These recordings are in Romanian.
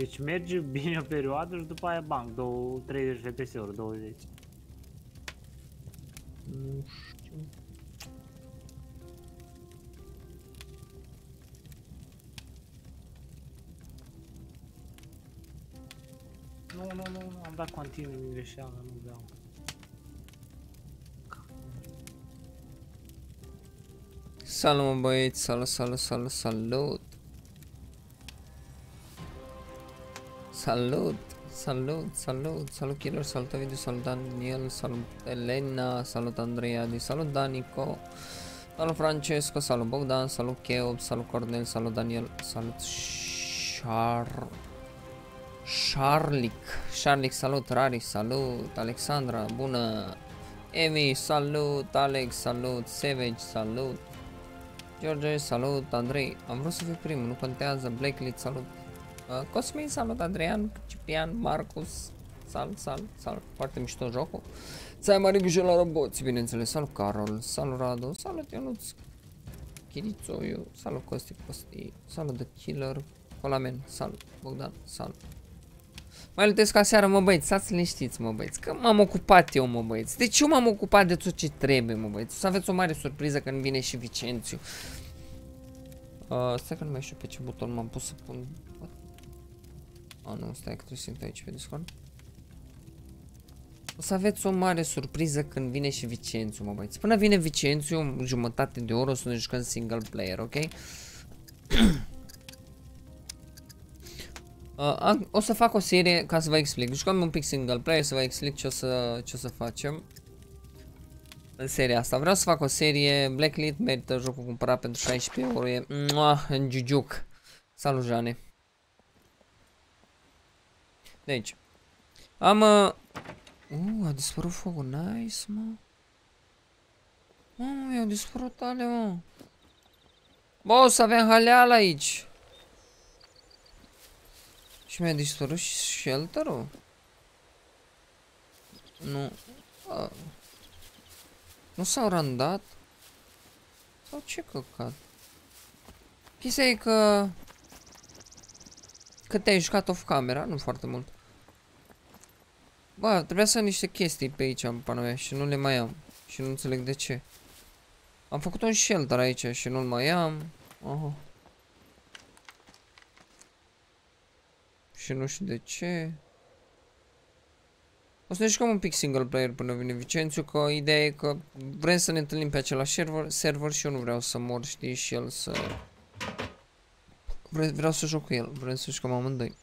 Deci merge bine o perioadă și după aia bang, 30 FPS-uri, 20. Nu știu. Nu, am dat continuu din greșeală, nu dau. Salut mă băieți, salut. Salut Killer, salut Ovidiu, salut Daniel, salut Elena, salut Andreea, salut Danico, salut Francesco, salut Bogdan, salut Cheop, salut Cornel, salut Daniel, salut Charlic, salut Rari, salut Alexandra, bună, Emi, salut Alex, salut Savage, salut George, salut Andrei, am vrut să fiu primul, nu contează, Blacklit, salut Cosmin, salut Adrian, Ciprian, Marcus, salut, foarte mișto jocul. Ți-ai mare grijă la roboți, bineînțeles, salut Carol, salut Radu, salut Ionuț Chirițoiu, salut Costi, salut The Killer, Colamen, salut Bogdan, salut. Mai lutesc ca seara, mă băieți, stați liniștiți, mă băieți, că m-am ocupat eu, mă băieți. Deci eu m-am ocupat de tot ce trebuie, mă băieți. O să aveți o mare surpriză când vine și Vicențiu. Stai că nu mai știu pe ce buton m-am pus să pun. Oh, nu, stai că trebuie să intru aici pe Discord. O să aveți o mare surpriză când vine și Vicențiu, mă băieți. Până vine Vicențiu, jumătate de oră o să ne jucăm single player, ok? O să fac o serie ca să vă explic. Jucăm un pic single player, să vă explic ce o să facem în seria asta. Vreau să fac o serie, Blacklit, merită jocul cumpărat pentru 16 euro, e în giugiuc. Salut, Jane. Deci, am... a dispărut focul, nice, mă. Mamă, i-au dispărut ale, mă. Boss, aveam haleal aici. Și mi-a dispărut și shelter-ul? Nu. Nu s-au randat? Sau ce căcat? Chestia e că... Cât te-ai jucat off camera? Nu foarte mult. Bă, trebuia să am niște chestii pe aici în pana mea și nu le mai am. Și nu înțeleg de ce. Am făcut un shelter aici și nu-l mai am. Aha. Și nu știu de ce. O să ne jucăm un pic single player până vine Vicențiu, că ideea e că vrem să ne întâlnim pe același server și eu nu vreau să mor, știi, și el să... Vreau să joc cu el, vrem să jucăm amândoi.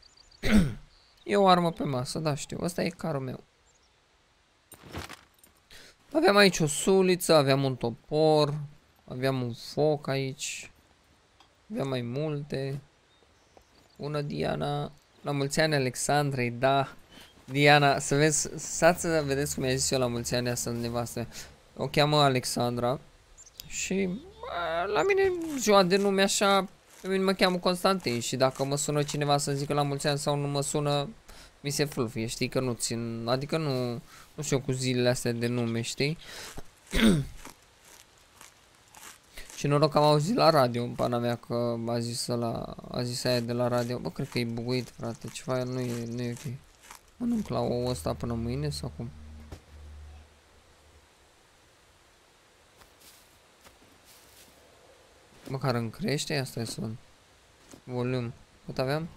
E o armă pe masă, da, știu, ăsta e carul meu. Aveam aici o suliță, aveam un topor, aveam un foc aici. Aveam mai multe. Bună, Diana. La mulți ani, Alexandrei, da. Diana, să vezi, stați să vedeți cum i-a zis eu la mulți ani, asta nevastă. O cheamă Alexandra. Și la mine ziua de nume așa, pe mine mă cheamă Constantin și dacă mă sună cineva să-mi zică la mulți ani sau nu mă sună, mi se fulfie, știi, că nu țin, adică nu știu cu zilele astea de nume, știi? Și noroc că am auzit la radio în pana mea că a zis aia de la radio. Bă, cred că e buguit, frate, ceva nu e ok. Mănânc la ouă ăsta până mâine sau cum? Măcar îmi crește, asta e son. Volum. Cât aveam?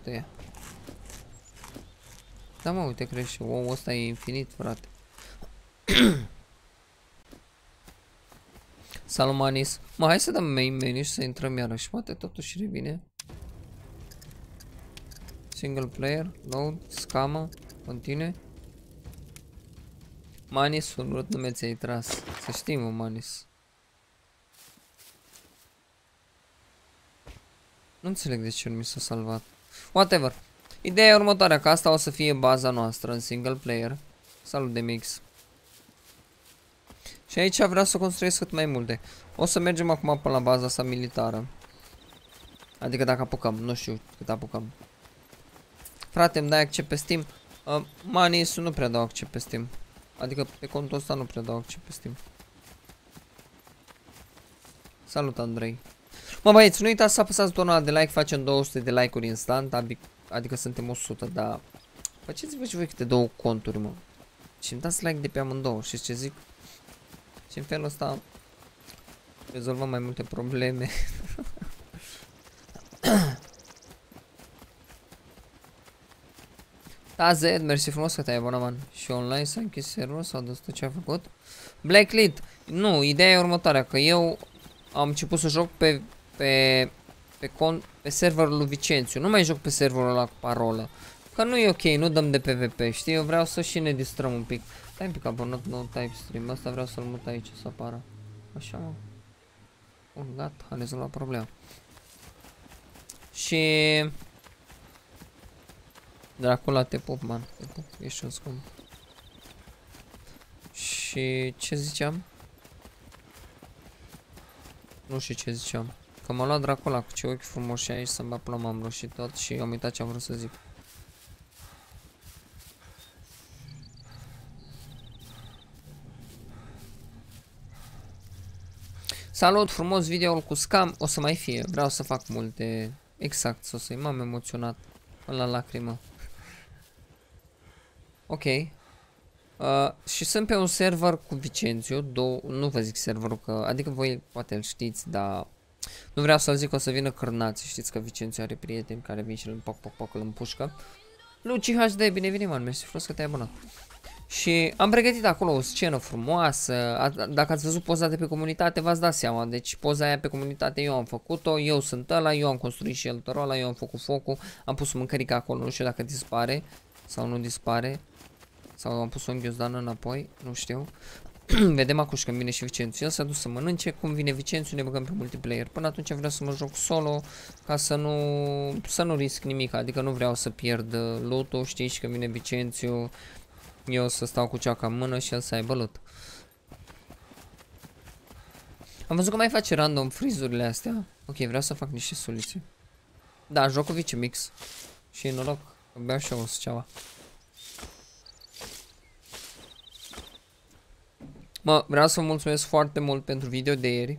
7,52% ea. Da, mă, uite, crește. Ouă ăsta e infinit, frate. Salut, Manis. Mă, hai să dăm main menu și să intrăm iarăși. Poate totuși revine. Single player, load, scamă, continue. Manis, un rut nume ți-ai tras. Să știm, mă, Manis. Nu înțeleg de ce nu mi s-a salvat. Whatever. Ideea e următoarea, că asta o să fie baza noastră în single player. Salut de mix. Și aici vreau să construiesc cât mai multe. O să mergem acum până la baza asta militară. Adică dacă apucăm, nu știu cât apucăm. Frate, îmi dai acces pe Steam? Manis, nu prea dau acces pe Steam. Adică pe contul ăsta nu prea dau acces pe Steam. Salut, Andrei. Mă băieți, nu uitați să apăsați butonul ăla de like, facem 200 de like-uri instant, adică suntem 100, dar faceți-vă și voi câte două conturi, mă. Și îmi dați like de pe amândouă, știți ce zic? Și în felul ăsta rezolvăm mai multe probleme. Da, Zed, mersi frumos că te-ai abonat, man. Și online s-a închis serverul, s-a dus tot ce a făcut. Blacklit, nu, ideea e următoarea, că eu am început să joc pe serverul lui Vicențiu. Nu mai joc pe serverul ăla cu parolă, că nu e ok, nu dăm de PvP, știi? Eu vreau să și ne distrăm un pic. Stai un pic, abonat, no type stream, asta vreau să-l mut aici, să apară. Așa, mă. Bun, gata, am rezolvat problema. Și... Dracula, te pup, man, te pup, ești un scump. Și ce ziceam? Nu știu ce ziceam. Că m-a luat Dracula cu ce ochi frumoși aici să-mi bat ploma, am roșit tot și am uitat ce am vrut să zic. Salut, frumos videoul cu scam, o să mai fie, vreau să fac multe, exact, o să-i m-am emoționat la lacrimă. Ok. Și sunt pe un server cu Vicențiu, nu vă zic serverul că, adică voi poate îl știți, dar nu vreau să-l zic, o să vină cârnați, știți că Vicențiu are prieteni care vin și îl poc, îl împușcă. Luci HD, bine venit, man, mersi frumos că te-ai abonat. Și am pregătit acolo o scenă frumoasă, dacă ați văzut poza de pe comunitate v-ați dat seama, deci poza aia pe comunitate eu am făcut-o, eu sunt ăla, eu am construit și el ăla, eu am făcut focul, am pus mâncărica acolo, nu știu dacă dispare sau nu dispare, sau am pus o ghiozdană înapoi, nu știu. Vedem acum când vine și Vicențiu, el s-a dus să mănânce, cum vine Vicențiu ne băgăm pe multiplayer. Până atunci vreau să mă joc solo ca să nu risc nimic, adică nu vreau să pierd loot-ul, știi, și când vine Vicențiu eu să stau cu ceaca în mână și el să aibă loot. Am văzut că mai face random freeze-urile astea. Ok, vreau să fac niște soluții. Da, joc cu Vicemix. Și e noroc, beau și eu ceva. Mă, vreau să vă mulțumesc foarte mult pentru video de ieri.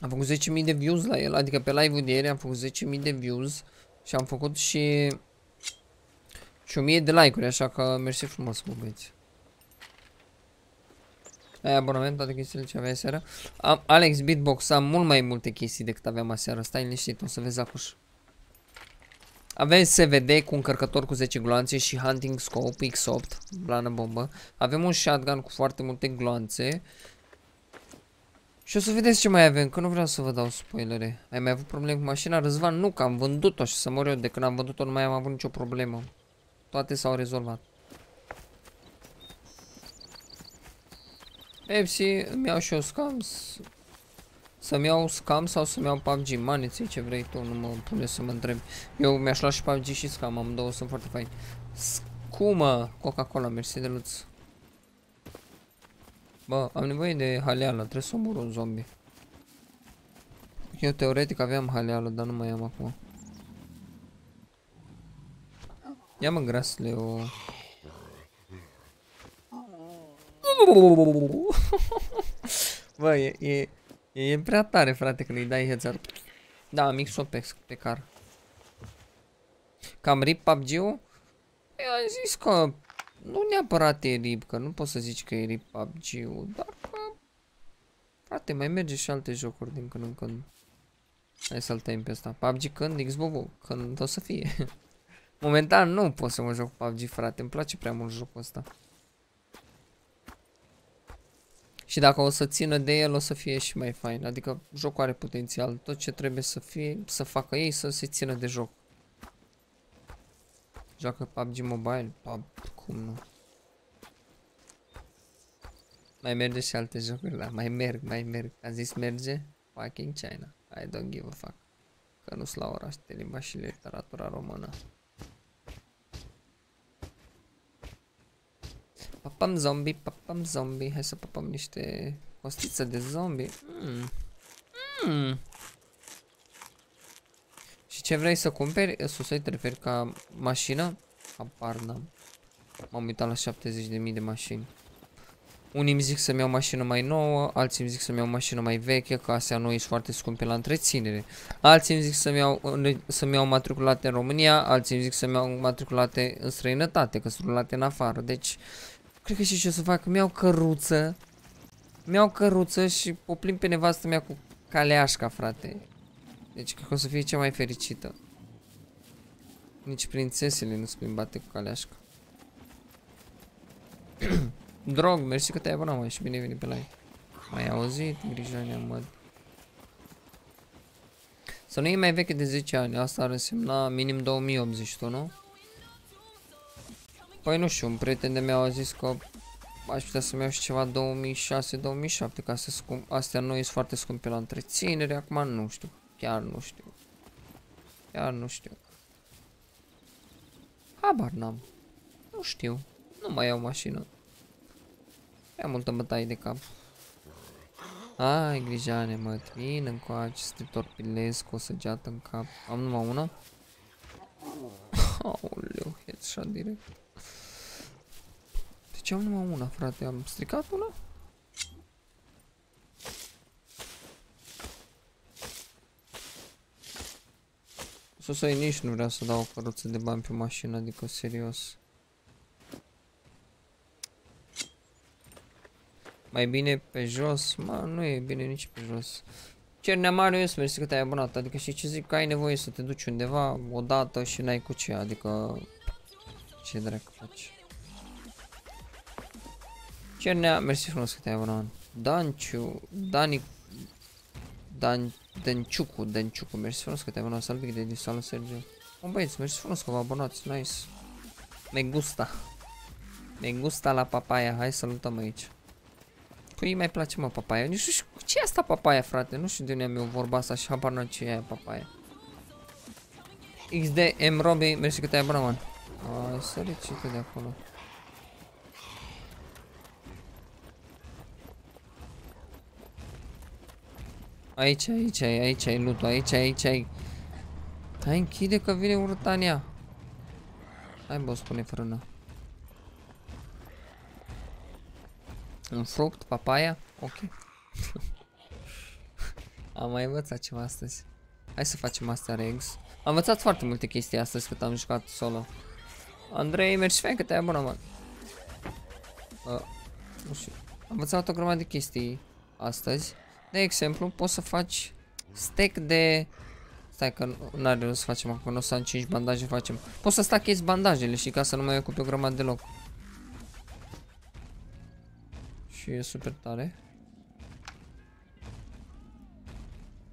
Am făcut 10.000 de views la el, adică pe live-ul de ieri am făcut 10.000 de views. Și am făcut și 1000 de like-uri, așa că mersi frumos, mă băieți. Ai abonament, toate chestiile ce aveai seara. Alex Beatbox, am mult mai multe chestii decât aveam aseară, stai liniștit, o să vezi acuși. Avem SVD cu încărcător cu 10 gloanțe și Hunting Scope X8, blană bombă. Avem un shotgun cu foarte multe gloanțe. Și o să vedeți ce mai avem, că nu vreau să vă dau spoilere. Ai mai avut probleme cu mașina, Răzvan? Nu, că am vândut-o și să mor eu, de când am vândut-o nu mai am avut nicio problemă. Toate s-au rezolvat. Pepsi, îmi iau și eu scams. Să-mi iau scam sau să-mi iau PUBG? Maneții, ce vrei tu, nu mă pune să mă întreb. Eu mi-aș lua și PUBG și scam, amândouă sunt foarte faini. Scumă, Coca-Cola, mersi de luț. Bă, am nevoie de haleală, trebuie să omor un zombie. Eu teoretic aveam haleală, dar nu mai am acum. Ia mă, grasle, o... Bă, e prea tare, frate, când îi dai heads-up. Da, am X-o pe car. Cam rip PUBG-ul? I-am zis că nu neapărat e rip, că nu poți să zici că e rip PUBG-ul, dar că... Frate, mai merge și alte jocuri din când în când. Hai să-l tăim pe ăsta. PUBG când? Xbox când o să fie? Momentan nu pot să mă joc PUBG, frate, îmi place prea mult jocul ăsta. Și dacă o să țină de el, o să fie și mai fain, adică jocul are potențial, tot ce trebuie să facă ei să se țină de joc. Joacă PUBG Mobile? Cum nu? Mai merge și alte jocuri, da, mai merg, am zis merge? Fucking China, I don't give a fuck. Că nu-s la oraș de limba și literatura română. Papam zombie, hai să papam niște costiță de zombie. Și ce vrei să cumperi? Susoi, te referi ca mașină? Apar n-am. M-am uitat la 70.000 de mașini. Unii îmi zic să-mi iau mașină mai nouă, alții îmi zic să-mi iau mașină mai veche, că astea nu ești foarte scumpe la întreținere. Alții îmi zic să-mi iau matriculate în România, alții îmi zic să-mi iau matriculate în străinătate, că sunt rulate în afară. Deci, cred că știu ce o să fac, mi-au căruță și o plimb pe nevastă mea cu caleașca, frate. Deci, cred că o să fie cea mai fericită. Nici prințesele nu se plimbate cu caleașca. Drog, mersi că te-ai abonat, măi, și bine ai venit pe live. Mai auzit? Grijă ne-am măd. Să nu e mai veche de 10 ani, asta ar însemna minim 2080, tu, nu? Păi nu știu, un prieten de mi-a zis că aș putea să-mi iau și ceva 2006-2007, ca să scump. Astea noi sunt foarte scumpe la întreținere, acum nu știu, chiar nu știu. Chiar nu știu. Habar n-am. Nu știu, nu mai iau mașină. E multă bătaie de cap. Ai grijane, mă, vin încoace, să te torpilez cu o săgeată în cap. Am numai una? Aoleu, headshot direct. De ce am numai una, frate? Am stricat una? Sosoi, nici nu vreau să dau o căruță de bani pe mașină, adică serios. Mai bine pe jos, mă, nu e bine nici pe jos. Cernea Marius, mersi că te-ai abonat, adică și ce zic, că ai nevoie să te duci undeva odată și n-ai cu ce, adică ce dracu faci. Cernea, mersi frumos că te-ai abonat. Danciu, Dani, Danciucu, mersi frumos că te-ai abonat, salbic de salut Sergiu. Bun băieți, mersi frumos că vă abonați, nice. Me gusta. Me gusta la papaya, hai salutăm aici. Păi mai place, mă, papaya. Nu știu cu ce e asta papaya, frate. Nu știu de unde am eu vorba asta și habar n-am ce e aia papaya. XD, M. Robbie, mersi că te-ai abonat, man. Ai săricită de acolo. Aici ai loot-ul, aici ai. Hai, închide că vine urâtania. Hai, bă, spune frână. Un fruct, papaya, ok. Am mai învățat ceva astăzi. Hai să facem astea, Regs. Am învățat foarte multe chestii astăzi cât am jucat solo. Andrei, mersi fain că te-ai abonat, man. Nu știu. Am învățat o grămadă de chestii astăzi. De exemplu, poți să faci stack de... Stai că n-are rost să facem acum, o să am 5 bandaje, facem. Poți să stachezi bandajele și ca să nu mai ocupe o grămadă de loc. Și e super tare.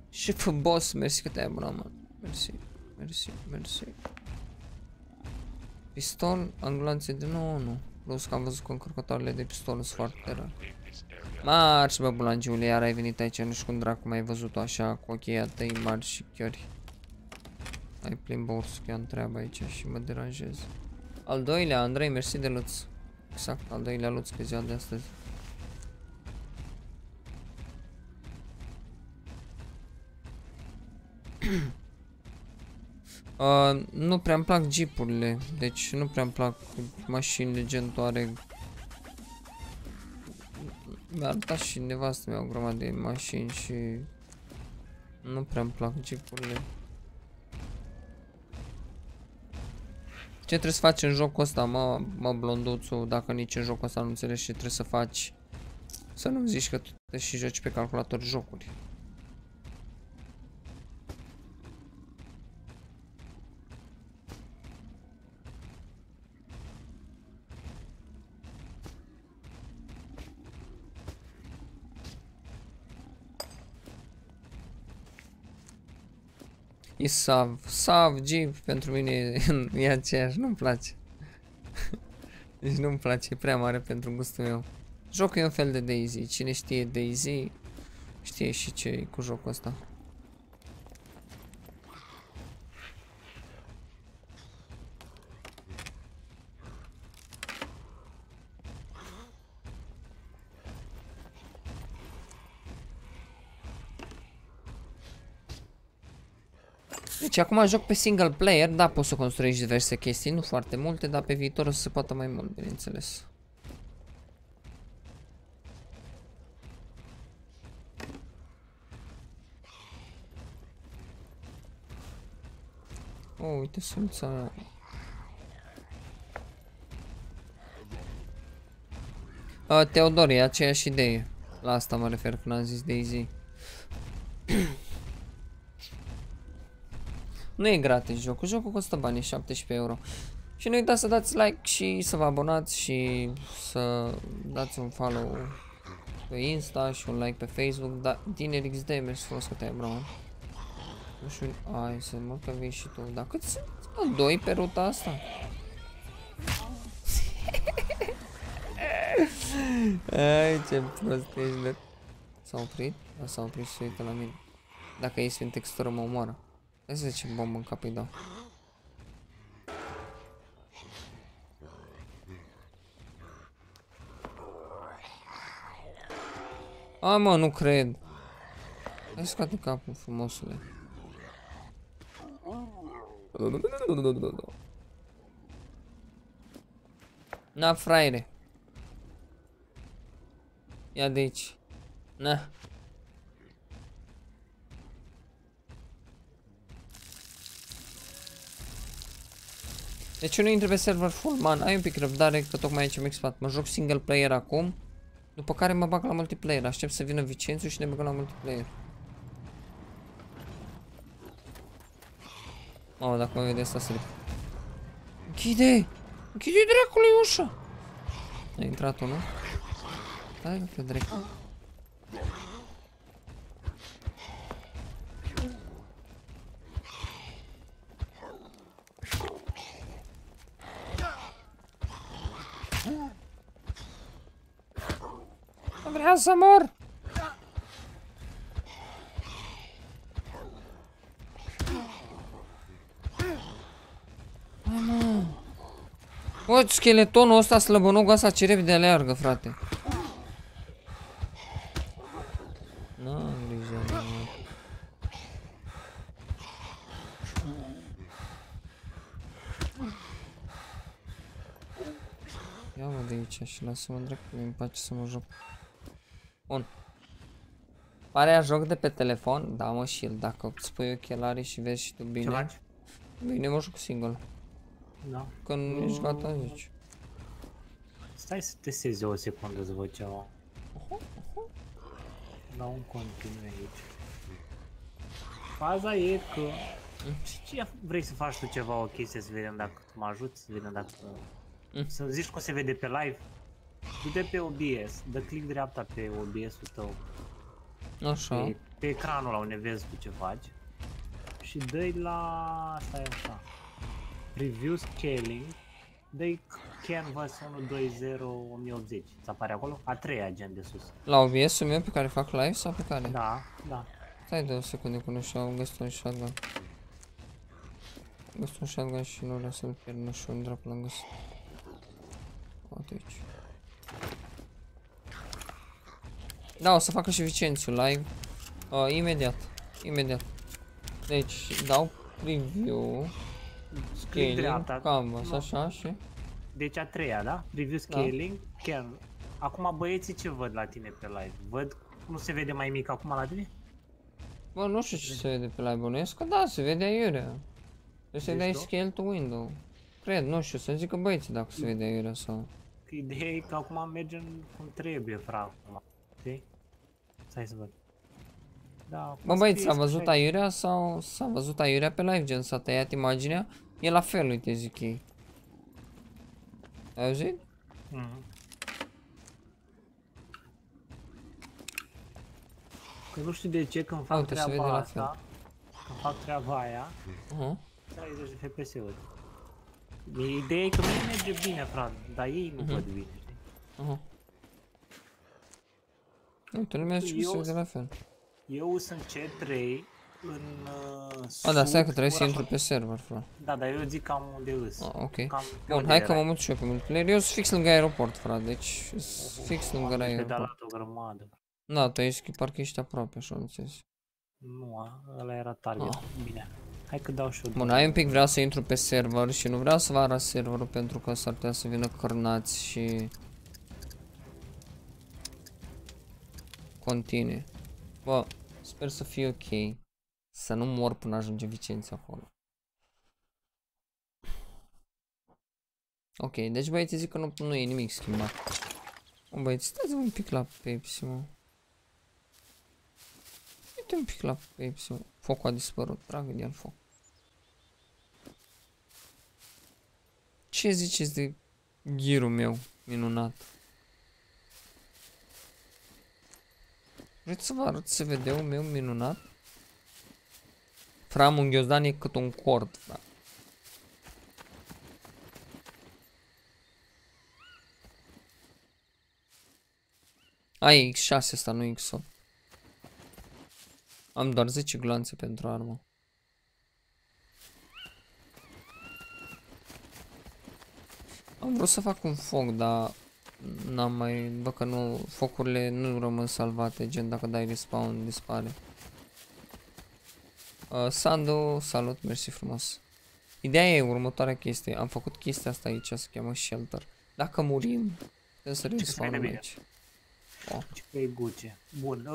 Și pe boss, mersi că te-ai abonat, man. Mersi. Pistol, anglanțe de nou, nu. Plus că am văzut că încărcătoarele de pistol sunt foarte rare. Marci, bă, bulangiule, iar ai venit aici, nu știu cum dracu mai ai văzut-o așa, cu ochii tăi mari și chiori. Ai plimbă ursul, că eu întreabă aici și mă deranjez. Al doilea, Andrei, mersi de luț. Exact, al doilea luț pe ziua de astăzi. Nu prea-mi plac jeep-urile, deci nu prea-mi plac mașinile gentoare. Mi-a arătat și nevastă mea o grămadă de mașini și nu prea-mi plac jeep-urile. Ce trebuie să faci în jocul ăsta, mă blonduțu, dacă nici în jocul ăsta nu înțelegi ce trebuie să faci? Să nu-mi zici că tu te și joci pe calculator jocuri. E sav, jeep, pentru mine e aceeași, nu-mi place. Deci nu-mi place, e prea mare pentru gustul meu. Jocul e un fel de DayZ, cine știe DayZ, știe și ce e cu jocul ăsta. Deci acum joc pe single player, da, poți să construiești diverse chestii, nu foarte multe, dar pe viitor o să se poată mai mult, bineînțeles. Oh, uite sămânța mea. Teodor, e aceeași idee. La asta mă refer când am zis DayZ. Nu e gratis jocul, jocul costă bani, 17 €. Și nu uitați să dați like și să vă abonați și să dați un follow pe Insta și un like pe Facebook. Dar tineri XD, mersi frumos că te-ai bro. Nu știu, ai să mă că vei și tu. Dar cât sunt? Doi pe ruta asta? Ai, ce prost ești de... S-a oprit? S-a oprit și se uită la mine. Dacă ies în textură mă omoară. Hai să zicem bombă în cap îi dau. A, mă, nu cred. Hai să scoate capul, frumosule. Na, fraiere. Ia de aici. Na. Deci eu nu intru pe server full, man. Ai un pic răbdare că tocmai aici am expat. Mă joc single player acum. După care mă bag la multiplayer. Aștept să vină Vicențiu și ne băgăm la multiplayer. Oh, dacă mă vede asta se... Închide! Închide dracului ușa! A intrat unul. Hai pe dracu. Vreau să mor! Bă, scheletonul ăsta slăbănogul ăsta ce repede aleargă, frate. N-am grijă. Ia-mă de aici și lasă-mă dracului în pace să mă joc. Bun. Parea joc de pe telefon? Da, mă, și el. Dacă îți pui ochelarii și vezi și tu bine. Ce faci? Bine, mă joc singur. Da. Când ești gata, zici. Stai să testezi o secundă să văd ceva. Da, un continuu aici. Faza e că... Ce vrei să faci tu ceva, o chestie, să vedem dacă mă ajut, să vedem dacă... Să zici cum se vede pe live. Du-te pe OBS, dă click dreapta pe OBS-ul tău. Așa. Pe ecranul ăla unde vezi tu ce faci. Și dă-i la... Stai așa. Preview scaling. Dă-i canvas 120 1080. Ți apare acolo? A treia gen de sus. La OBS-ul meu pe care fac live sau pe care? Da, da. Stai de o secundă că nu știu, am găsit un shotgun. Am găsit un shotgun și nu vreau să-l pierd, nu știu, un drop l-am găsit. Poate aici. Da, o să facă și Vicențiu live imediat. Imediat. Deci dau preview scaling, canvas, așa și... Deci a treia, da? Preview scaling, da. Canvas. Acum băieții ce văd la tine pe live? Văd, nu se vede mai mic acum la tine? Bă, nu știu ce se vede pe live, bănuiesc că da, se vede aiurea. Trebuie să-i dai scale to window. Cred, nu știu, să-mi zică băieții dacă se vede aiurea sau... Ideea e că acum mergem cum trebuie, frate. Știi? Stai să văd. Da, bă, băieți, s-a văzut aiurea sau s-a văzut aiurea pe live, gen s-a tăiat imaginea? E la fel, uite, zic ei. Ai auzit? Că nu știu de ce când fac treaba asta, când fac treaba aia, 30 de FPS-uri. Ideea e că nu merge bine, frate, dar ei nu văd bine, știi? Uite, lumea zice că se vede la fel. Eu sunt C3 în sub... dar stai că trebuie să intru pe server, frate. Da, dar eu zic cam unde îs. Ok. Bun, hai că mă mut și eu pe multiplayer. Eu sunt fix lângă aeroport, frate, deci fix lângă aeroport. Am pedalat o grămadă. Da, tu ești parcă ești aproape, așa am înțeles. Nu, ăla era target. Bine. Hai că dau și eu. Bun, hai un pic, vreau să intru pe server și nu vreau să vă arăt serverul pentru că s-ar putea să vină cărnați și... Continue. Bă, sper să fie ok. Să nu mor până ajunge Vicențiu acolo. Ok, deci băieții zic că nu e nimic schimbat. Băieți, stați-vă un pic la Pepsi, mă. Uite un pic la Pepsi, mă. Focul a dispărut, tragă de-al foc. Ce ziceți de ghirul meu minunat? Vreți să vă arăt CV-ul meu minunat? Fram, un ghiozdan e cât un cord, frate. Ai X6 asta, nu X8. Am doar 10 gloanțe pentru armă. Am vrut să fac un foc, dar n-am mai... Bă, că nu... Focurile nu rămân salvate, gen dacă dai respawn, dispare. Sandu, salut, mersi frumos. Ideea e următoarea chestie. Am făcut chestia asta aici, se cheamă shelter. Dacă murim, putem să respawnăm aici. Oh. Bun,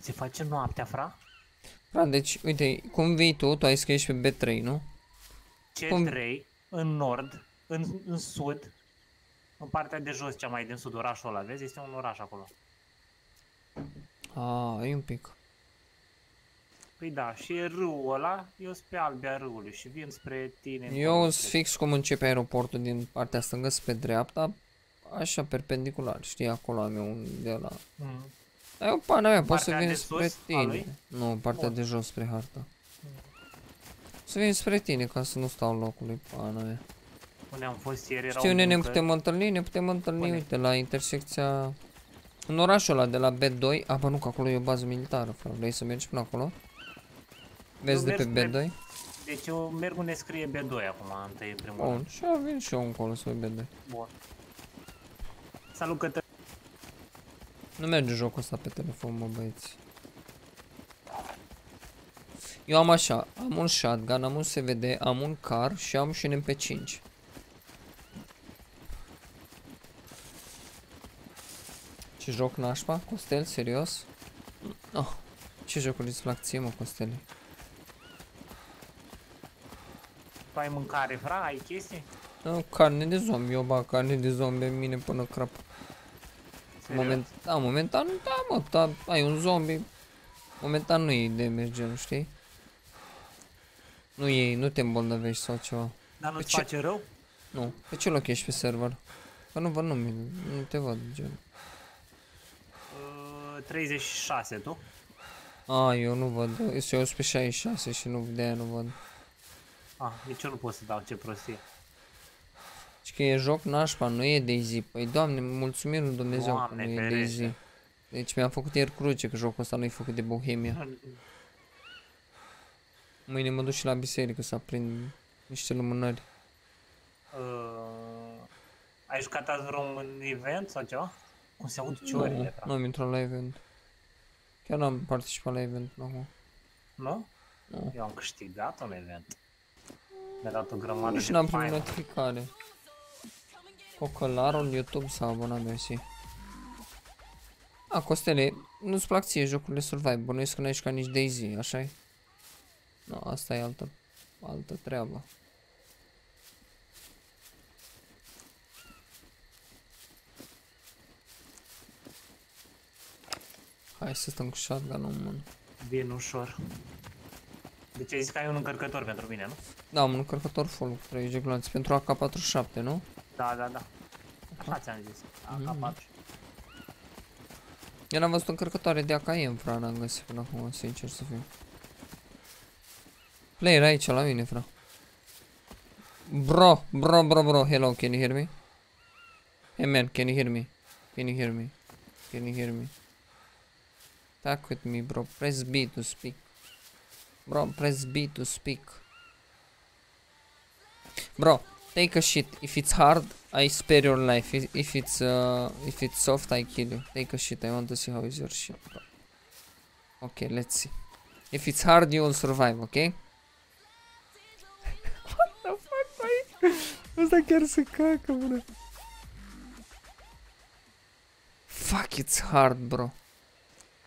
se face noaptea, fra? Fra, deci, uite, cum vei tu, tu ai zis că ești pe B3, nu? C3, cum... în nord, în sud, în partea de jos, cea mai din sud, orașul ăla, vezi? Este un oraș acolo. A, e un pic. Păi da, și râul ăla, eu sunt pe albia râului și vin spre tine. Eu sunt fix cum începe aeroportul din partea stângă spre dreapta. Așa, perpendicular, știi, acolo am eu de la... Dar eu pana mea, poți să vin spre tine. Nu, partea de jos spre harta. Să vin spre tine, ca să nu stau locului, pana mea. Unde am fost ieri, erau... Știu, ne putem întâlni, uite, la intersecția... În orașul ăla, de la B2, a, bă, nu, că acolo e o bază militară, frate, vrei să mergi până acolo? Vezi de pe B2? Deci eu merg unde scrie B2 acum, întâi în primul rând. Bun, și eu vin și eu încolo spre B2. Bun. Salut, Cătă... Nu merge jocul ăsta pe telefon, mă, băieți. Eu am așa, am un shotgun, am un SVD, am un car și am și un MP5. Ce joc nașpa, Costel, serios? Oh, ce jocuri îți plac ție, mă, Costele? Tu ai mâncare, fra? Ai chestii? Da, carne de zombie, eu bag carne de zombie în mine până crap. Da, momentan, da, mă, da, ai un zombie. Momentan nu e de mergem, știi? Nu e, nu te îmbolnăvești sau ceva. Dar nu-ți face rău? Nu, pe ce loc ești pe server? Că nu văd numele, nu te văd, gen. 36, tu? A, eu nu văd, eu sunt pe 66 și nu, de aia nu văd. A, nici eu nu pot să dau, ce prostie. Deci că e joc nașpa, nu e DayZ. Păi doamne, mulțumim lui Dumnezeu, doamne, că nu e DayZ. Deci mi-am făcut ieri cruce că jocul ăsta nu e făcut de Bohemia. Mâine mă duc și la biserică să aprind niște lumânări. Ai jucat azi un event sau ceva? Cum se aud ciorile? Nu, am intrat la event. Chiar n-am participat la event, nu? Nu? Nu. Eu am câștigat un event. Mi-a dat o grămadă. Nu, și n-am primit notificare. Cocolarul YouTube s-a abonat, mersi. A, Costele, nu-ți plac ție jocurile survive, bănuiesc că n-ai jucat nici DayZ, așa-i? No, asta e altă treabă. Hai să stăm cu shotgun-ul în mână. Bine, ușor. Deci ai zis că ai un încărcător pentru mine, nu? Da, am un încărcător full cu 30 de gloanțe pentru AK-47, nu? Da, da, da. Așa ți-am zis, AK-4. Eu n-am văzut o încărcătoare de AKM, fra, n-am găsit până acum, sincer să fiu. Player aici la mine, fra. Bro, hello, can you hear me? Hey man, can you hear me? Talk with me, bro, press B to speak. Bro, press B to speak. Bro, take a shit. If it's hard, I spare your life. If it's soft, I kill you. Take a shit. I want to see how is your shit, bro. Okay, let's see. If it's hard, you will survive, okay? What the fuck, măi? Asta chiar se cacă, bro. Fuck, it's hard, bro.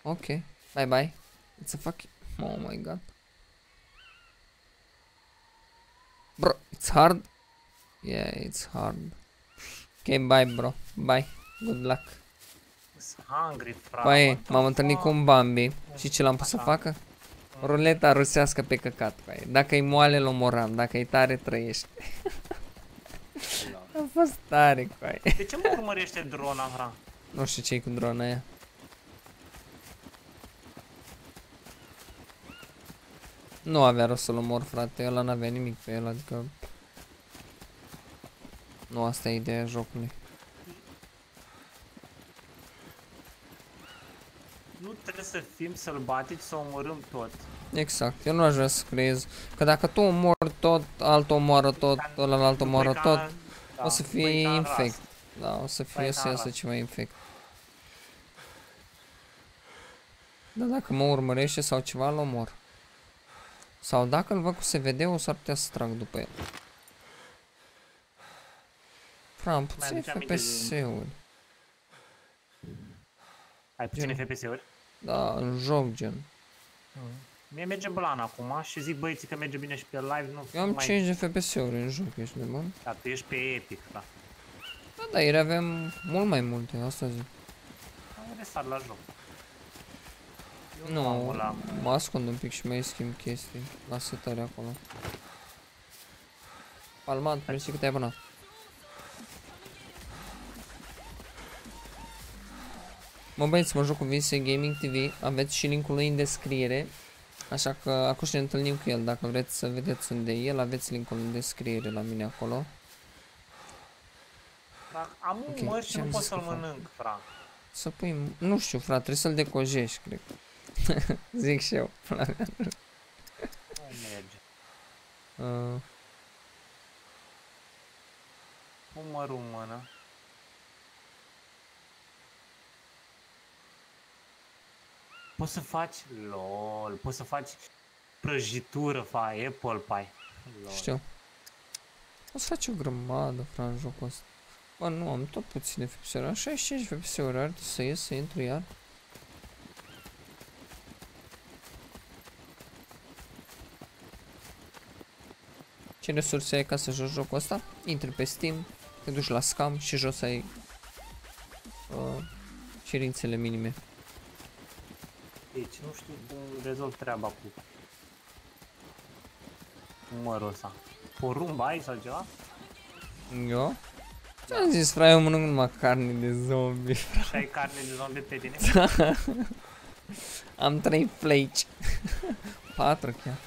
Okay, bye. It's a fucking... Oh my god. Bro, it's hard. Yeah, it's hard. Okay, bye bro, bye, good luck. Băi, m-am întâlnit cu un Bambi. Și ce l-am pus să facă? Ruleta rusească pe căcat, băi. Dacă-i moale, l-o moram, dacă-i tare, trăiește. A fost tare, băi. De ce mă urmărește drona, hra? Nu știu ce-i cu drona aia. Nu avea rost să-l omor, frate, ăla n-avea nimic pe el, adică... Nu, asta e ideea jocului. Nu trebuie să fim sălbatici, să omorâm tot. Exact, eu nu aș vrea să creez. Că dacă tu omori tot, altul omoară tot, ălălalt omoară tot, o să fie infect. Da, o să fie, o să iasă ceva infect. Dar dacă mă urmărește sau ceva, îl omor. Sau dacă îl văd cu SVD, o s-ar putea să trag după el. Fra, am puține FPS-uri. Ai puține FPS-uri? Da, în joc, gen. Mie merge blan acum și zic băieții că merge bine și pe live, nu. Eu am 5 de FPS-uri în joc, ești nebun? Da, tu ești pe epic, da. Da, da, ieri aveam mult mai multe, asta zic. Am restat la joc. Nu, mă ascund un pic și mai schimb chestii la setări acolo. Palmat, mersi că te-ai abonat. Mă băieți, mă joc cu Vincent Gaming TV, aveți și linkul lui în descriere. Așa că acum și ne întâlnim cu el, dacă vreți să vedeți unde e el, aveți linkul în descriere la mine acolo. Frac, am un măr și nu pot să-l mănânc, frac. Să pui, nu știu, frac, trebuie să-l decojești, cred. Zic și eu. Nu merge. Umărul în mână. Poți să faci LOL, poți să faci prăjitură, faci apple pie. Știu. O să faci o grămadă, fra, în jocul ăsta. Bă, nu, am tot puține FPS-uri, am 65 FPS-uri, ar trebui să ies, să intru iar. Ce resurse ai ca să joci jocul ăsta? Intri pe Steam, te duci la SCUM și jos ai cerințele minime. Deci, nu știu cum rezolv treaba cu numărul ăsta. Porumba ai sau ceva? Eu? Ce-am zis, frate, eu mănânc numai carne de zombie. Și ai carne de zombie pe tine? Am 3 pleci. 4 chiar.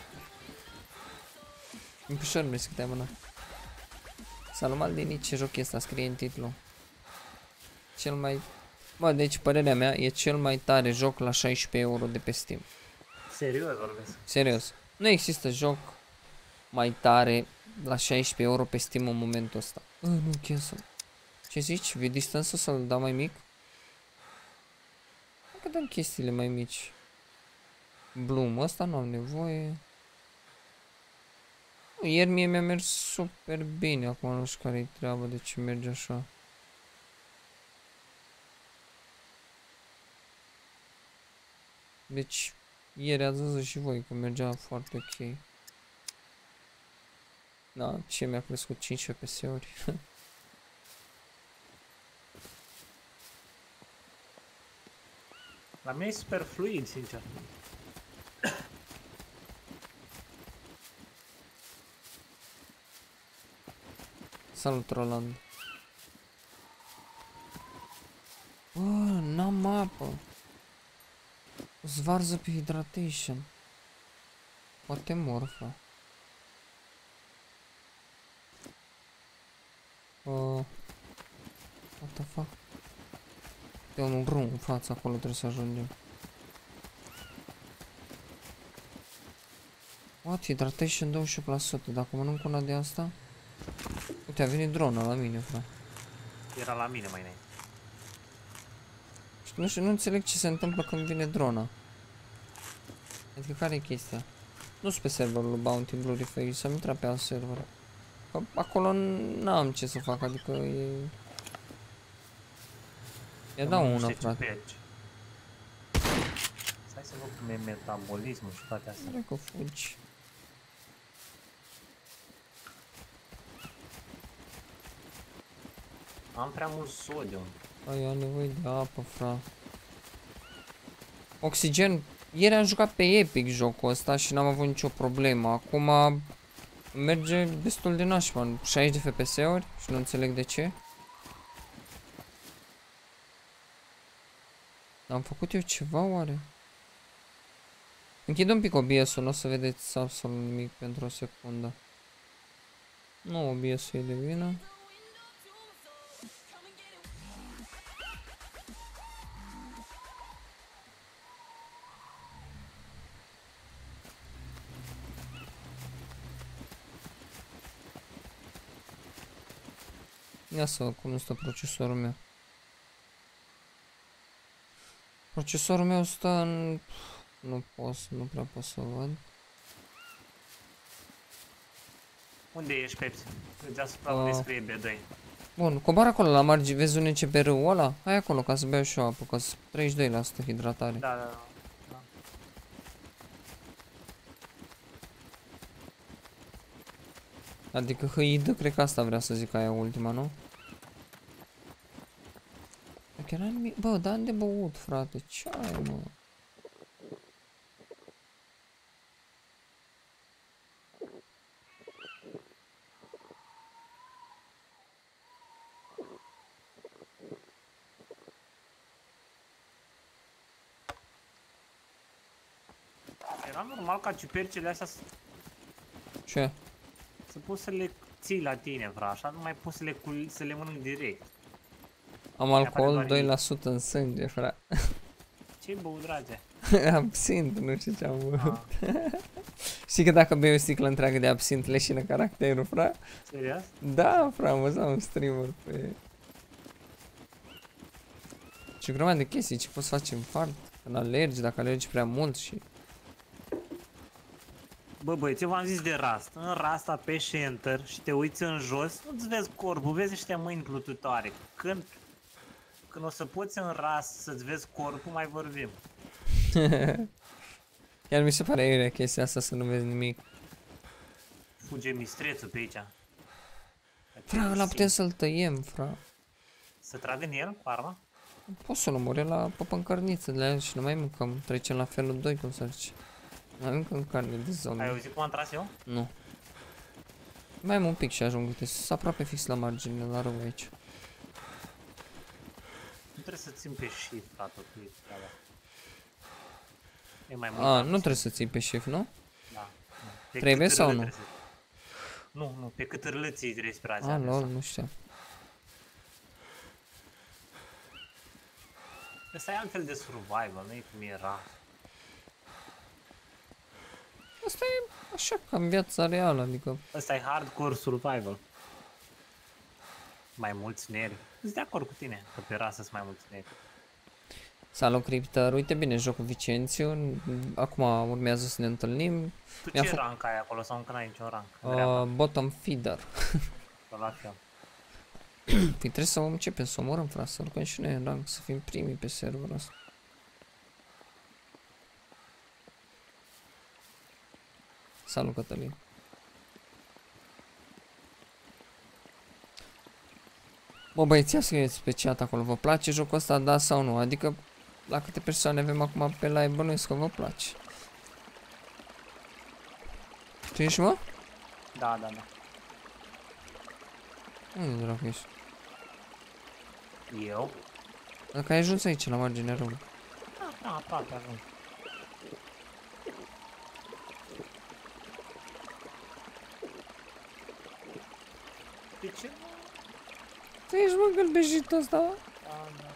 Impușor, mersi că te-ai mânat. Salumal de nici ce joc e ăsta, scrie în titlu. Cel mai... Bă, deci părerea mea e cel mai tare joc la 16 euro de pe Steam. Serios vorbesc? Serios. Nu există joc mai tare la 16 euro pe Steam în momentul ăsta. Nu, cancel. Ce zici? Vii distanță să-l dau mai mic? Dacă dăm chestiile mai mici. Bloom, ăsta nu am nevoie. Ieri mie mi-a mers super bine, acum nu știu care-i treaba, de ce merge așa. Deci, ieri ați văzut și voi că mergea foarte ok. Da, și mi-a crescut 5 FPS-uri. La mine e super fluid, sincer. Salut, Roland. Bă, n-am apă. Zvarză pe hydration. Poate morfă. What the fuck? E un brum în fața acolo, trebuie să ajungem. What? Hydration 20%. Dacă mănânc una de asta? Uite, a venit drona la mine, frate. Era la mine mai înainte. Nu știu, nu înțeleg ce se întâmplă când vine drona. Adică care e chestia? Nu sunt pe serverul lui Bounty Blurify, să-mi intra pe alt server. Că acolo n-am ce să fac, adică e... I-a dat una, frate. Stai să văd cum e metabolismul și toate astea. Cred că fugi. Am prea mult sodium. Eu am nevoie de apă, fra. Oxigen. Ieri am jucat pe Epic jocul ăsta și n-am avut nicio problemă. Acum merge destul de nașman, 60 de FPS-uri și nu înțeleg de ce. Am făcut eu ceva oare? Închid un pic OBS-ul, nu o să vedeți absolut nimic pentru o secundă. Nu, OBS-ul e de vină. Ia să văd cum stă procesorul meu. Procesorul meu stă în... Nu pot, nu prea pot să văd. Unde ești, Pepsi? Îți asupra unde scrie B2. Bun, coboară acolo la margine, vezi un ECBR-ul ăla? Hai acolo ca să beau și eu apă, că sunt 32% hidratare. Da, da, da. Adică hâidă, cred că asta vrea să zic, aia ultima, nu? Dacă era nimic, bă, dar am de băut, frate, ce ai, mă? Era normal ca ciupercele astea să... Ce? Să poți să le ții la tine, vrea, așa nu mai poți să le, mănânci direct. Am alcool 2% în sânge, frate. Ce-ai băut, drage? Absint, nu știu ce-am băut. Știi că dacă bei o sticlă întreagă de absint, leșină caracterul, frate? Serios? Da, frate, am văzut un streamer pe... Și o grămadă de chestii, ce poți face în fart, când alergi, dacă alergi prea mult și... Bă, băieți, eu v-am zis de rast. În rast apeși Enter și te uiți în jos, nu-ți vezi corpul, vezi niște mâini plututoare. Când o să poți în rast să-ți vezi corpul, mai vorbim. Iar mi se pare iurea chestia asta să nu vezi nimic. Fuge mistrețul pe aici. Fra, ăla putem să-l tăiem, fra. Să trag în el cu arma? Poți să-l omori la păpă în cărniță de la el și nu mai mâncăm. Trecem la felul 2, cum să zici. Mai încă în carne de zombie. Ai auzit cum am tras eu? Nu. Mai am un pic și ajung, uite, sunt aproape fix la margine, la rău aici. Nu trebuie să țin pe shift, frate, cu treaba. E mai mult. A, nu trebuie să ții pe shift, nu? Da. Trebuie sau nu? Nu, nu, pe cât râle ții respirația. A, lol, nu știu. Asta e altfel de survival, nu e cum era. Asta e așa ca în viața reală, adică... Asta e hardcore survival. Mai mulți neri. Sunt de acord cu tine, că pe rasă sunt mai mulți neri. Salut, Criptor. Uite bine, jocul Vicențiu. Acum urmează să ne întâlnim. Tu ce rank ai acolo sau încă n-ai niciun rank? Bottom feeder. Păi trebuie să începem să omorăm, frate, să urcăm și noi în rank, să fim primii pe serverul ăsta. Salut, Cătălin. Bă, băieți, ia scrieți pe chat acolo, vă place jocul ăsta, da sau nu? Adică, la câte persoane avem acum pe live, bănuiesc că vă place. Tu ești, mă? Da, da, da. Unde dracu ești? Eu? Dacă ai ajuns aici, la margine, rău. Da, da, aproape ajung. De ce? Tu ești, mă, gălbejitul ăsta, mă? Da, da.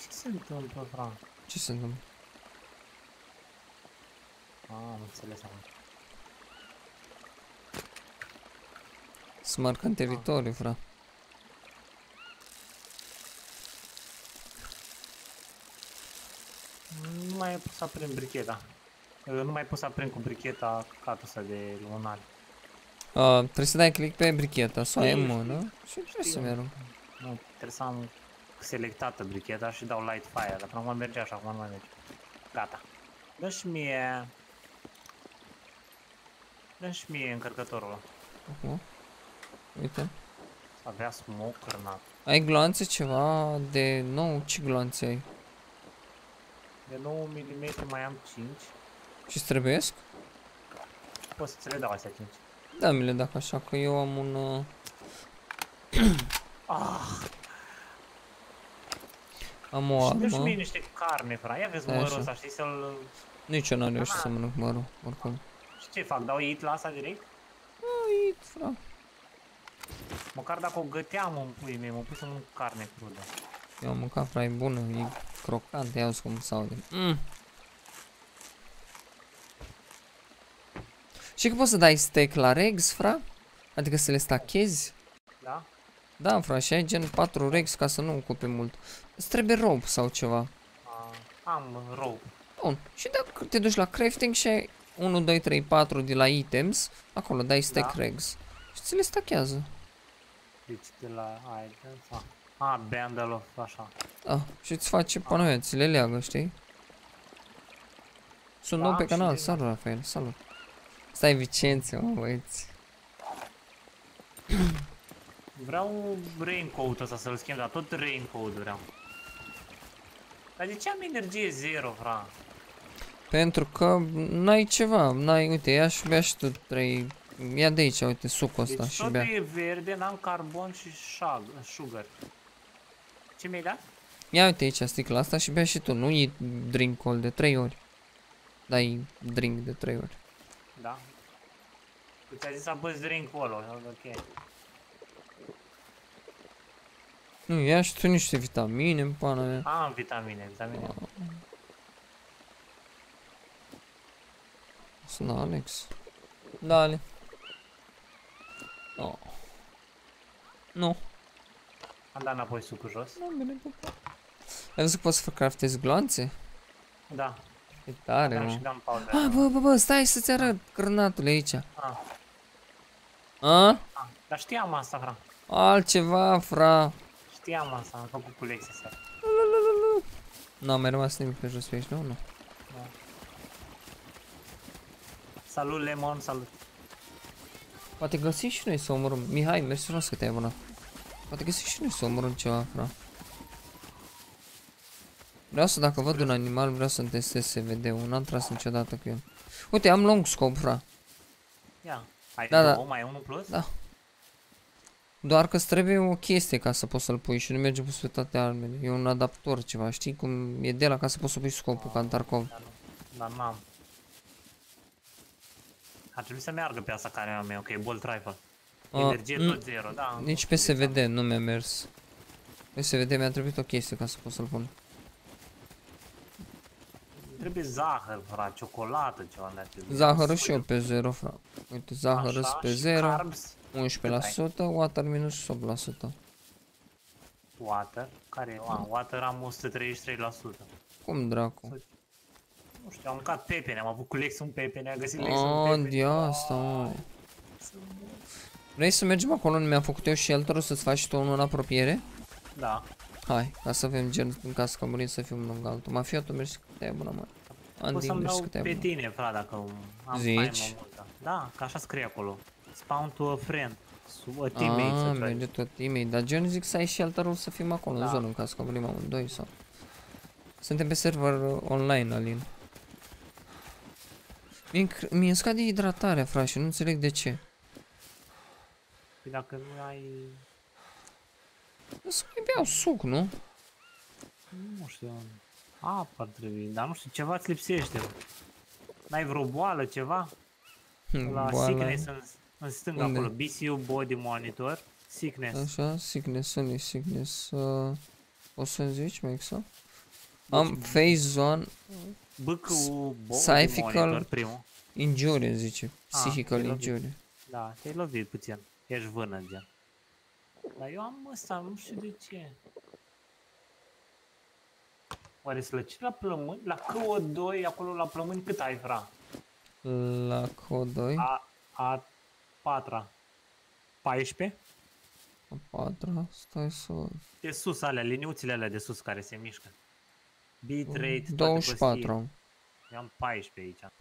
Ce se întâmplă, Frank? Ce se întâmplă? Ah, am înțeles, am. Să marcă în teritoriu, Frank. Nu mai pot să aprind bricheta. Nu mai pot să aprind cu bricheta catul ăsta de lunari. Trebuie să dai click pe bricheta, să o ai în mână și trebuie să merg. Nu, trebuie să am selectată bricheta și dau light fire, dar acum merge așa, acum nu mai merge. Gata. Dă-și mie... Dă-și mie încărcătorul ăla. Uite. Avea smoke grenade. Ai gloanțe ceva de nou? Ce gloanțe ai? De 9 mm mai am 5. Ce-ți trebuiesc? Poți să-ți le dau astea 5. Da, mi le dacă așa, că eu am un... Ah. Am o armă. Și mie niște carne, fra. Ia vezi mărul ăsta, știi, să-l... Nici eu n-am reușit să mănânc mărul, oricum. Și ce fac? Dau it la asta direct? Nu, it, fra. Măcar dacă o găteam în pui mie, mă pui să mănânc carne crudă. Eu am mâncat, fra, e bună, e crocant, ia auzi cum s-aude. Și că poți să dai steak la regs, fra? Adică să le stachezi? Da? Da, fra, și ai gen 4 regs ca să nu ocupe mult. Îți trebuie rope sau ceva. Am rope. Bun, și dacă te duci la crafting și ai 1, 2, 3, 4 de la items, acolo dai stack regs și ți le stachează. Deci de la items, bundle of, așa. Da, și îți face panoia, ți le leagă, știi? Sunt nou pe canal, salut Rafael, salut. Stai Vicențiu, mă băieți. Vreau raincoat-ul ăsta să-l schimb, dar tot raincoat vreau. Dar de ce am energie zero, fra? Pentru că n-ai ceva, n-ai, uite, ia și bea și tu 3, ia de aici, uite, sucul ăsta și bea. Deci totul e verde, n-am carbon și sugar. Ce mi-ai dat? Ia uite aici sticla asta și bea și tu, nu iei drink-ul de 3 ori. Dai drink de 3 ori. Da. Că ți-a zis să băzi drink-ul ăla, ok. Nu, ia și tu niște vitamine în pana mea. Am vitamine, Sunt Alex. Da, Ale. No. Nu. Am dat înapoi sucul jos. Nu, bine, pupa. Ai văzut că poți să craftezi gloanțe? Da. E tare, mă. Bă, stai să-ți arăt granatul aici. Dar știam asta, fra. Altceva, fra. Știam asta, am făcut colecția asta. Nu, mai rămas nimic pe jos pe aici, nu? Nu. Salut, Lemon, salut. Poate găsim și noi să omorâm. Mihai, mersi frumos că te-ai abonat. Poate găsim și noi să omorâm ceva, fra. Vreau să, dacă văd un animal, vreau să-mi testez SVD-ul. N-am tras niciodată cu el. Uite, am long scope, fra. Ia, ai două, mai unul plus? Da. Doar că îți trebuie o chestie ca să poți să-l pui și nu merge pus pe toate armele. E un adaptor ceva, știi? Cum e de la ca să poți să pui scopul, ca în Tarkov. Dar n-am. Ar trebui să meargă pe asta care am eu, că e bolt rifle. Energie tot zero, da. Nici pe SVD nu mi-a mers. Pe SVD mi-a trebuit o chestie ca să pot să-l pun. Trebuie zahăr, fra, ciocolată, ceva de-a trebuit. Zahărul și eu pe 0, fra. Uite, zahărul pe 0. 11%, water minus 8%. Water? Care e? Water am 133%. Cum dracu? Nu știu, am mâncat pepene, am avut cu Lexul un pepene, am găsit Lexul un pepene. De asta, mă. Vrei să mergem acolo unde mi-am făcut eu shelter-ul, să-ți faci tu unul în apropiere? Da. Hai, ca să avem gen în caz că murim să fim lângă altul. Mafia, tu mergi câte ai bună, mă. Poți să-mi dau pe tine, fra, dacă am faimă multă. Da, că așa scrie acolo. Spawn to a friend, a teammate. Merge tot teammate, dar gen zic să ai shelter-ul să fim acolo în zonă, în caz că vorbim amândoi sau... Suntem pe server online, Alin. Mi-e scade hidratarea, fra, și nu înțeleg de ce. Păi dacă nu ai... Să mai beau suc, nu? Nu știu, apă ar trebui, dar nu știu, ceva îți lipsește. N-ai vreo boală, ceva? La sickness în stânga acolo, BCU body monitor, sickness. Așa, sickness, unde sickness? O să-mi zici, mai exact? Am face zone, psychical injury, zice, psychical injury. Da, te-ai lovit puțin, ești vână, gen. Dar eu am ăsta, nu știu de ce. Oare slăci la plămâni? La CO2, acolo la plămâni cât ai, fra? La CO2? A4-a. 14? A4-a, stai să... De sus alea, liniuțile alea de sus care se mișcă. Bitrate, 24. Eu am 14 aici.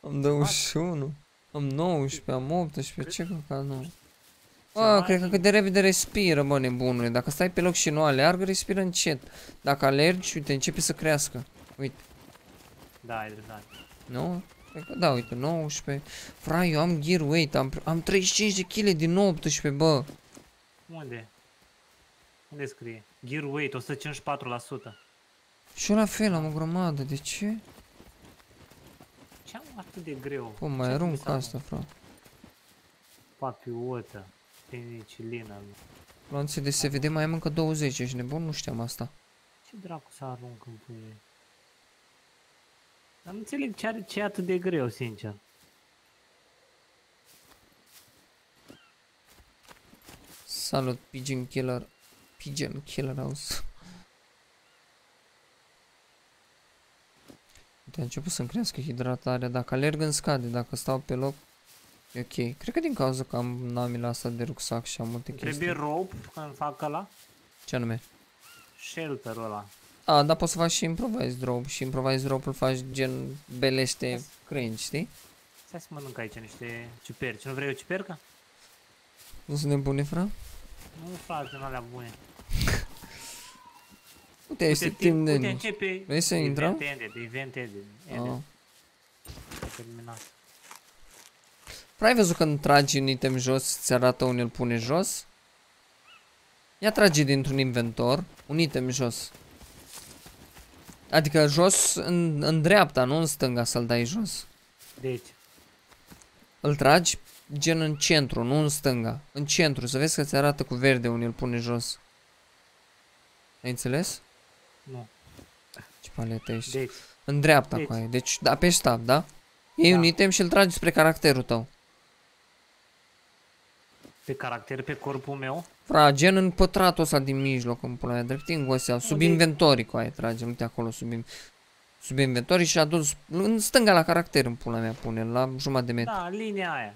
Am 21. Am 19, am 18, ce căcat nu? Bă, cred că cât de repede respiră, bă, nebunule. Dacă stai pe loc și nu aleargă, respiră încet. Dacă alergi, uite, începe să crească. Uite. Da, ai dreptate. Nu? Da, uite, 19. Frai, eu am gear weight, am 35 de kg din 18, bă. Unde? Unde scrie? Gear weight, 154%. Și eu la fel, am o grămadă, de ce? Ce-am atât de greu? Pă, mai arunc asta, frate. Papiotă, penicilina. Lanțe de SVD, mai am încă 20, ești nebun? Nu știam asta. Ce dracu să arunc în pâine? Dar nu înțeleg ce are ce atât de greu, sincer. Salut, Pigeon Killer. Pigeon Killer House. A început să-mi crească hidratarea, dacă alerg îmi scade, dacă stau pe loc e ok. Cred că din cauza că am namila asta de rucsac și am multe chestii. Trebuie rope când fac ăla? Ce anume? Shelter-ul ăla. A, dar poți să faci și improvised rope și improvised rope-ul faci gen beleste cringe, știi? Stai să mănânc aici niște ciuperci, nu vrei o ciupercă? Nu sunt nebune, fra? Nu, fra, sunt alea bune. Uite, este timp de... Uite, începe... Vrei să intrăm? Event ended. Terminat. Prea ai văzut când tragi un item jos, ți arată unde îl pune jos? Ia trage dintr-un inventor un item jos. Adică jos în dreapta, nu în stânga să-l dai jos. Deci? Îl tragi gen în centru, nu în stânga. În centru, să vezi că ți arată cu verde unde îl pune jos. Ai înțeles? Nu. Ce paletă ești? Deci. În dreapta cu aia. Deci apeși tab, da? Iei un item și îl tragi spre caracterul tău. Pe caracter, pe corpul meu? Fra, gen în pătratul ăsta din mijloc, în pula aia, dreptingul ăsta, sub inventorii cu aia tragem, uite acolo, sub inventorii și adus în stânga la caracter, în pula mea, pune la jumătate de metru. Da, linia aia.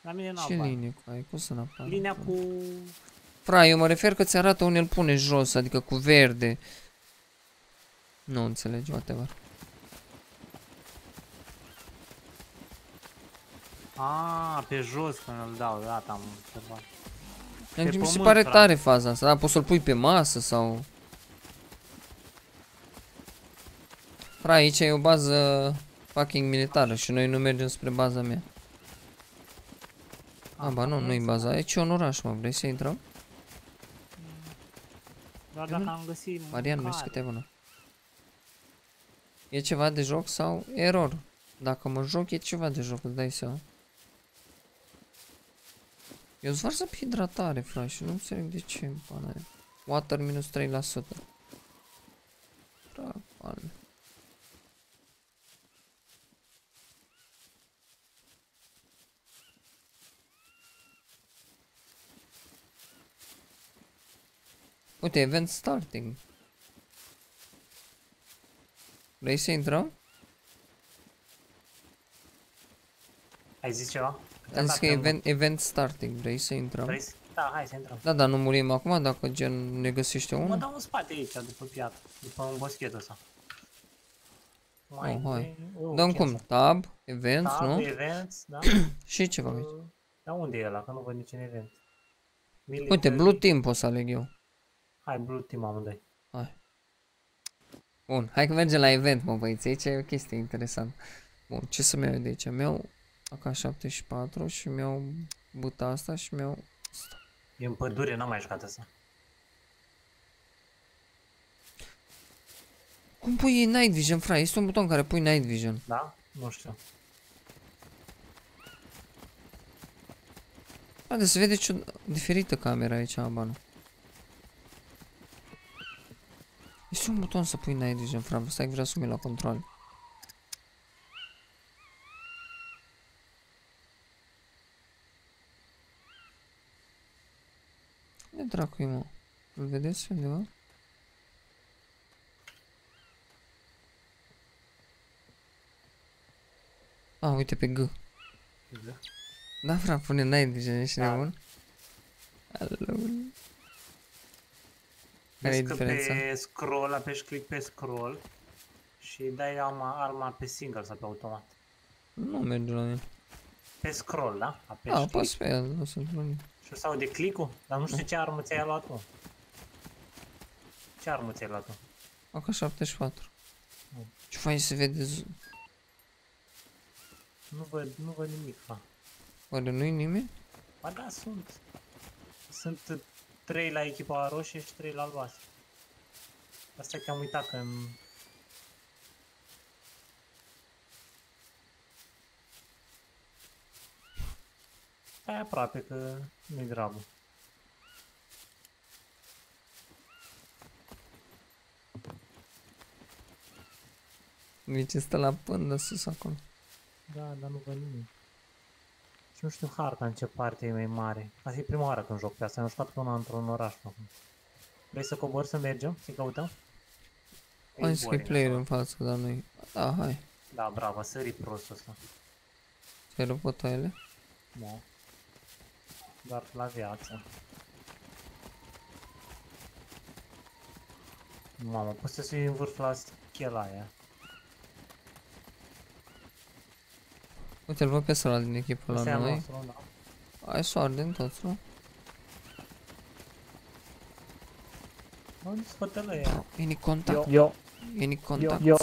La mine n-apare. Ce linie cu aia? Cum să n-apare? Linia cu... Fra, eu mă refer că ți arată unde îl pune jos, adică cu verde. Nu înțelegi, whatever. Aaa, pe jos când îl dau, gata, am observat. Mi se pare tare faza asta, da? Poți să-l pui pe masă sau... Fra, aici e o bază fucking militară și noi nu mergem spre baza mea. A, ba nu, nu-i baza, aici e un oraș, mă, vrei să intrăm? Doar dacă am găsit... Marian, mergi câte bună. E ceva de joc sau error? Dacă mă joc, e ceva de joc, îți dai seama. Eu îți varsă pe hidratare, frate, și nu înțeleg de ce în pana aia. Water minus 3%. Fra, palme. Uite, event starting. Vrei să intrăm? Ai zis ceva? Am zis că event starting, vrei să intrăm? Da, hai să intrăm. Da, dar nu murim acum dacă gen ne găsește unul? Mă dau în spate aici, după piatră, după un boschet ăsta. Mai, hai. Dăm cum? Tab, events, nu? Tab, events, da. Și ceva aici. Dar unde e ăla? Că nu văd niciun event. Uite, blue team pot să aleg eu. Hai, blue team amândoi. Hai. Bun, hai că mergem la event, mă băieți, aici e o chestie interesantă. Bun, ce să-mi iau de aici? Mi-au AK-74 și mi-au buta asta și mi-au... E în pădure, n-am mai jucat asta. Cum pui night vision, frate? Este un buton care pui night vision. Da? Nu știu. Frate, se vede ce diferită camera aici, abanul. Este un buton să pui night vision, frate. Stai că vreau să mi-l la control. Ce dracu-i, mă? Îl vedeți undeva? A, uite pe G. Da, frate, pune night vision, ești nebun? Care-i diferența? Pe scroll, apeși click pe scroll și dai arma pe single sau pe automat. Nu merge la mine. Pe scroll, da? Apeși da, apăs pe el, nu sunt bun. Și sau de click-ul? Dar nu știu ce armă ți-ai luat tu. Ce armă ți-ai luat tu? AK-74. Ce fain se vede. Nu văd nimic, fa. Oare nu-i nimeni? Ba da, sunt. Sunt 3 la echipa roșie și 3 la albastră. Asta e că am uitat că în... Stai aproape că nu-i grabă. Vici stă la pândă sus acolo. Da, dar nu văd nimic. Și nu știu harta în ce parte e mai mare. Asta e prima oară când joc pe asta, am jucat până într-un oraș acum. Vrei să cobori, să mergem, să-i căutăm? Am zis că e player în față, dar nu-i... Da, hai. Da, bravo, sări prostul ăsta. Ți-ai luat bătoaiele? Da. Doar la viață. Mamă, poți să iei în vârf la schela aia. Uite-l văd pe ăsta din echipă la noi. Ai soare din toți, nu? Mă, nu-ți fătălă ea. Any contact? Yo. Any contact? Yo.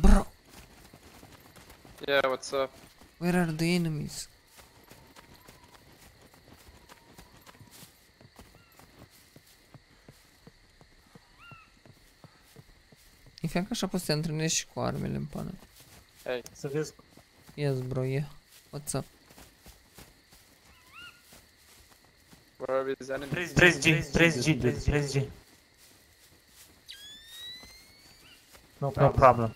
Bro! Yeah, what's up? Where are the enemies? E fiam că așa poți să te antrenești și cu armele în pană. Hey. Să vezi. Yes, bro, yeah. What's up? Where are these enemies? Press G. No problem.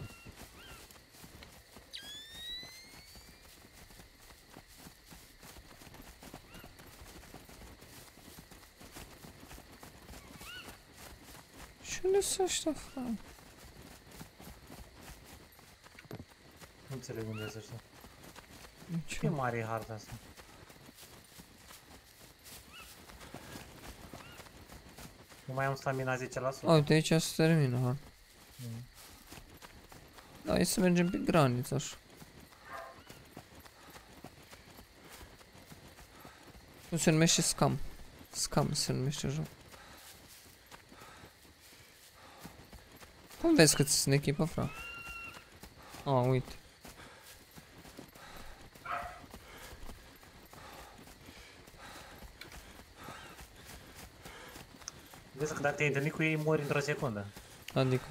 Și unde sunt ăștia, frate? Nu înțeleg unde sunt ăștia. Ce mare e harta asta? Nu mai am stamina 10%. Uite, aici se termină harta. Da, hai să mergem pe graniță așa. Cum se numește SCUM? SCUM se numește joc. Cum vezi cât sunt echipă, fra? A, uite. Vezi că dacă te-ai întâlnit cu ei, mori într-o secundă. Adică?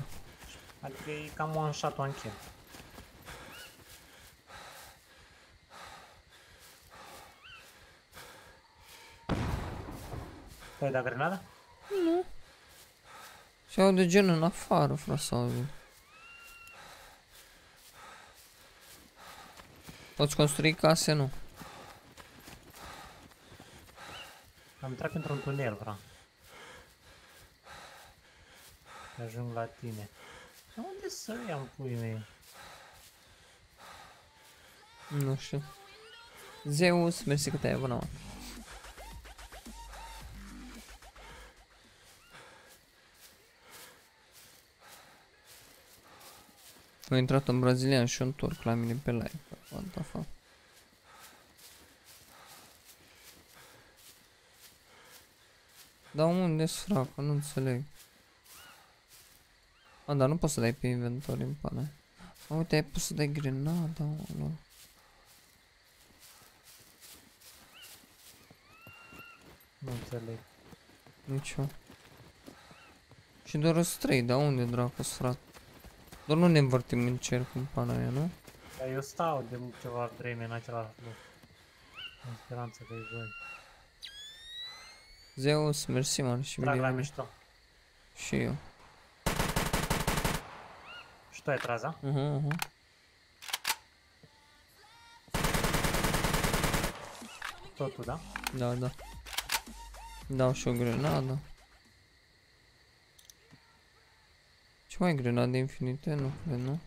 Adică e cam one shot, one kill. Ai dat grenada? Nu. Se aude gen în afară, frate, s-aude. Poți construi case, nu? Am intrat într-un tunel, frate. Ajung la tine. Dar unde să iau puii mei? Nu știu. Zeus, mersi că te-ai abonat. A intrat un brazilian și un turc la mine pe live. What the fuck? Dar unde-s, fracă? Nu înțeleg. A, dar nu poți să dai pe inventori în pane. A, uite, ai pus să dai grenada, mă. Nu înțeleg. Nicio. Și doar o-s 3, dar unde dracu-s, frate? Doar nu ne învârtim în cerc în pana aia, nu? Dar eu stau de ceva vreme în același loc. În speranță că-i voi. Zeus, mersi, man, și milion. Drag la mișto. Și eu. Și tu ai tras, da? Totul, da? Da. Dau și o grenadă. Ce mai grenade infinite? Nu cred, nu?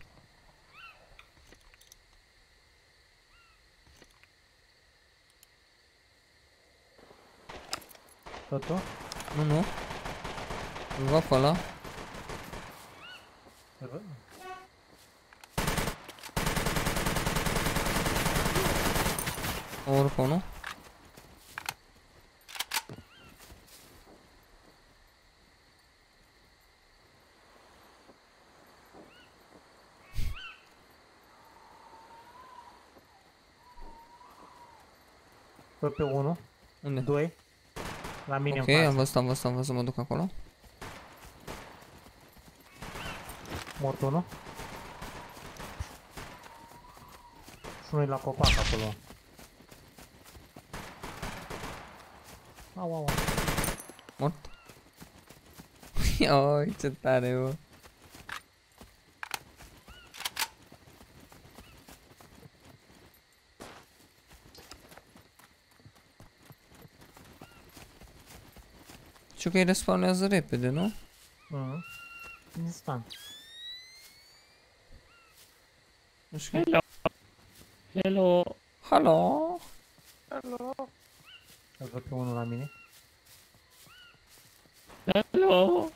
Totul? Nu. Îl văd pe ăla. Oricum, nu? Pe 1. Unde? 2. La mine în față. Ok, am văzut, mă duc acolo. Mort 1. Și unul e la copac acolo. Au, au, au. Mort? Ioi, ce tare, bă. Știu că îi respawnează repede, nu? Mhm. Instant. Nu știu. Hello. Hello. Hello. Hello. Îl văd pe unul la mine. Hello.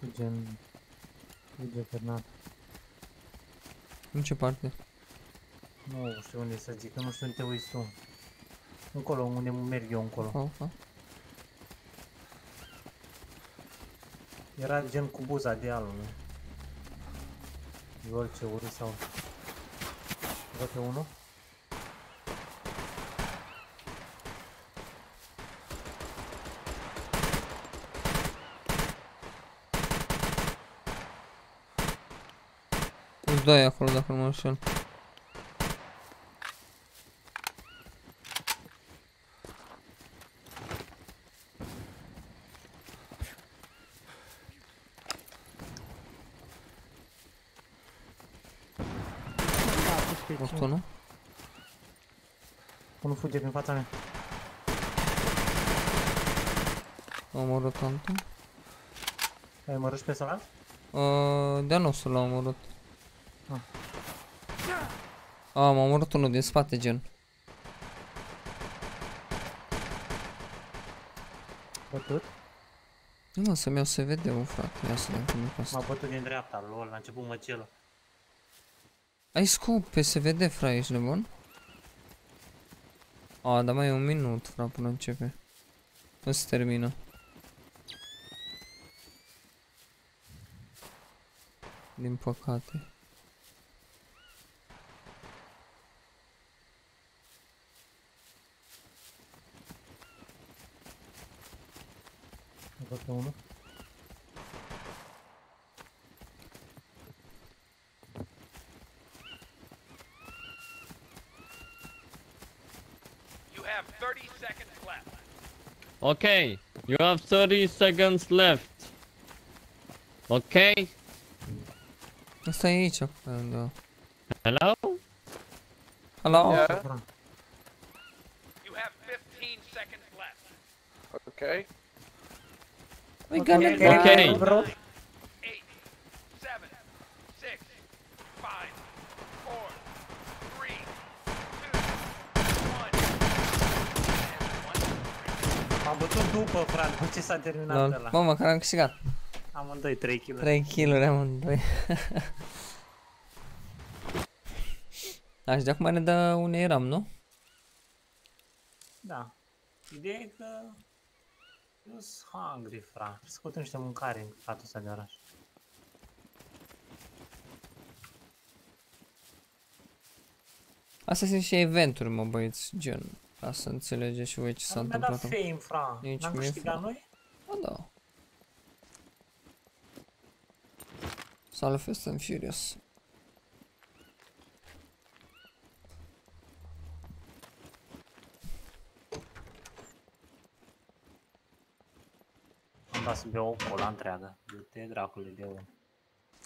Fugem. Fugem alternat. În ce parte? Nu știu unde să zic, nu știu unde te uiți tu. Încolo, unde merg eu încolo. Era gen cu buza de alul meu. Iol ce urât sau... Văd pe unul. Îți dai acolo dacă nu mă înșel. Unul fuge prin fața mea. Am omorât altul. Ai omorât pe salat? De-a nostru l-am omorât. A, m-a omorât unul din spate, gen. Bătut? Nu, mă, să-mi iau SVD-ul, frate. Ia să dăm cum e asta. M-a bătut din dreapta, lol, la început măcelul. Ai scoop pe SVD, fra, ești nebun? A, dar mai e un minut, fra, până începe. Până se termină. Din păcate. Încă pe unul. Okay, you have 30 seconds left. Okay. Asta e aici. Hello? Hello? Yeah. You have 15 seconds left. Okay. We got it. Okay. 8, 7, 6, 5, 4, 3, 2, 1. Am bătut după, frate, cu ce s-a terminat ăla. Mă, măcar am câștigat. Amândoi 3 kill-uri. 3 kill-uri amândoi. Da, și de acum ne dă unde eram, nu? Da. Ideea e că... eu sunt hungry, frate. Trebuie să căutăm niște mâncare în fatul ăsta de oraș. Astea sunt și eventuri, mă, băieți, gen. Ca să înțelegeți și voi ce s-a întâmplat. Am dat fame, fra. N-am câștigat noi? Ba da. Salut, Fast and Furious. Am dat să beau o cola întreagă. Du-te, dracule,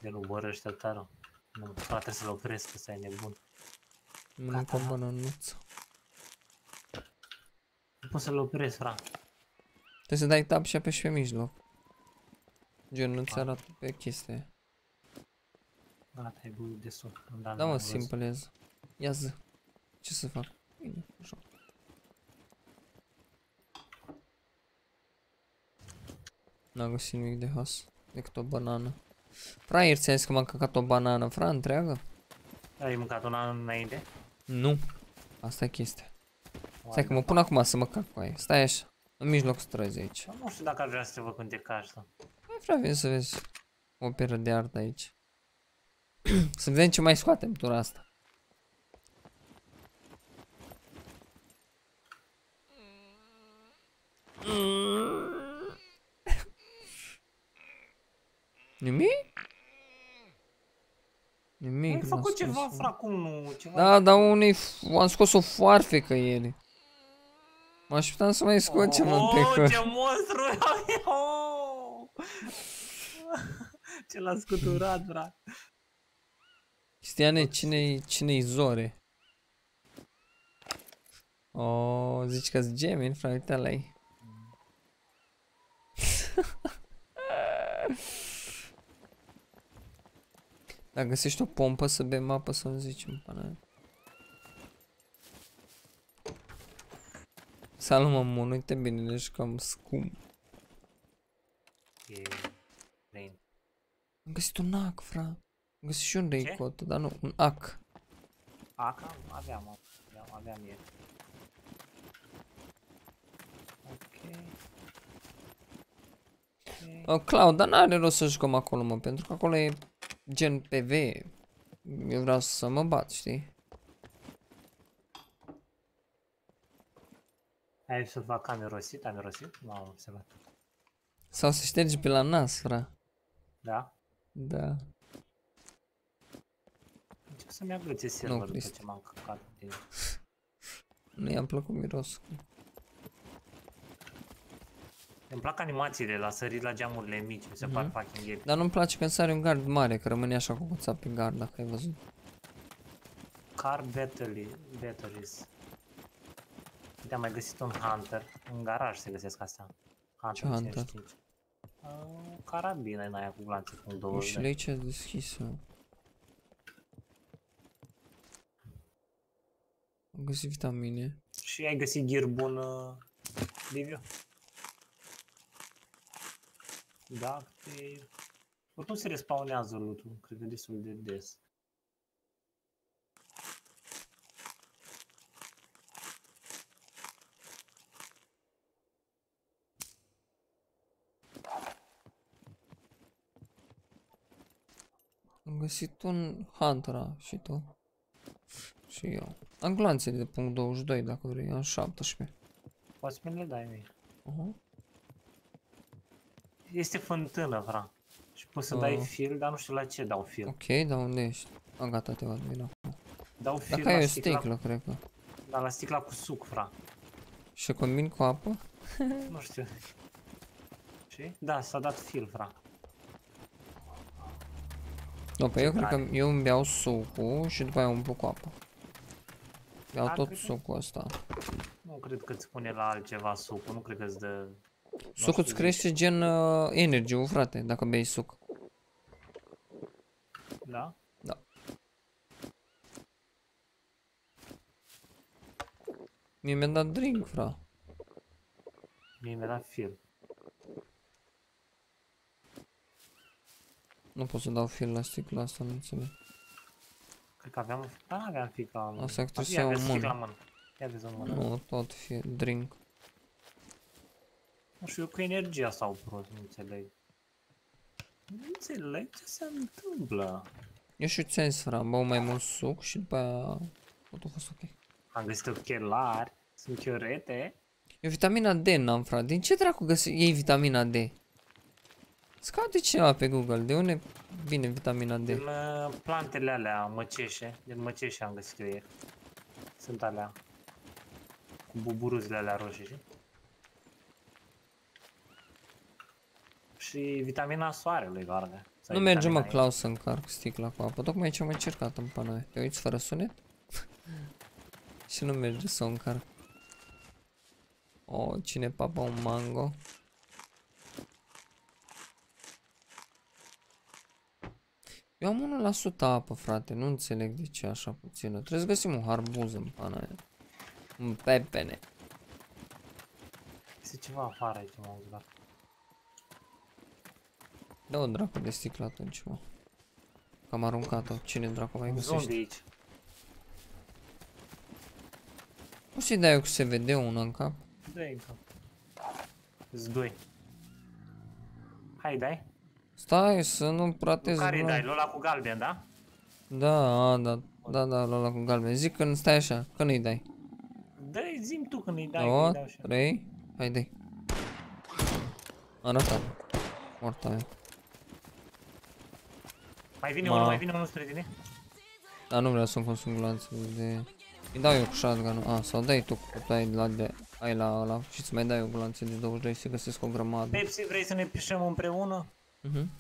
de-l ubărăște tără. Nu, frate, să-l opresc, că ăsta e nebun. Nu cum bănănuță. Nu pot să-l opresc, fra. Trebuie să dai tab și apeși pe mijloc. Gen, nu-ți arată pe chestia. Gata, ai buiul de sub. Da, mă, simplez. Ia zi. Ce să fac? Bine, așa. N-am găsit nimic de has decât o banană. Fra, ieri ți-ai zis că m-am căcat o banană, fra, întreagă? Ai mâncat una înainte? Nu. Asta e chestia. Stai că mă pun acum să mă cac cu aia. Stai așa. În mijlocul străzii aici. Nu știu dacă ar vrea să te văd când te caci, da. Mai vreau vin să vezi o operă de artă aici. Să vedem ce mai scoatem tura asta. Nimic? Nimic. Am făcut ceva, fracum, nu ceva. Da, dar unii am scos o foarfecă ieri. Mă așteptam să mai scot ceva în pecăr. Oh, ce monstru! Ce l-a scuturat, bra. Cristiane, cine-i Zore? Oh, zici că-s gemeni, frate, uite ala ei. Dacă găsești o pompă să bem apă, să nu zicem pana. Salut, mă, Mun, uite bine, deci cam scump. Am găsit un ac, fra. Am găsit și un reicot, dar nu, un ac. Ac? Aveam ieri. Ok. Cloud, dar n-are rost să jucăm acolo, mă, pentru că acolo e gen PV. Eu vreau să mă bat, știi? Ai să fac amerosit, amerosit? Nu am observat. Sau să ștergi pe la nas, fra. Da? Da. Încep să-mi agruțe serverul după ce m-am căcat din... Nu i-am plăcut mirosul. Îmi plac animațiile la sărit la geamurile mici, mi se par fucking epic. Dar nu-mi place când sare un gard mare, că rămâne așa cu cuța pe gard, dacă ai văzut. Car batteries. Uite, am mai găsit un hunter, în garaj se găsesc astea. Hunter, ce hunter? Carabina în aia cu glanțe, cu 20. Ușile aici ați deschis. Am găsit vitamine. Și ai găsit gear bun, Liviu? Da, te... Oricum se respawnează loot-ul, cred că destul de des. Am găsit un Hunter și tu. Și eu. Am glanțe de punct 22 dacă vrei, am 17. Poți mi le dai mie. Este fântână, fra. Și poți să dai fil, dar nu știu la ce dau fil. Ok, dar unde ești? A, gata, te văd bine acum. Dau fil la sticla. Sticlă, cred că. Da, la sticla cu suc, fra. Și combin cu apă? Nu știu. Și? Da, s-a dat fil, fra. Da, păi eu cred că eu îmi beau sucul și după aia umplu cu apă. Beau tot sucul ăsta. Nu cred că îți pune la altceva sucul, nu cred că îți dă... Sucul îți crește gen energy-ul, frate, dacă bei suc. Da? Da. Mie mi-a dat drink, fra. Mie mi-a dat fil. Nu pot să dau fil la sticla asta, nu înțeleg. Cred că aveam... Da, n-aveam fil la mână. Asta că trebuie să iau în mână. Ia vezi în mână. Nu, tot fil, drink. Nu știu eu că energia sau prost, nu înțeleg. Nu înțeleg ce se întâmplă. Eu știu ce ai zis, frate, am băut mai mult suc și după aia totul a fost ok. Am găsit ochelari, sunt chiorete. Eu vitamina D n-am, frate, din ce dracu găsi ei vitamina D? Scade ceva pe Google, de unde vine vitamina D? Din plantele alea măceșe, din măceșe am găsit eu ieri. Sunt alea cu buburuzele alea roșii. Și vitamina soarelui, varga. Nu merge, mă, Claus, să încarc sticla cu apă. Tocmai aici am încercat în panoare. Te uiți fără sunet? Și nu merge să o încarc. O, cine papa un mango? Eu am 1% apă, frate. Nu înțeleg de ce așa puțină. Trebuie să găsim un harbuz în panoare. Un pepene. Este ceva afară aici, m-am zbat. Dă-o dracu de sticlă atunci, mă. Că am aruncat-o. Cine dracu mai găsește? Zombie aici. Nu știu, dai eu că se vede una în cap. Dă-i în cap. Îți doi. Hai, dai. Stai să nu pratezi. Care dai? Lola cu galben, da? Da, da, da, da, Lola cu galben. Zic când stai așa, când îi dai. Dă-i, zi-mi tu când îi dai, când îi dau așa. 3, hai, dai. Arată. Morta. Mai vine unul, mai vine unul spre tine. Dar nu vreau să-mi consum glanțul de... Îi dau eu cu shotgun-ul, a, sau dai tu cu ai la de... ai la ăla și îți mai dai eu glanțe de 22 să găsesc o grămadă. Pepsi, vrei să ne pișăm împreună? Mhm.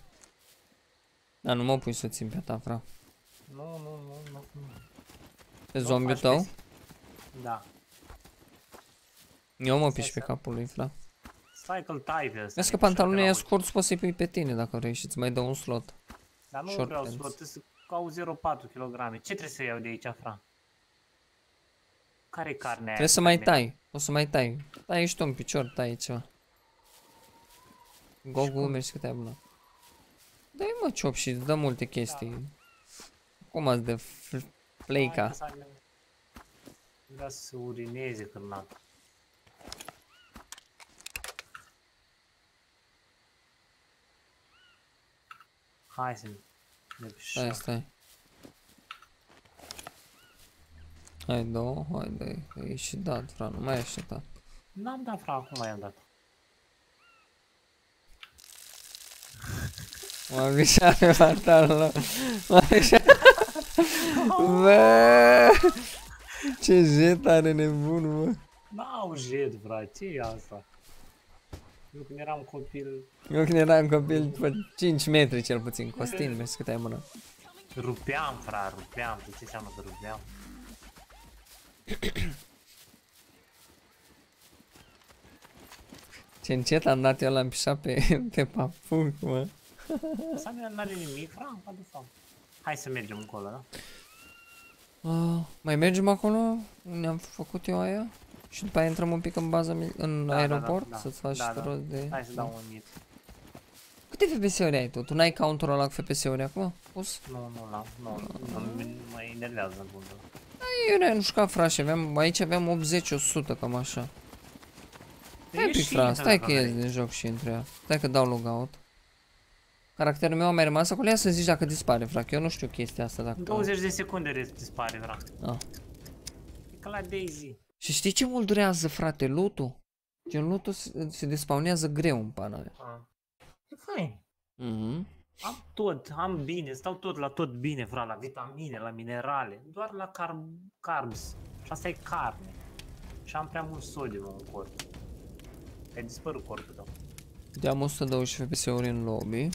Dar nu mă pui să țin pe ta, frate. Nu, nu, nu, nu. E zombiul tău? Da. Eu mă piș pe capul lui, frate. Stai că-l tai pe ăsta. Vezi că pantalonii e scurt, poți să-i pui pe tine dacă vrei și îți mai dă un slot. Dar nu vreau slot, au 0,4 kg. Ce trebuie să iau de aici, frate? Care-i carnea aia? Trebuie să mai tai, o să mai tai. Tai ești tu un picior, tai ceva. Gogu, mersi că te-ai abonat. Dă-i mă ciop și îți dă multe chestii. Cum ați de fleica? Vreau să se urineze când n-am. Hai să ne pișăm. Stai, stai. Hai două, hai dai, e și dat, fra, nu mai ești dat. N-am dat, fra, acum i-am dat. M-am pișat pe pantalon. M-am pișat. Bă! Ce jet are nebun, bă! N-au jet, fra, ce-i asta? Eu când eram copil... Eu când eram copil, pe 5 metri cel puțin, Costin, vezi cât ai mână. Rupeam, fra, rupeam, ce înseamnă că rupeam? Ce încet am dat eu, l-am pișat pe papuc, mă. Asta n-are nimic, fra, adu-fam. Hai să mergem încolo, da? Mai mergem acolo? Ne-am făcut eu aia? Și după aia intrăm un pic în bază, în aeroport, să-ți faci rost de... Hai să dau un hit. Câte FPS-uri ai tu? Tu n-ai counter-ul ăla cu FPS-uri acum? Pus? Nu, nu l-am, nu mă enervează în bundă. Da, eu nu știu ca, frate, aici aveam 80-100, cam așa. Hai pic, frate, stai că ies din joc și intre ea. Stai că dau logout. Caracterul meu a mai rămas acolo, ia să zici dacă dispare, frate, eu nu știu chestia asta dacă... 20 de secunde dispare, frate. E ca la DayZ. Și știi ce mult durează, frate, loot-ul? Gen loot-ul se despawnează greu în pana mea. Ce fain. Am tot, am bine, stau tot la tot bine, frate, la vitamine, la minerale, doar la carbs. Și asta e carne. Și am prea mult sodium în corp. Ai dispărut corpul tău. Deam 120 FPS-uri în lobby.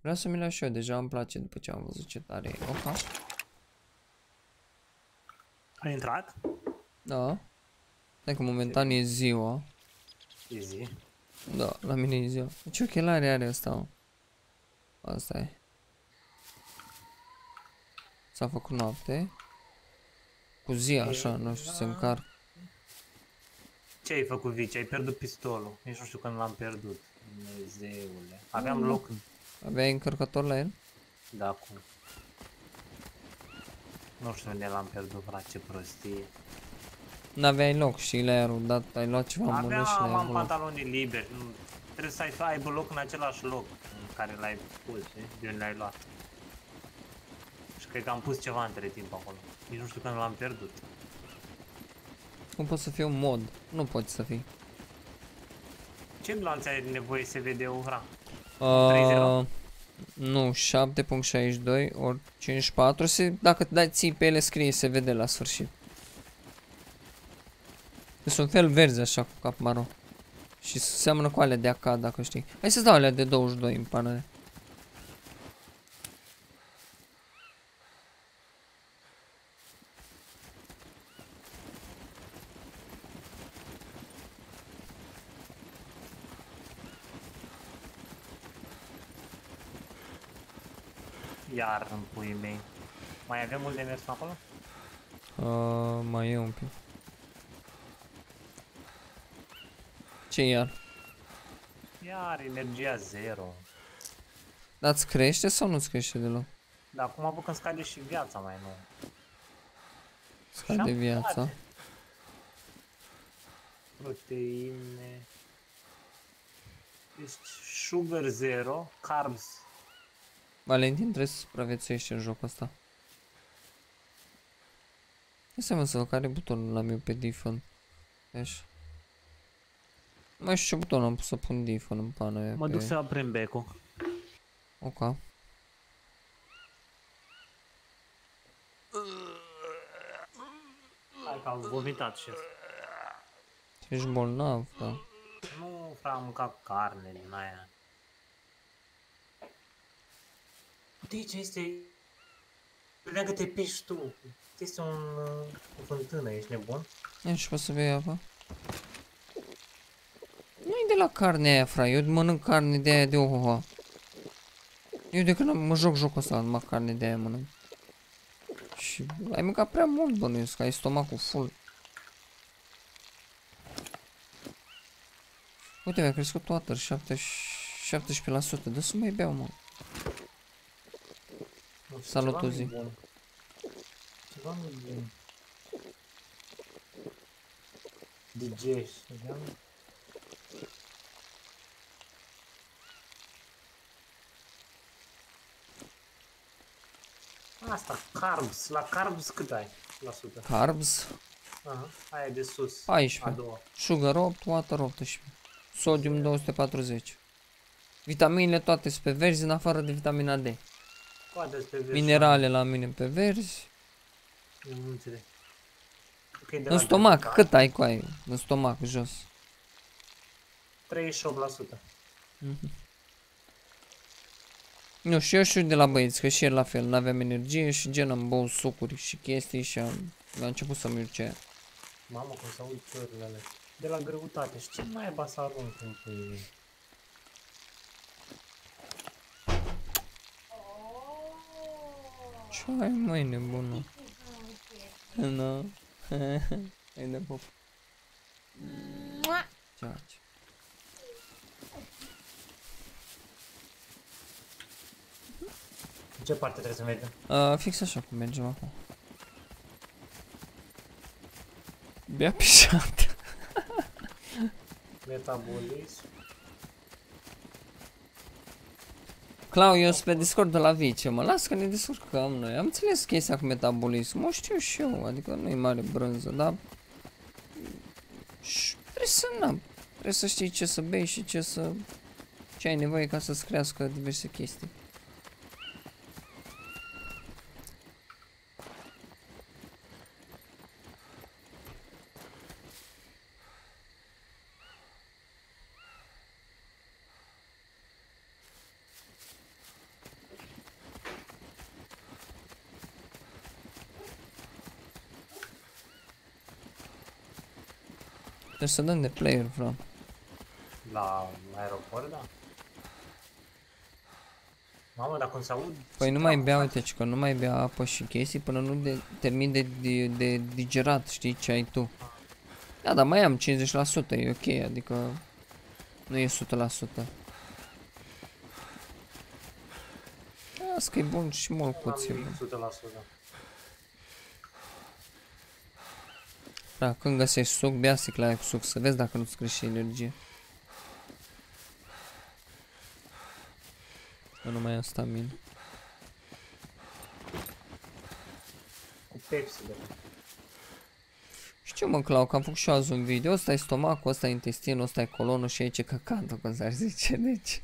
Vreau să mi le iau și eu, deja îmi place după ce am văzut ce tare e. Opa. Ai intrat? Da. Stai că momentan e ziua. E zi? Da, la mine e ziua. Ce ochelari are ăsta, mă? Asta e. S-a făcut noapte. Cu zi așa, nu știu, se încarc. Ce ai făcut, Vici? Ai pierdut pistolul. Nici nu știu când l-am pierdut. Dumnezeule. Aveam loc. Aveai încărcător la el? Da, cum? Nu știu unde l-am pierdut, frate, ce prostie. N-aveai loc și le-ai arundat, ai luat ceva bună și le-ai am pantalonii liberi, trebuie să aibă loc în același loc în care l-ai pus, de unde l-ai luat. Și cred că am pus ceva între timp acolo, nici nu știu când l-am pierdut. Cum poți să fii un mod? Nu poți să fii. Ce glanțe ai nevoie să vede o hra? Nu, 7.62 ori 5.4, dacă dai ții pe ele scrie, se vede la sfârșit. Sunt un fel verzi așa cu cap maro. Și seamănă cu alea de AK, dacă știi. Hai să-ți dau alea de 22 în panele. Iar în puii mei. Mai avem mult de mers acolo? Mai e un pic. Ce iar? Iar energia 0. Dar îți crește sau nu îți crește deloc? Dar acum apuc că scade și viața mai nou. Scade viața. Proteine. Deci sugar zero, carbs. Valentin, trebuie să supraviețuiești în jocul ăsta. Nu seama să care butonul la meu pe Defund. Deci. Nu mai știu ce buton am pus să pun Defund în pană. Mă duc să aprem becul. Ok. Hai că am vomitat și asta. Ești bolnav, da. Nu, frate, am mâncat carne din aia. Uite ce este... Vedea că te piști tu. Este o fântână, ești nebun? Ești, poți să bei apă? Nu-i de la carnea aia, frate, eu mănânc carne de aia de ohoha. Eu de când mă joc jocul ăsta, numai carne de aia mănânc. Și ai mâncat prea mult, bănuiesc, că ai stomacul full. Uite, mi-a crescut water, 17%, dă să mai beau, mă. Salut, Uzi. Ceva nu-i bun. DJ, știam? Asta, carbs, la carbs cât ai? La sută. Carbs? Aha, aia e de sus, 14. A doua. Sugar 8, water 18. Sodium 240. Vitaminele toate sunt pe verzi, în afară de vitamina D. Toate sunt pe verzi. Minerale la mine pe verzi. Nu înțeleg. Okay, în stomac, cât ai cu aia? În stomac, jos. 38%. Nu, și eu știu de la băieți, că și el la fel, n-aveam energie și gen am băut sucuri și chestii și am început să-mi urce. Mamă, cum s-au țările alea. De la greutate, și ce mai ba să arunc în pui. Ce ai, mai nebună? Nu. Ai de pop. Ce faci? În ce parte trebuie să mergem? Fix așa cum mergem acum. Bea pișat. Metabolism. Clau, eu sunt pe Discord de la Vice, mă las că ne descurcăm noi. Am înțeles chestia cu metabolism, o știu și eu, adică nu e mare brânză, dar... Și trebuie să n-am, trebuie să știi ce să bei și ce să... Ce ai nevoie ca să-ți crească diverse chestii. Trebuie să dăm de player, vreau. La aeroport, da? Mamă, dar cum s-aud? Păi nu mai bea, uite, că nu mai bea apă și chestii până nu termin de digerat, știi, ce ai tu. Da, dar mai am 50%, e ok, adică nu e 100%. Asta e bun și mult puțin. 100%. Da, când găsești suc, bea sticla cu suc, să vezi dacă nu-ți crește energie. Eu nu mai am stamină. Cu Pepsi, de fapt. Știu, mă, Clau, că am făcut și azi un video. Ăsta e stomacul, ăsta e intestinul, ăsta e colonul și aici e căcantul, cum s-ar zice, deci.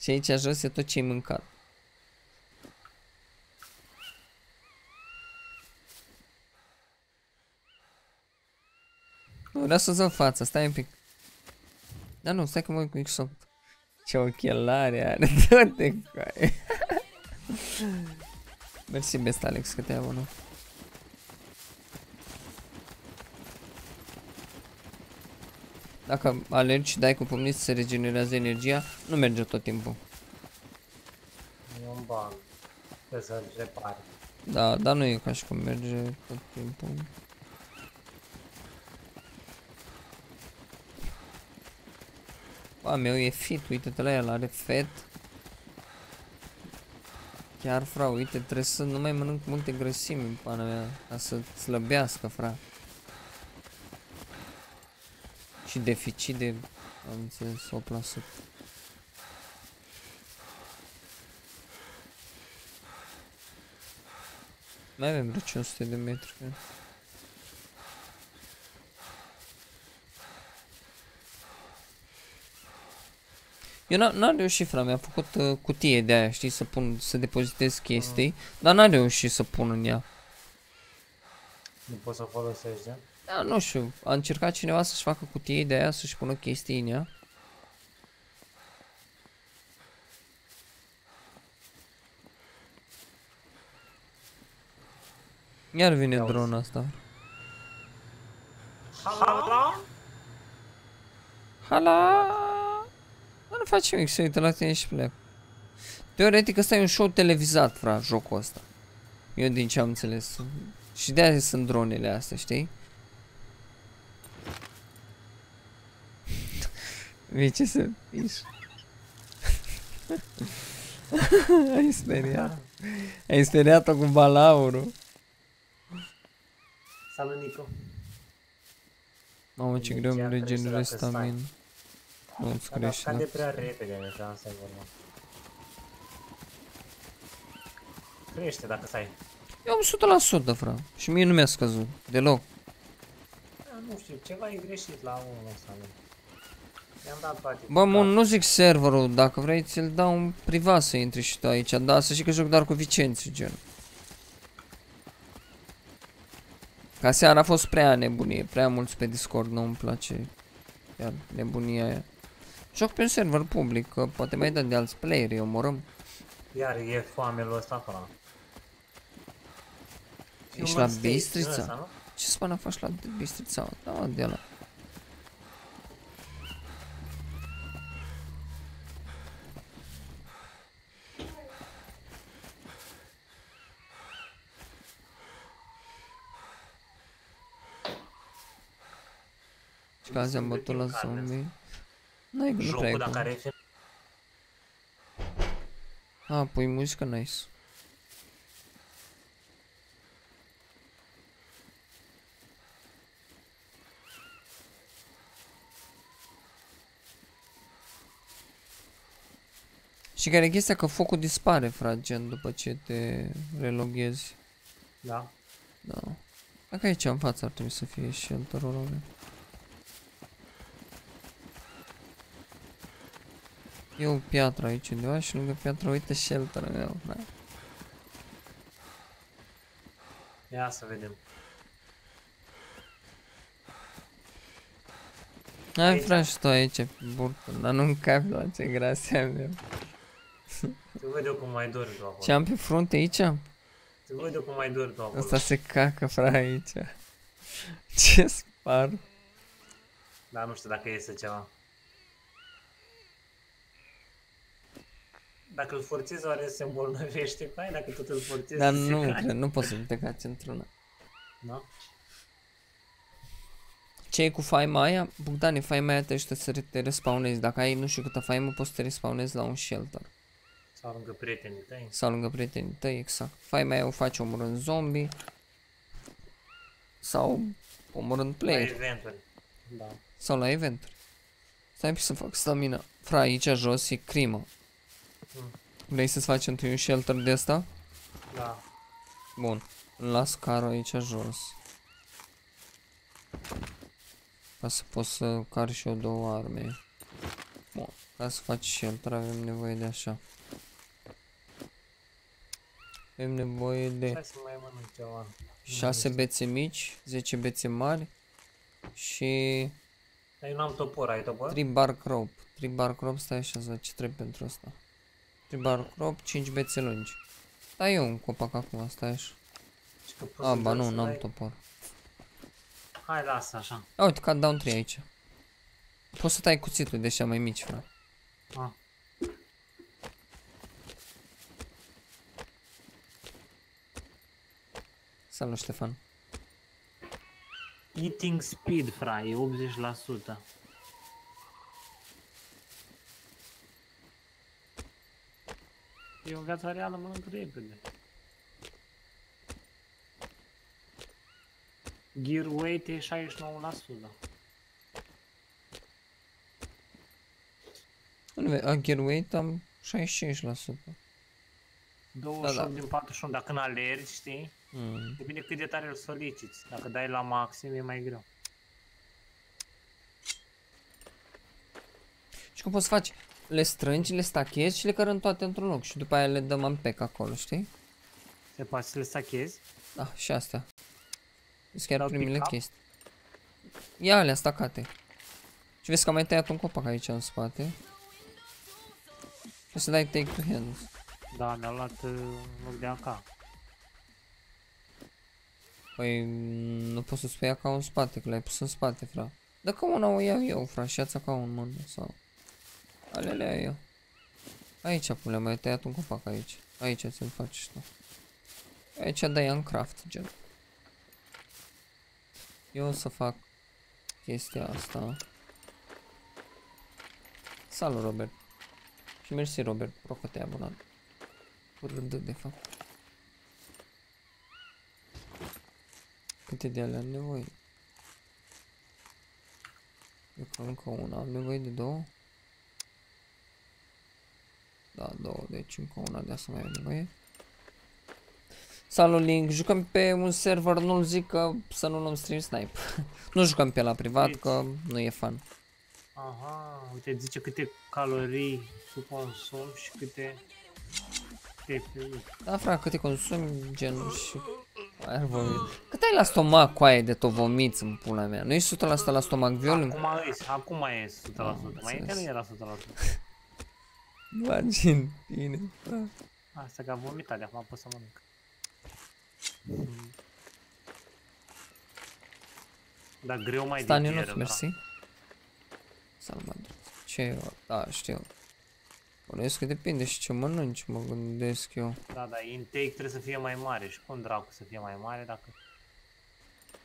Și aici jos e tot ce-ai mâncat. Vreau să-ți dau fața, stai un pic. Dar nu, stai că mă uit cu X8. Ce ochelare are, dă-te coaie. Mersi, best Alex, că te-ai abonat. Dacă alergi și dai cu pumniți se regenerează energia, nu merge tot timpul. E un ban, trebuie să repare. Da, dar nu e ca și cum merge tot timpul. Ba, meu e fit, uite-te la el, are fet. Chiar, fra, uite, trebuie să nu mai mănânc multe grăsimi, pana mea, ca să slăbească, fra. Și deficit de, am înțeles, 8%. Mai avem vreo 500 de metri. Eu n-am reușit, frate, mi-a făcut cutie de aia, știi, să pun, să depozitez chestii, dar n-am reușit să pun în ea. Nu poți să folosești, da? Da, nu știu, a încercat cineva să-și facă cutie de aia, să-și pună chestii în ea. Iar vine drona asta. Hala? Hala? Nu face nimic, se uită la tine și plec. Teoretic ăsta e un show televizat, fra, jocul ăsta. Eu din ce am înțeles. Și de-aia sunt dronele astea, știi? Vei ce să ești? Ai speriat. Ai speriat-o cu balaurul. Salut, Nico. Mamă, ce greu mi regenerez stamina. Nu-ți crește, da? Cade prea repede, așa, asta e vorba. Crește dacă stai. Eu am 100%, fra. Și mie nu mi-a scăzut, deloc. Da, nu știu, ceva e greșit la unul ăsta. I-am dat practic. Bă, mă, nu zic serverul, dacă vrei ți-l dau un privat să intri și tu aici, da, să știi că joc doar cu Vicențiu, gen. Ca seara a fost prea nebunie, prea mulți pe Discord, nu-mi place chiar nebunia aia. Joc pe un server public, că poate mai dă de alți playeri, îi omorâm. Iar e foamelul ăsta acolo. Ești la Bistrița? Ce spana faci la Bistrița? Da, mă, de ala. Și că azi am bătut la zombie. N-ai gândit prea e bun. A, pui muzică, nice. Și care e chestia că focul dispare, frate, gen, după ce te reloghezi. Da. Da. Dacă aici în față ar trebui să fie shelter-ul ăla. E o piatră aici undeva și lângă piatră, uite, shelter-ul meu, da. Ia să vedem. Hai, frate, și tu aici, burtă, dar nu-mi capi la ce grasea mea. Te văd eu cum mai dor tu acolo. Ce am pe frunte aici? Te văd eu cum mai dor tu acolo. Asta se cacă, frate, aici. Ce spar. Dar nu știu dacă iese ceva. Dacă îl forțezi, oare se îmbolnăvește cu aia? Dacă tot îl forțezi, dar nu, cred, nu poți să te cați într-una. Da? Ce e cu faima aia? Bogdane, faima aia trebuie să te respawnezi. Dacă ai nu știu câtă faimă, poți să te respawnezi la un shelter. Sau lângă prietenii tăi. Sau lângă prietenii tăi, exact. Faima aia o faci omorând zombie. Sau omorând player. La eventuri. Da. Sau la eventuri. Stai să fac stamina. Fra, aici jos e crimă. Vrei să-ți faci întâi un shelter de asta? Da. Bun. Las carul aici jos. Ca să pot să car și eu două arme. Bun. Ca să faci shelter avem nevoie de așa. Avem nevoie de 6 bețe mici, 10 bețe mari și... Eu n-am topor, ai topor? 3 bark rope. 3 bark rope, stai așa, zi ce trebuie pentru asta. 3 bark rope, 5 bețe lungi. Stai eu un copac acum, stai așa. A, ba nu, n-am topor. Hai, lasă așa. A, uite, cut down 3 aici. Poți să tai cuțitul de așa mai mici, frate. A. Salut, Ștefan. Eating speed, frate, e 80%. Eu în viața reală mănânc repede. Gear weight e 69%. A gear weight am 65%. 28 da, da. Din 41, dacă n-alergi, știi? Mm. Depinde cât de tare îl soliciți. Dacă dai la maxim, e mai greu. Și cum poți să faci? Le strângi, le stachezi și le cărăm toate într-un loc și după aia le dăm în pec acolo, știi? Se poate să le stachezi? Da, și astea. Sunt chiar primele chestii. Ia alea stacate. Și vezi că am mai tăiat un copac aici în spate. Și să dai take to hand. Da, mi-a luat loc de AK. Păi, nu poți să spui AK în spate, că l-ai pus în spate, fra. Dacă una o iau eu, fra, și ia-ți AK în mână sau... Ale le iau eu. Aici, pule, mi-ai tăiat un copac aici. Aici ți-l faci și tu. Aici dai în craft, gen. Eu o să fac chestia asta. Salut, Robert. Și mersi, Robert, pro că te-ai abonat. Rândă, de fapt. Câte de alea am nevoie? Eu cred încă una, am nevoie de două? Da, două, deci încă una de asta mai am nevoie. Salut, Link, jucăm pe un server, nu-l zic că să nu luăm stream snipe. Nu jucăm pe la privat, uite, că nu e fan. Aha, uite, zice câte calorii tu consumi și câte... Da, fra, cât te consumi, genul și... Ai vomit. Cât ai la stomac, coaie, de tot vomiți în pula mea? Nu ești 100% la stomac viol? Acum e 100%, da, mai încă nu era 100%. Imagine, bine, fra. Asta că a vomitat, de acum pot să mănânc. Dar greu mai de gheră, mersi. Salvador, ce, da, știu. Bănuiesc că depinde și ce mănânci, mă gândesc eu. Da, da, intake trebuie să fie mai mare și cum dracu să fie mai mare dacă...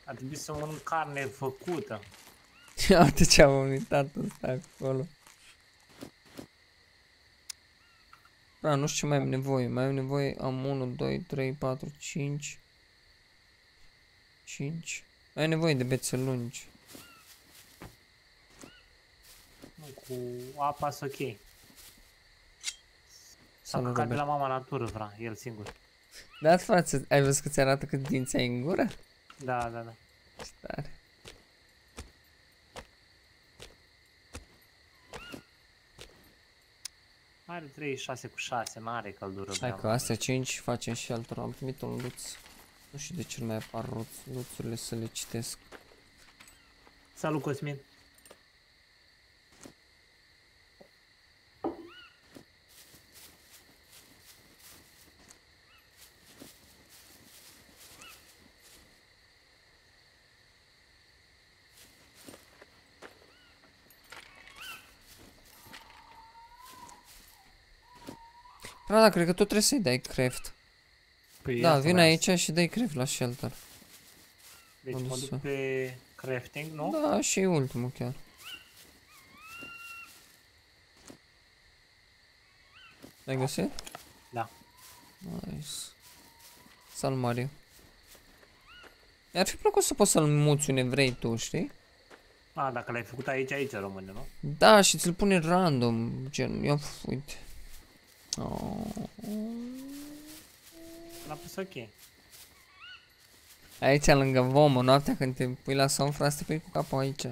Ar trebui să mănânc carne făcută. Uite ce am vomitat ăsta acolo. Da, nu știu ce mai am nevoie, am 1, 2, 3, 4, 5. 5? Ai nevoie de bețe lungi. Cu apa sunt ok. S-a căcat de la mama natură, vrea, el singur. Da, frate, ai văzut că ți arată cât dinți ai în gură? Da, da, da. Ce tare. Are 36 cu 6, n-are căldură. Hai că astea 5 facem și altora, am primit un luț. Nu știu de ce nu mai apar luțurile să le citesc. Salut, Cosmin. Da, da, cred că tu trebuie să-i dai craft. Păi da, vin aici și dai craft la shelter. Deci mă duc pe crafting, nu? Da, și ultimul chiar. L-ai găsit? Da. Nice. Salut, Mario. Mi-ar fi plăcut să poți să-l muți unde vrei tu, știi? A, dacă l-ai făcut aici, rămâne, nu? Da, și ți-l pune random, gen, ia, uite. L-a pus ok. Aici, lângă vomă, noaptea când te pui la somn, frate, te pui cu capul aici.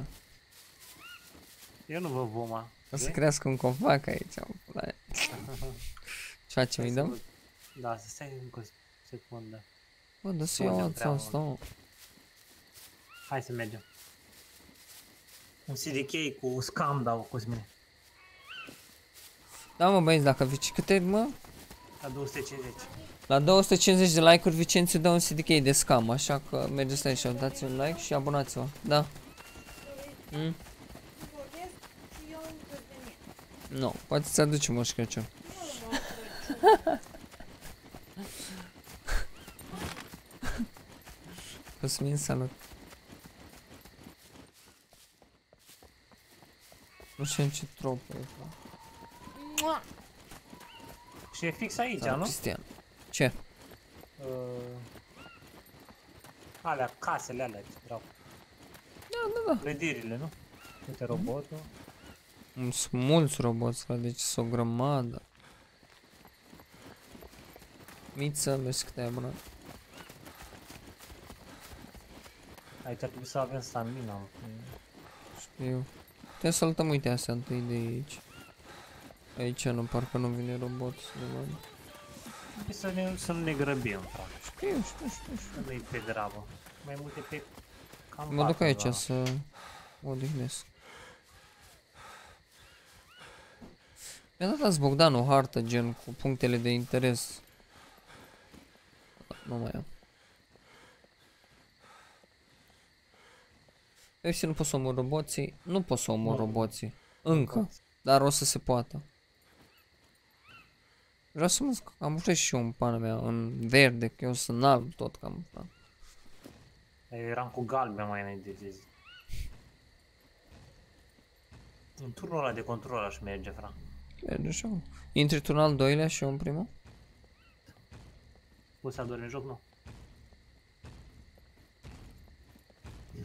Eu nu văd voma. O să crească un copac aici. Ce face, îi dăm? Da, să stai încă o secundă. Bă, dă să iau sau stau. Hai să mergem. Un CDK cu scam dau cu mine. Da, mă, băieți, dacă vici câte, mă? La 250. La 250 de like-uri, Vicențiu dă un CDK de scam, așa că mergeți aici, dați un like și abonați-vă, da. Mm? Nu, no, poate ți aduce Moș Crăciun. Cosmin, salut. Nu știu ce tropă e. Și e fix aici, nu? Cristian. Ce? Alea, casele alea ce vreau. Da. Clădirile, nu? Uite robotul. Sunt mulți roboți, deci sunt o grămadă. Miță, vezi cât ai abonat. Aici ar trebui să avem stamina. Știu. Putem să saltăm, uite, astea întâi de aici. Aici nu, parcă nu vine robot de bani. Să nu ne grăbim, practic. Știu. Nu-i pe grabă. Mai multe pe... Cam mă duc aici să odihnesc. Mi-a dat azi Bogdan o hartă, gen, cu punctele de interes. Nu mai am. Nu pot să omor roboții. Nu pot să omor roboții. Încă. Dar o să se poată. Vreau să mă camuflez și eu în pana mea, în verde, că eu sunt alb tot camuflat. Eu eram cu galben mai înainte de zi. În turnul ăla de control aș merge, Fran. Merge și eu. Intri turnul al doilea și eu în primul? Poți să-l dori în joc, nu?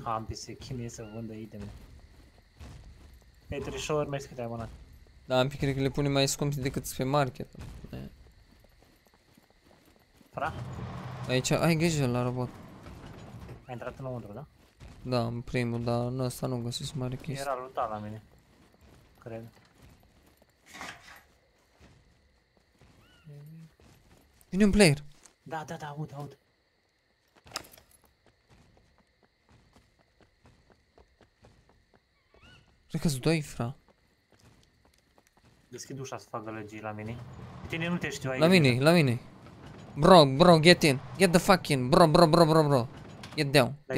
Hampi se chinuie să vândă iteme. Petrișor, mergi câte ai abonat. Da, Hampi cred că le pune mai scumpi decât pe market. Fra? Aici ai grijă la robot. Ai intrat înăuntru, da? Da, în primul, dar în ăsta nu găsesc mare chestii. Era lutat la mine, cred. Vine un player! Da, aud. Cred că-s doi, fra. Deschid ușa să fac gălăgii la mine. Pe tine nu te știu, ai... La mine. Bro, get in. Get the fuck in. Bro. Get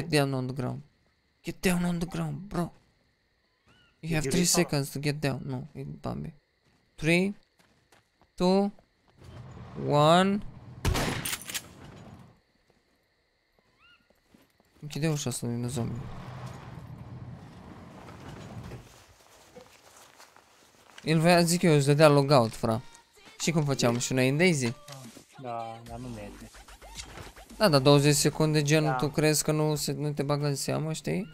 down on the ground, bro. You have 3 seconds to get down. No, it's Bambi. 3, 2, 1. Închide ușa să nu vină zombie. El voia, zic eu, își dădea logout, fra. Și cum făceam? Și noi în DayZ? Da, dar nu merge. Da, dar 20 secunde gen, da. Tu crezi că nu te bagă în seamă, știi?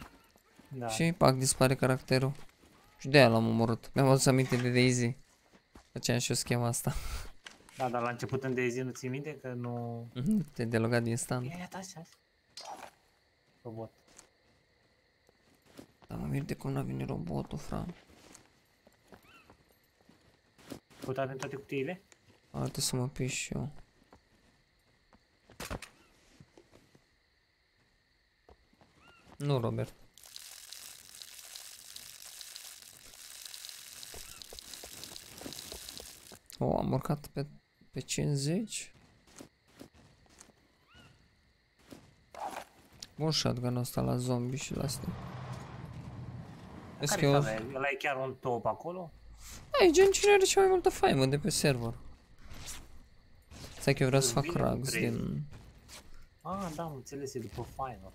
Da. Și pac, dispare caracterul. Și de-aia l-am omorât. Mi-am adus aminte de DayZ. Făceam și eu schema asta. Da, dar la început în DayZ nu ții minte că nu... Te-ai delogat din stand. Ia, robot. Da, mă mir de cum n-a venit robotul, fra. Putate în toate cutiile? Arată să mă piș și eu. Nu, Robert. O, am urcat pe 50. Bun shotgun-ul ăsta la zombie și la asta. Care-i ăla e chiar un top acolo? Da, e gen cine are cea mai multă faimă de pe server. Stai că eu vreau să fac rugs din... Ah, da, am înțeles, e după faimă.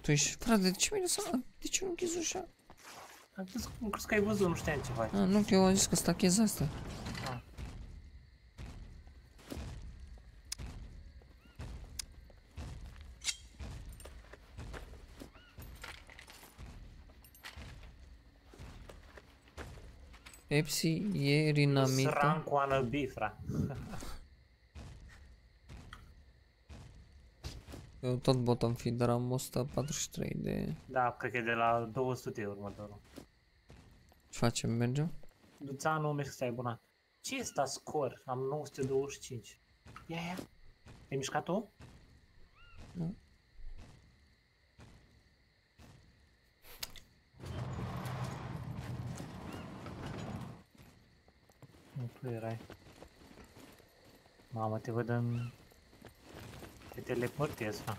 Tu ești... Frate, de ce mi-ai lăsat? De ce nu închizi ușa? Am crezut că ai văzut, nu știam ce faci. Nu, că eu am zis că stachezi asta. Pepsi e rinamită. Sran cu anăbifra. Eu tot bottom feeder am 143 de... Da, cred că e de la 200 următorul. Ce facem? Mergem? Duțanu, mergi că stai bunat. Ce e ăsta scor? Am 925. Ia. Te-ai mișcat tu? Nu. Tu erai. Mamă, te văd în... Te teleportezi, mă.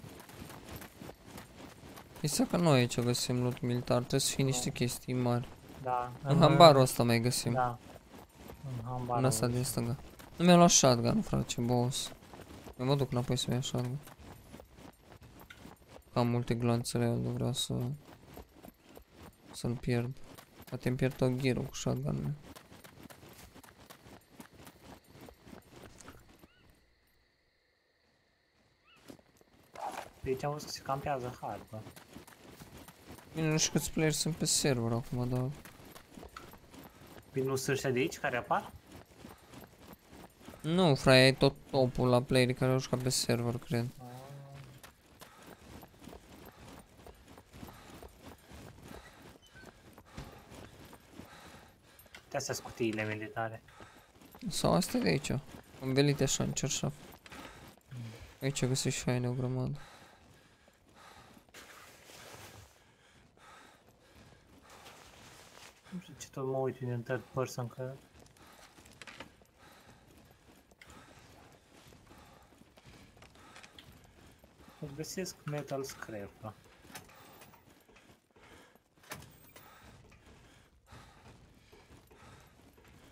Este că noi aici găsim loot militar, trebuie să fie niște chestii mari. Da. În hambarul ăsta mai găsim. Da. În hambarul. În asta din stânga. Nu mi-am luat shotgun, frate, ce boss. Eu mă duc înapoi să-mi ia shotgun. Am multe glanțele, eu nu vreau să... Să-l pierd. Poate-mi pierd tot gear-ul cu shotgun-ul. Deci am văzut că se campează hard, bă. Bine, nu știu câți playeri sunt pe server acum, dar... Bine, nu sunt ăștia de aici care apar? Nu, fraia, e tot topul la playerii care au jucat pe server, cred. Astea sunt cutiile militare. Sau astea de aici, învelite așa, în cerșaf. Aici găsești haine o grămadă. Nu știu ce tot mă uit din third person, că... Îmi găsesc metal scrap.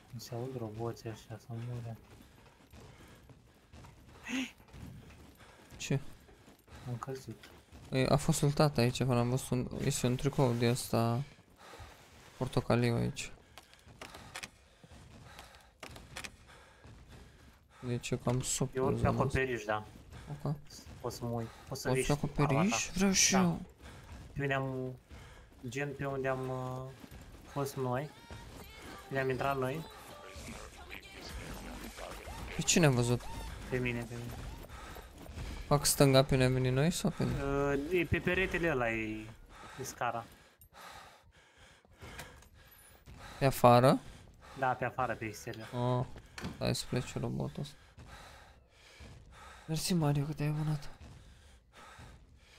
Nu se aud roboții așa, să mure. Ce? Am căzut. E, a fost ultat aici, până am văzut un... Este un tricou de asta portocaliu aici. Deci e cam sub. Eu urc pe acoperiș, da. Ok. Poți să mă uit. Poți să urci acoperiș? Vreau și eu. Eu ne-am... Gen pe unde am fost noi. Ne-am intrat noi. Pe cine am văzut? Pe mine, pe mine. Fac stânga pe ne-am venit noi sau pe noi? Pe peretele ăla e scara. Pe afară? Da, pe afară, pe exterior. Oh, hai să plece robotul ăsta. Mersi, Mario, că te-ai abonat.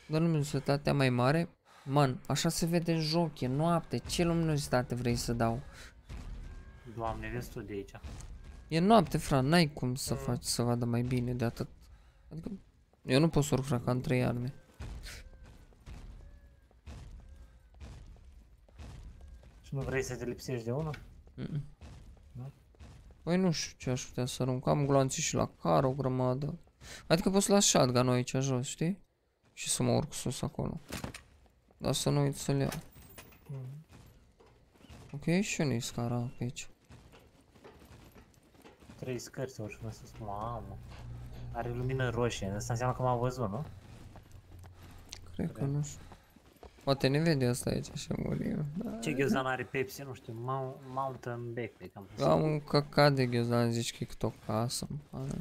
Dar luminozitatea mai mare? Man, așa se vede în joc, e noapte. Ce luminozitate vrei să dau? Doamne, vezi tu de aici. E noapte, fra, n-ai cum să faci să vadă mai bine de atât. Adică, eu nu pot să urc, fra, că am 3 arme. Și nu vrei să te lipsești de una? Nu? Păi nu știu ce aș putea să arunc, am gloanții și la car o grămadă. Adică pot să las shotgun aici jos, știi? Și să mă urc sus acolo. Dar să nu uit să le iau. Ok, și unii scara pe aici. 3 scări sau urcă sus, mamă. Are lumină roșie, asta înseamnă că m-am văzut, nu? Cred că nu știu. Poate ne vede asta aici, așa murim. Ce ghiozdan are Pepsi, nu știu, Mountain Backpack am pus. Am un căcat de ghiozdan, zici că e cât o casă.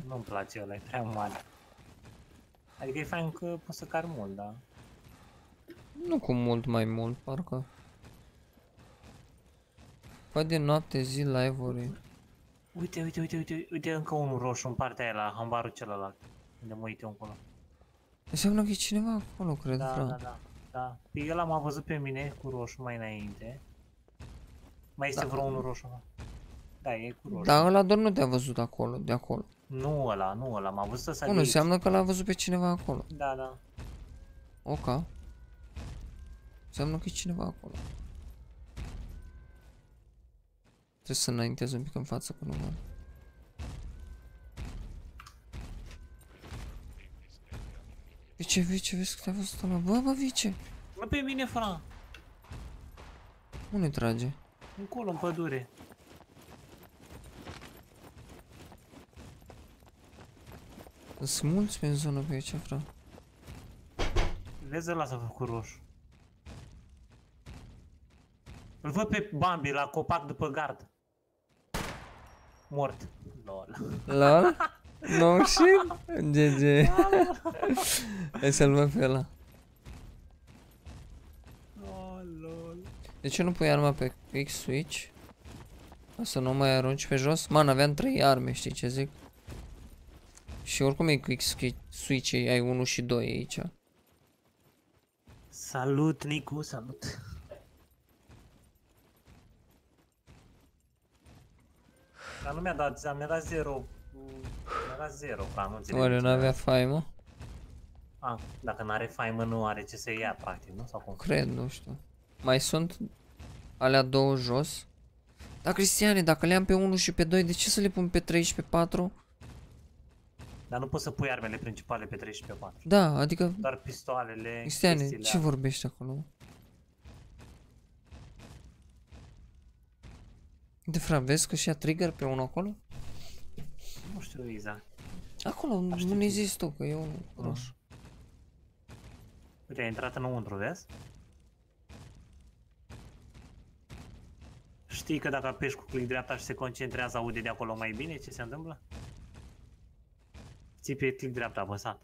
Nu-mi place ăla, e prea mare. Adică e fain că poți să car mult, dar... Nu cu mult mai mult, parcă. Păi de noapte zi la Ivory. Uite, uite, uite, uite, uite, încă un roșu în partea aia la hambarul celălalt. Unde mă uit eu încolo. Înseamnă că e cineva acolo, cred, da, frate. Da, da, da. Pe el m-a văzut pe mine cu roșu mai înainte. Mai este vreo unul roșu, mă. Da, e cu roșu. Dar ăla doar nu te-a văzut acolo, de acolo. Nu ăla, nu ăla, m-a văzut să-l aici. Înseamnă că l-a văzut pe cineva acolo. Da, da. Ok. Înseamnă că e cineva acolo. Trebuie să înaintez un pic în față cu numărul. Vice, Vice, vezi că te-a văzut ăla? Bă, bă, Vice! Mă, pe mine, fra! Unde trage? Încolo, în pădure. Sunt mulți pe zonă pe aici, fra. Vezi ăla s-a făcut roșu. Îl văd pe Bambi la copac după gard. Mort. LOL. LOL? No shit? GG. Hai să-l văd pe ăla. LOL. De ce nu pui arma pe quick switch? Ca să nu mai arunci pe jos? Man, aveam 3 arme, știi ce zic? Și oricum e quick switch, ai 1 și 2 aici. Salut, Nicu, salut. Dar nu mi-a dat, mi-a dat 0. Mi-a dat 0, pra, nu înțeleg. Oare n-avea faimă? A, dacă n-are faimă nu are ce să ia, practic, nu? Sau cum? Cred, nu știu. Mai sunt alea 2 jos. Dar, Cristiane, dacă le am pe 1 și pe 2, de ce să le pun pe 3 și pe 4? Dar nu poți să pui armele principale pe 3 și pe 4. Da, adică... Doar pistoalele, Cristiane, ce vorbești acolo? De frate, vezi că și-a trigger pe unul acolo? Nu știu exact. Acolo, nu ne zici tu că e unul roșu. uite, a intrat înăuntru, vezi? Știi că dacă apeși cu click dreapta și se concentrează, aude de acolo mai bine ce se întâmplă? Ții pe click dreapta apăsat.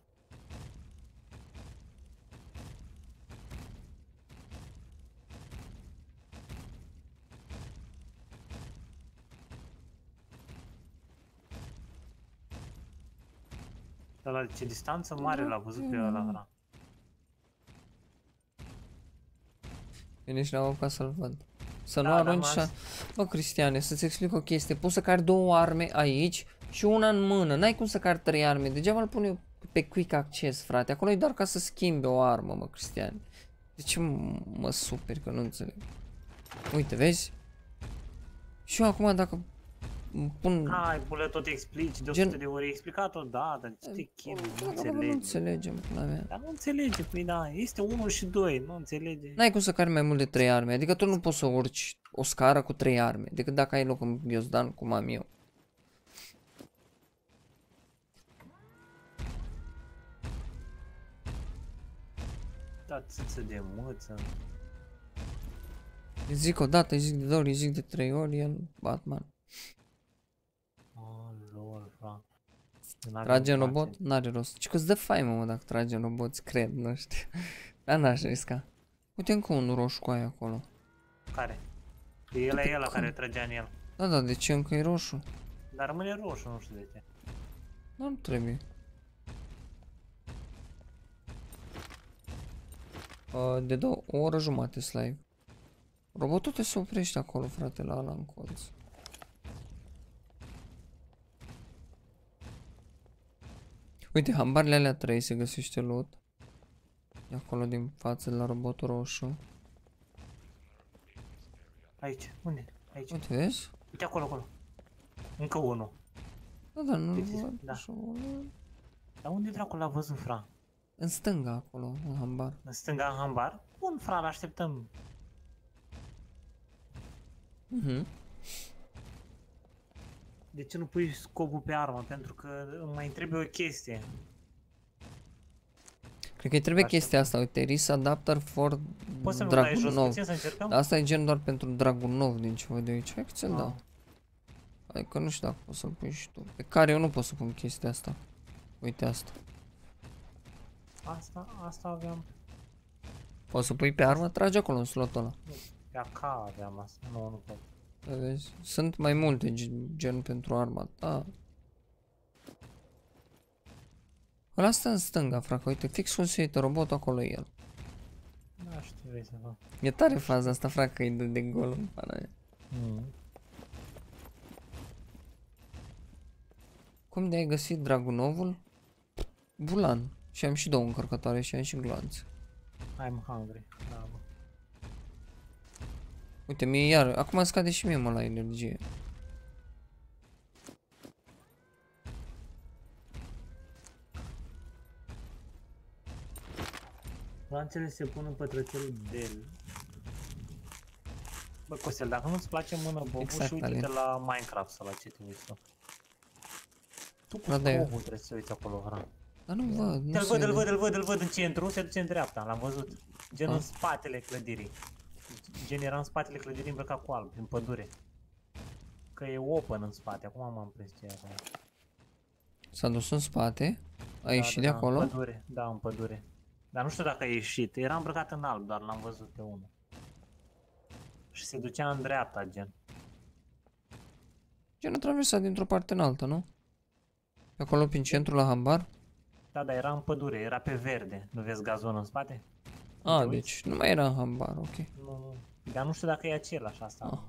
Ăla, ce distanță mare l-a văzut pe ăla. Eu nici n-am apucat să-l văd. Să nu arunci așa. Bă, Cristiane, să-ți explic o chestie. Poți să cari două arme aici și una în mână. N-ai cum să cari trei arme. Degeaba îl pun eu pe quick acces, frate. Acolo e doar ca să schimbe o armă, mă, Cristiane. De ce mă super că nu înțeleg? Uite, vezi? Și eu acum dacă... pun... Hai, bule, tot explici, de 100 de ori ai explicat-o, da, dar ce te chinui, nu înțelegi. Nu înțelegem, până la mea. Dar nu înțelege, păi da, este 1 și 2, nu înțelege. N-ai cum să cari mai mult de 3 arme, adică tu nu poți să urci o scară cu 3 arme, decât dacă ai loc în ghiozdan, cum am eu. Da, țâță de măță. Îi zic o dată, îi zic de 2 ori, îi zic de 3 ori, el Batman. Trage în robot? N-are rost. Ci că îți dă faimă, mă, dacă trage în robot, cred, nu știu. Dar n-aș risca. Uite încă un roșu cu aia acolo. Care? E ăla, e ăla care tragea în el. Da, da, de ce încă e roșu? Dar rămâne roșu, nu știu de ce. Dar nu trebuie. De 2 ore jumate slide. Robotul te se oprește acolo, frate, la ăla în colț. Uite, hambarele alea 3 se găsește loot. E acolo din față, la robotul roșu. Aici, unde? Aici. Uite, vezi? Uite, acolo, acolo. Încă unul. Da, dar nu-l văd. Da. Dar unde dracu l-a văzut, fra? În stânga, acolo, în hambar. În stânga, în hambar? Bun, fra, l-așteptăm. Mhm. De ce nu pui scopul pe armă? Pentru că mai trebuie o chestie. Cred că îi trebuie chestia asta, uite, Ris Adapter for Dragunov. Asta e gen doar pentru Dragunov, din ce văd de aici. Hai că ți-l dau. Adică nu știu dacă poți să-l pui și tu. Pe care eu nu pot să pun chestia asta. Uite asta. Asta aveam. Poți să pui pe armă? Trage acolo în slotul ăla. Pe AK aveam asta, nu pot. Vezi? Sunt mai multe gen pentru arma ta. Ăla stă în stânga, fracă, uite, fix cum se uită robotul, acolo e el. Da, știu, vrei să fac. E tare faza asta, fracă, îi dă de gol în pana aia. Cum de-ai găsit Dragunovul? Bulan. Și am și 2 încărcătoare și am și gloanțe. I'm hungry, bravo. Uite, mie iar, acum scade și mie, mă, la energie. Lanțele se pun în pătrățelul del. Bă, Costel, dacă nu-ți place mână bobul, exact, și uite-te la Minecraft sau la ce te uiți tu. Tu cu bobul trebuie să te uiți acolo, vreau. Dar nu văd, nu se vede. Îl văd în centru, se duce în dreapta, l-am văzut. Gen în spatele clădirii. Gen, era în spatele clădirii îmbrăcat cu alb, în pădure. Că e open în spate, acum m-am prins ce e. S-a dus în spate? A ieșit de acolo? În pădure, da, în pădure. Dar nu știu dacă a ieșit, era îmbrăcat în alb, dar l-am văzut pe unul. Și se ducea în dreapta, gen. Gen, a traversat dintr-o parte în alta, nu? De acolo, prin centru, la hambar? Da, dar era în pădure, era pe verde. Nu vezi gazonul în spate? Ah, deci nu mai era în hambar, ok. Nu, dar nu știu dacă e același asta.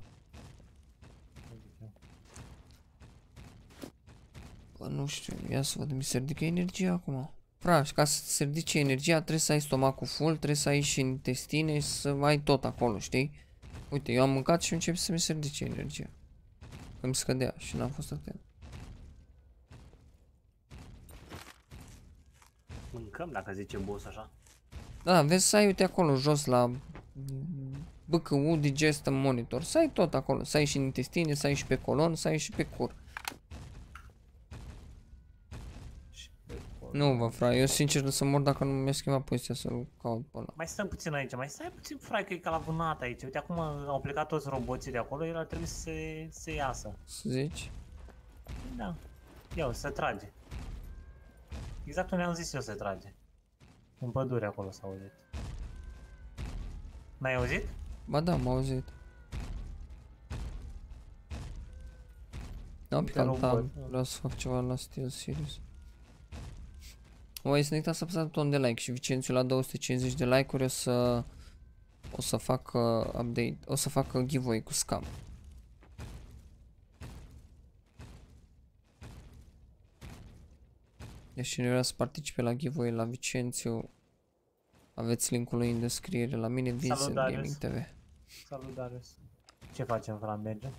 Bă, nu știu, ia să văd, mi se ridică energia acum. Fraș, ca să se ridice energia trebuie să ai stomacul full, trebuie să ai și intestine, să ai tot acolo, știi? Uite, eu am mâncat și încep să mi se ridice energia. Că mi scădea și n-am fost atent. Mâncăm dacă zice boss așa. Da, vezi să ai, uite, acolo jos la BCU Digest Monitor, să ai tot acolo, să ai și în intestine, să ai și pe colon, să ai și pe cur. Nu, bă, frate, eu sincer nu să mor dacă nu mi-a schimbat poziția să-l caut pe ăla. Mai stăm puțin aici, mai stai puțin, frate, că e ca la vânat aici. Uite, acum au plecat toți roboții de acolo, el ar trebui să se iasă. Să zici? Da. Ia, se trage. Exact unde am zis eu se trage. În pădure acolo s-a auzit. N-ai auzit? Ba da, m-a auzit. N-am picat, dar vreau să fac ceva la stil serios. Voi să ne uitați să apăsați butonul de like și Vicențiu la 250 de like-uri o să fac update, o să fac giveaway cu SCUM. Deci cine vrea să participe la giveaway la Vicențiu, aveți linkul lui în descriere, la mine Vincent Gaming TV. Salut, Darius. Ce facem, Fran, mergem?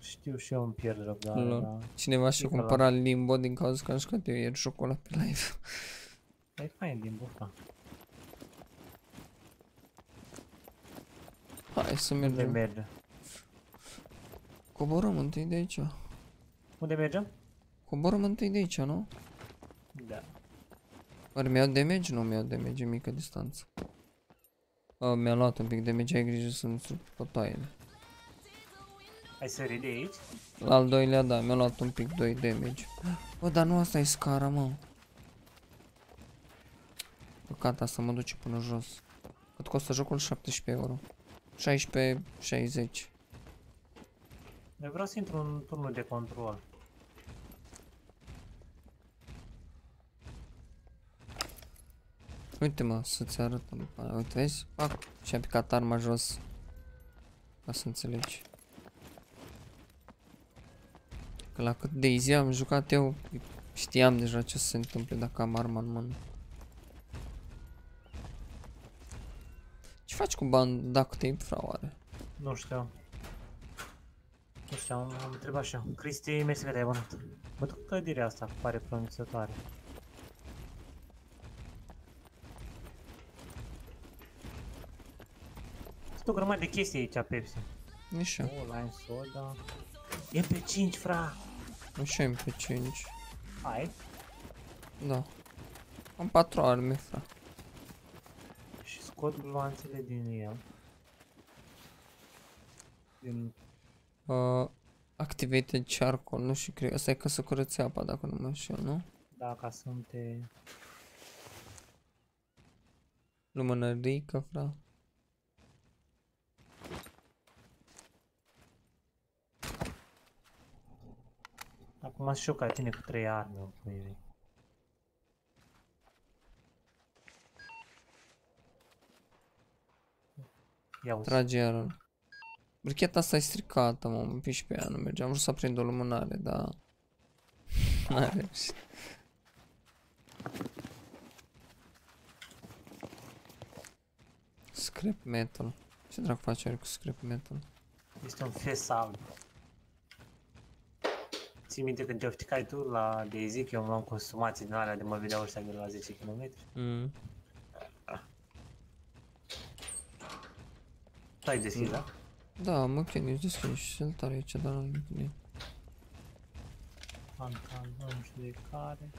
Știu și eu îmi pierd răbdarea, dar... Cineva și-a cumpărat Limbo din cauza că am jucat eu ieri jocul ăla pe live. E fain Limbo, da. Hai să mergem. Unde mergem? Coborăm întâi de aici. Unde mergem? Coborăm întâi de aici, nu? Da. Ori mi-au damage? Nu mi-au damage, e mică distanță. Mi-a luat un pic damage, ai grijă să nu strup totoaiele. Ai sărit de aici? La al doilea, da, mi-a luat un pic 2 damage. Bă, dar nu asta e scara, mă. Păcat, asta mă duce până jos. Cât costă jocul? 17 euro. 16,60. Eu vreau să intru în turnul de control. Uite, mă, să-ți arăt. Uite, vezi? Fac și-a picat arma jos. Ca să înțelegi. Că la cât DayZ am jucat eu, știam deja ce se întâmplă dacă am arma în mână. Ce faci cu bani dacă te-ai fraoare? Nu știu. Nu știu, am întrebat și eu. Cristi, mersi că te-ai abonat. Bă, duc clădirea asta, pare promițătoare. Sunt o grămadă de chestii aici, Pepsi. Nici eu. O, lime soda. MP5, fra! Nu știu MP5. Hai? Da. Am 4 arme, fra. Și scot gloanțele din el. Din... Activated charcoal, nu știu, cred. Asta e ca să curăți apa, dacă nu mă știu, nu? Da, ca să nu te... Lumânărică, fra. Acum sunt șocat tine cu 3 arme, o puie. Ia uite. Trage iară. Bricheta asta e stricată, mă, am piș pe ea, nu merge. Am vrut să prind o lumânare, dar... n-a reușit. Scrap metal. Ce dracu face are cu scrap metal? Este un fes alb. Ții minte când te ofticai tu la DayZ, eu îmi luam consumații din alea de mă vedeau ăștia de la 10 km. Tu ai deschis, da? Da, mă, Ken, eu deschis și sunt tare aici, dar nu-l gândit. Pantalon, nu știu de care.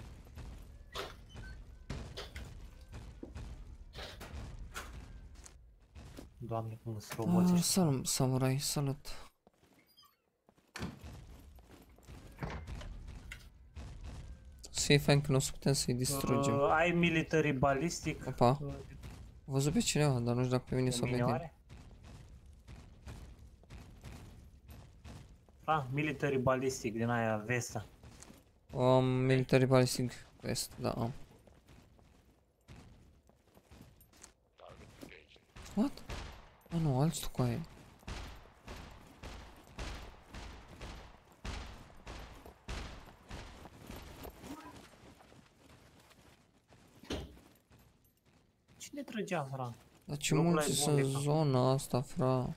Doamne, cum sunt roboții ăștia. Salut, samurai, salut. E fain că nu o să putem să-i distrugem. Ai military balistic? Opa. Am văzut pe cineva, dar nu știu dacă pe mine s-o vedem. Ah, military balistic din aia vesta. Military balistic vest, da, am. What? Ah, nu, alți tu cu aia. Cine trăgea, fra? Dar ce mulți sunt în zona asta, fra.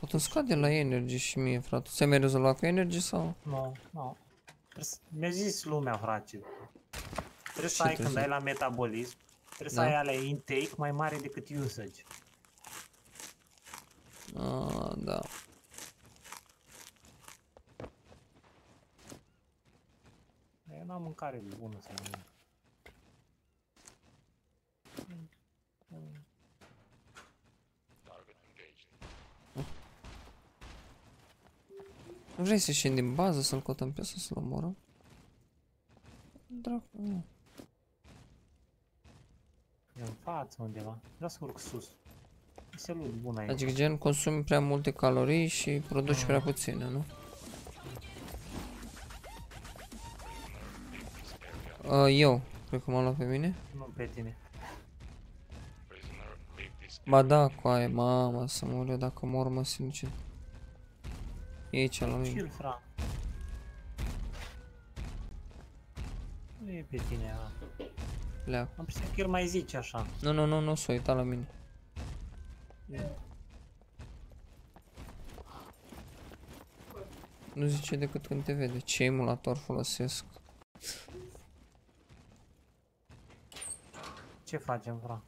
Pot îmi scade la energy și mie, fra. Tu ți-ai mai rezolvat cu energy sau? Nu, nu. Mi-a zis lumea, frate. Trebuie să ai, când ai la metabolism, trebuie să ai alea intake mai mare decât usage. Ah, da. Eu n-am mâncare bună să mănânc. Nu vrei să ieșim din bază, să-l cotăm pe sus, să-l omorăm? Dracu, nu. E în față undeva, vreau să urc sus. E salut bun aici. Adică gen consumi prea multe calorii și produci prea puține, nu? Eu, cred că m-am luat pe mine. Nu pe tine. Ba da, coaie, mama, să mor eu, dacă mor mă sinucid. E aici la mine. Chill, fra. Nu e pe tine, lea. Am prins că el mai zice așa. Nu, nu, nu, nu s-a uitat la mine. Nu zice decât când te vede. Ce emulator folosesc? Ce facem, fra?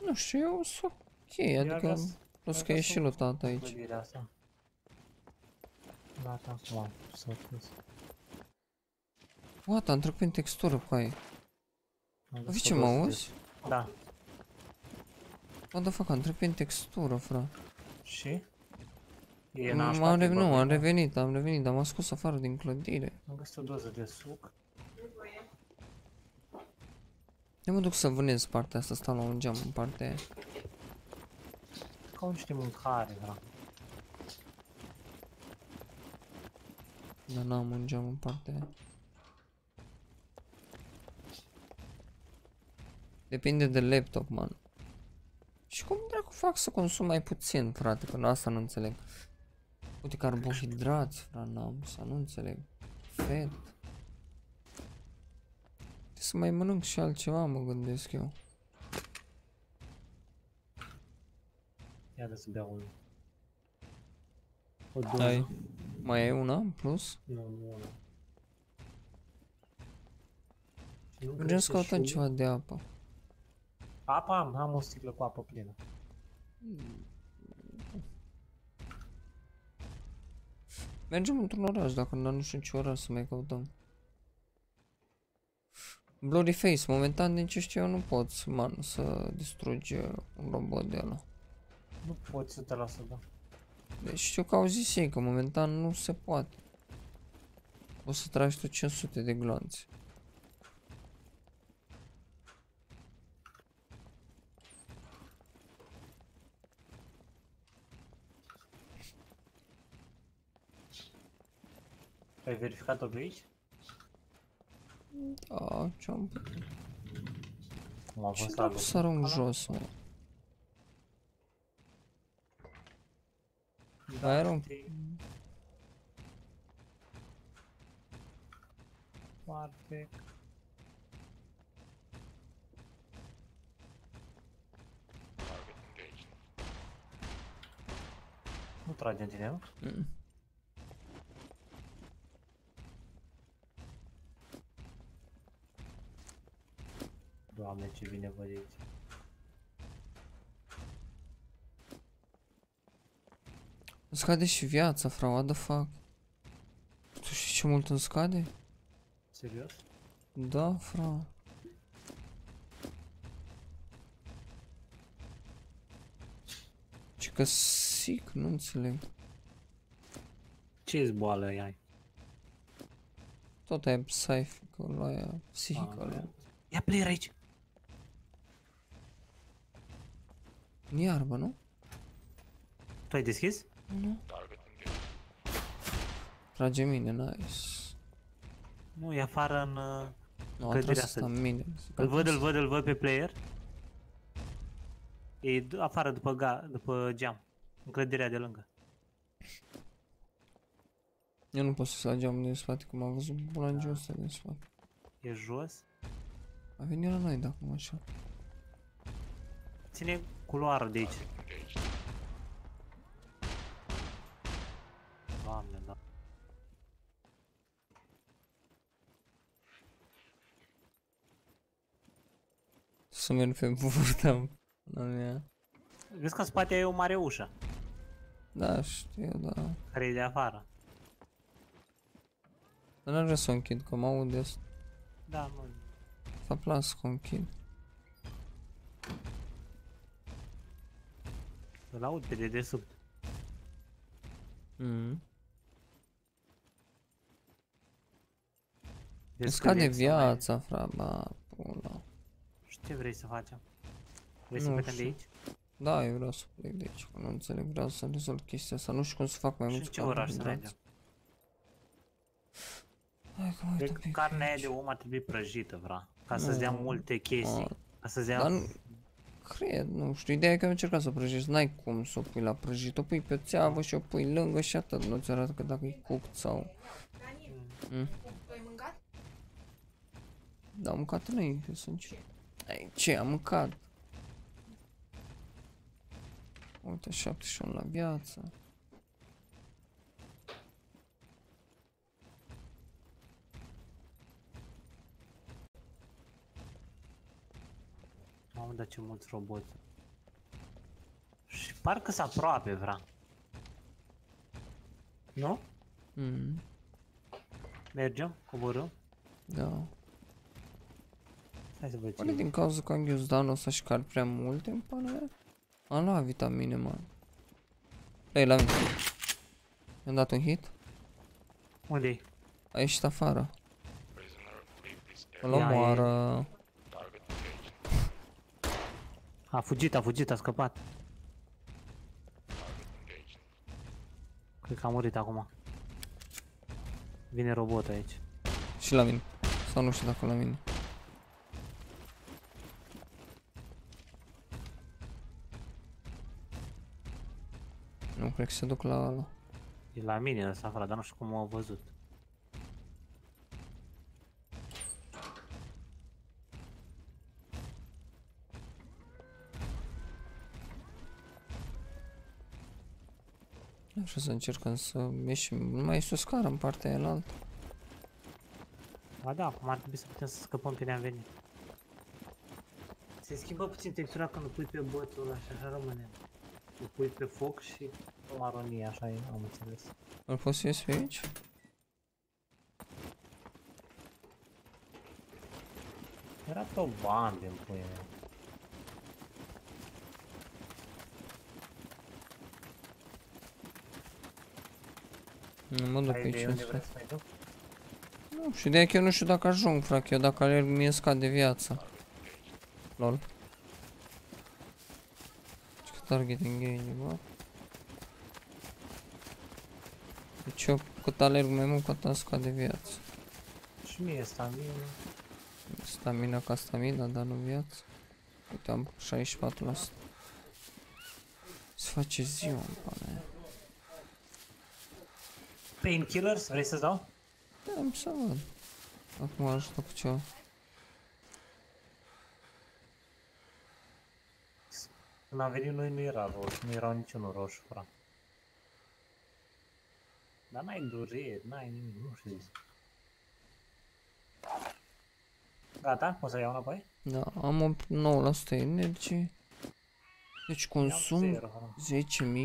Nu știu, eu sunt ok, adică plus că e și lutat aici. Gata, acum am să-l pus. What, am trecut prin textură cu aia. Vezi ce mă auzi? Da. What the fuck, am trecut prin textură, fra. Și? Nu, am revenit, dar m-am scos afară din clădire. Am găsit o doză de suc. Eu mă duc să vânez partea asta, stau la un geam în partea aia. Ca niște mâncare, vrea. Dar n-am un geam în partea aia. Depinde de laptop, man. Și cum dracu fac să consum mai puțin, frate, că asta nu înțeleg. Uite, carbohidrați, frate, n-am, să nu înțeleg. Fet. Să mai mănânc și altceva, mă gândesc eu. Ia da să beau unul. O doi. Mai ai una în plus? Nu, nu una. Mergem să căutăm ceva de apă. Apa am, am o sticlă cu apă plină. Mergem într-un oraș, dacă nu știu ce oraș să mai căutăm. Blurry face, momentan din ce știu eu nu poți, man, să distrugi un robot de ăla. Nu poți să te lasă, da. Deci știu că au zis ei că momentan nu se poate. O să tragi tu 500 de gloanțe. Ai verificat-o pe aici? Da, ce-am putut? Ce trebuie să arunc jos, mă? Mai arunc? Perfect. Nu trage în tine, mă? Doamne, ce bine văd aici. Îmi scade și viața, fra, what the fuck? Tu știi ce mult îmi scade? Serios? Da, fra. Ce că sic, nu înțeleg. Ce-i boală ai? Tot aia psihică, aia psihică. Ia player aici! Nu e armă, nu? Tu ai deschis? Nu. Trage mine, nice. Nu, e afară în... Nu, a tras asta în mine. Îl văd pe player. E afară după geam. În clădirea de lângă. Eu nu pot să sar geamul din spate, cum am văzut bulangiul ăsta din spate. E jos? A venit la noi, dacă mă așa. Ține culoarul de aici. Doamne, da. Să merg pe burta, mea. Vezi că în spate e o mare ușă. Da, știu, da. Care e de afară. Dar n-aș vrea să o închid, că mă aude asta. Da, mă. S-a plas cu un kill. Îl aud pe dedesubt. Îți scade viața, fraba, pula. Și ce vrei să facem? Vrei să plecăm de aici? Da, eu vreau să plec de aici, nu înțeleg, vreau să rezolv chestia asta, nu știu cum să fac mai mult. Și ce oraș să mergem? Cred că carnea aia de om ar trebui prăjită, vrea, ca să-ți dea multe chestii, ca să-ți dea... Dar cred, nu știu, ideea e că am încercat să o prăjești, n-ai cum să o pui la prăjit, o pui pe țeavă și o pui lângă și atât, nu ți arată că dacă e cupt sau... Tu ai mâncat? Da, am mâncat înainte, eu sunt ce? Ce, am mâncat? Uite, 71 la viață. Mamă, dar ce mulți roboți. Și parcă s-a aproape, vrea. Nu? Mergem? Coborâm? Da. Hai să vedem. Oare din cauza că am ghiuzdanul ăsta și că ar prea multe îmi pare? Am luat vitamine, mă. Ei, la mine. Mi-am dat un hit. Unde-i? A ieșit afară. Îl omoară. A fugit, a fugit, a scăpat. Cred că a murit acum. Vine robotul aici. Și la mine. Sau nu știu dacă la mine. Nu cred că se duc la ala. E la mine ăsta afară, dar nu știu cum m-a văzut. Așa să încercăm să ieșim, nu mai este o scară în partea aia altă. Ba da, acum ar trebui să putem să scăpăm pe ne-am venit. Se schimbă puțin textura când îl pui pe bătul ăla și așa rămâne. Îl pui pe foc și o maronie, așa e, am înțeles. Îl poți să ies pe aici? Era pe o bandă în puie mea. Nu mă duc pe aici. Nu știu, de-aia că eu nu știu dacă ajung, frac, eu dacă alerg mie scade viața. Lol. Target engage, bă. Deci eu cât alerg mai mult, cât am scade viață. Și mie stamina. Stamina ca stamina, dar nu viață. Uite, am 64%. Se face ziua, în pana aia. Painkillers, vrei să-ți dau? Da, am să văd. Acum ajută cu ceva. Când am venit noi nu era roșu, nu erau niciunul roșu, frate. Dar n-ai dureri, n-ai nimic, nu știu zic. Gata? O să iau înapoi? Da, am 9% energie. Deci consum 10.000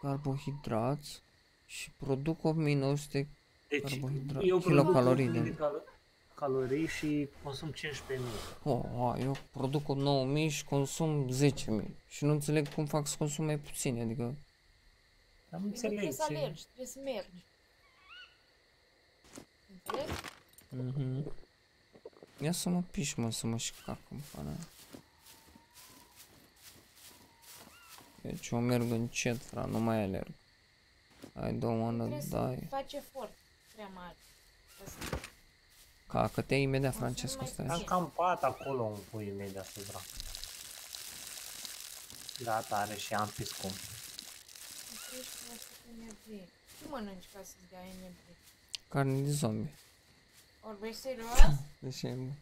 carbohidrați și produc 8.900 kilocalorii de... calorii și consum 15.000. Eu produc 9.000 și consum 10.000 și nu înțeleg cum fac să consum mai puțin, adică... Dar nu înțeleg ce... Trebuie să alergi, trebuie să mergi. Înțelegi? Ia să mă piș, mă, să mă șcac în pana aia. Deci eu merg încet, fra, nu mai alerg. I don't wanna die. Trebuie să faci efort prea mare. Ca că te imediat, Francesco, stai. Am campat acolo un pui imediat subra. Gata, are și am pe scum. Ce mănânci ca să-ți dea energie? Carne de zombie. Ori vrei să-i luați? De ce e bun?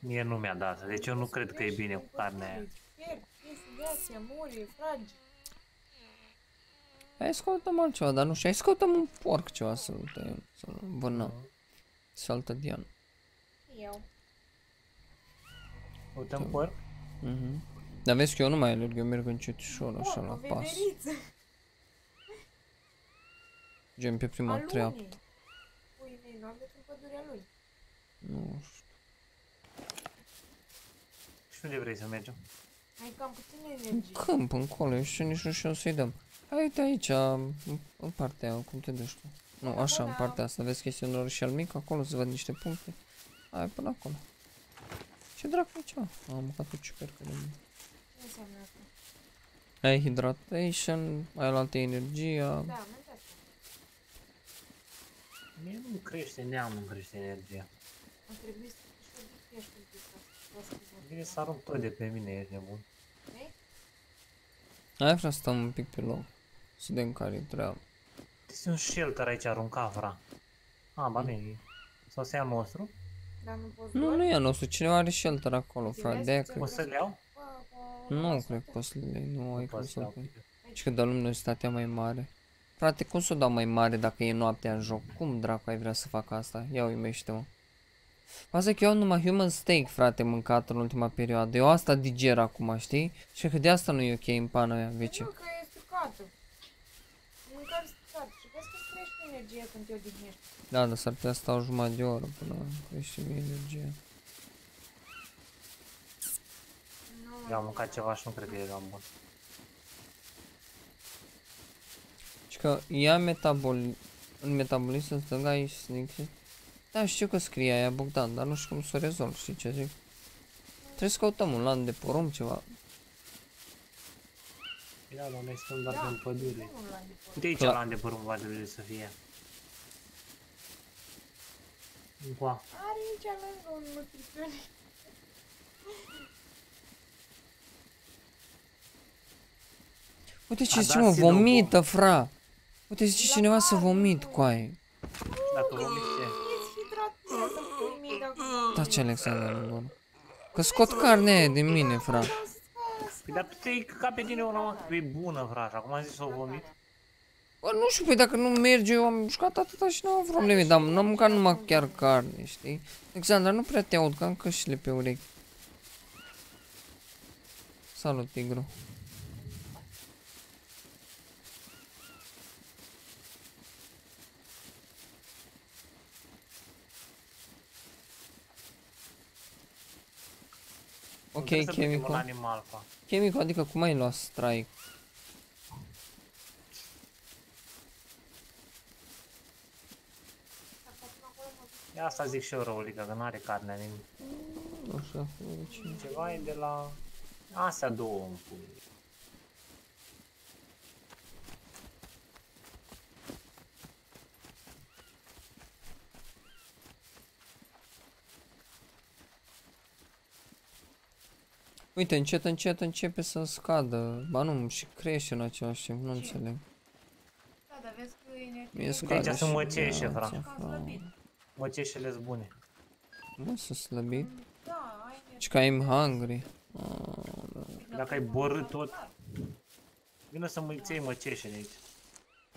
Mie nu mi-a dat, deci eu nu cred că e bine cu carnea aia. Hai scăutăm altceva, dar nu știu, hai scăutăm un porc ceva să tăiem, să vânăm. Saltă Dian. Eu. Căutăm porc? Dar vezi că eu nu mai alerg, eu merg încetișor, așa, la pas. Gen pe prima treaptă. e enorm decât pădurea lui. Nu știu. Și unde vrei să mergem? Ai cam puțină energie. În câmp, încolo, și nici nu știu să-i dăm. Hai de aici, în partea, cum te duci tu? Nu, așa, în partea asta, vezi că este un orășel mic, acolo se văd niște puncte. Hai până acolo. Ce dracu e ceva? Am mâncat o ciupercă de mine. Ce înseamnă asta? Ai hydration, ai altă energie. Da, mă înțeleg. Mie nu crește, neamul nu crește energia. Ar trebui să crești un pic asta. Bine să arunc tot de pe mine, ești nebun. Hai frate, stăm un pic pe loc. Să vedem care-i treaba. Este un shelter aici aruncat, fra. A, ba bine. Sau să ia nostru? Nu, nu e nostru, cineva are shelter acolo, fra. De-aia cred că... Poți să le iau? Nu, cred că poți să le iau. Nu, ai cum să le iau. Și că de luminositatea mai mare. Frate, cum să o dau mai mare dacă e noaptea în joc? Cum dracu ai vrea să fac asta? Ia uimește-mă. Asta că eu am numai human steak, frate, mâncat în ultima perioadă. Eu asta diger acum, știi? Și că de asta nu e ok în pana mea, vece. Nu, că e stricată. Mâncam stricată și vezi că crește energia când te odihnești. Da, dar s-ar putea să stau jumătate de oră până crește energia. Eu am mâncat ceva și nu cred că eram bun. Și că ia metabolism în stânga aici, da, știu că scrie aia Bogdan, dar nu știu cum să o rezolv, știi ce zic? Trebuie să căutăm un lan de porumb, ceva. Ia, doamne, stăm doar în pădure. Uite aici lan de porumb va trebui să fie. Are aici lângă un nutriționist. Uite ce zice, mă, vomită, fra! Uite zice cineva să vomit, coaie. Dacă vomit ce? Taci, Alexandru, că scot carnea din mine, fra. Păi, dar tu te-ai căcat pe tine o rămână, că e bună, fra, și acum am zis să o vomit. Bă, nu știu, păi dacă nu merge, eu am mușcat atâta și nu am probleme, dar n-am mâncat numai chiar carne, știi? Alexandru, nu prea te aud, că am căștile pe urechi. Salut, tigru. Ok, chemical, adică cum ai luat strike? Asta zic și eu, Raulica, că n-are carnea nimic. Nu știu, ceva e de la... Astea două îmi pun. Uite, încet, încet începe să scadă, ba nu, și crește în același timp, nu înțeleg. Da, dar vezi că e energie. Deci sunt măceșe, frate. Măceșele sunt bune. Mă, sunt slăbit? Da, ai energie. Și că I'm hungry. Dacă ai borât tot, vină să îți iei măceșele aici.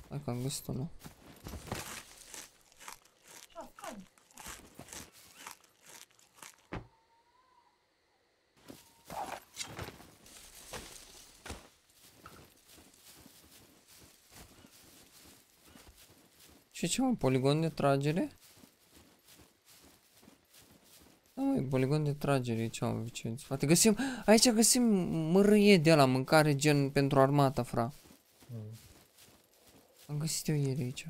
Hai că am găsit unul. Și ce, mă, poligon de tragere? Da, măi, poligon de tragere e cea, mă, Vicențiu. Frate, găsim, aici găsim mărâie de la mâncare, gen pentru armata, fra. Am găsit eu ieri aici.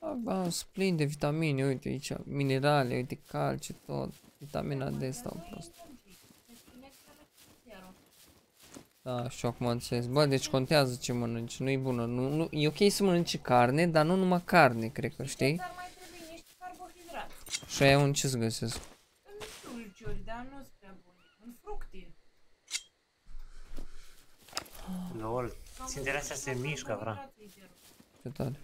Am plin de vitamine, uite aici, minerale, uite calci, tot. Vitamina D stau prost. Da, și acum înțeles. Bă, deci contează ce mănânci, nu-i bună. Nu, e ok să mănânci carne, dar nu numai carne, cred că, știi? Dar mai trebuie niște carbohidrate. Și aia un ce-ți găsesc? În dulciuri, dar nu sunt prea bune. În fructe. Lol, țintele astea se mișcă, vrea. Ce tare.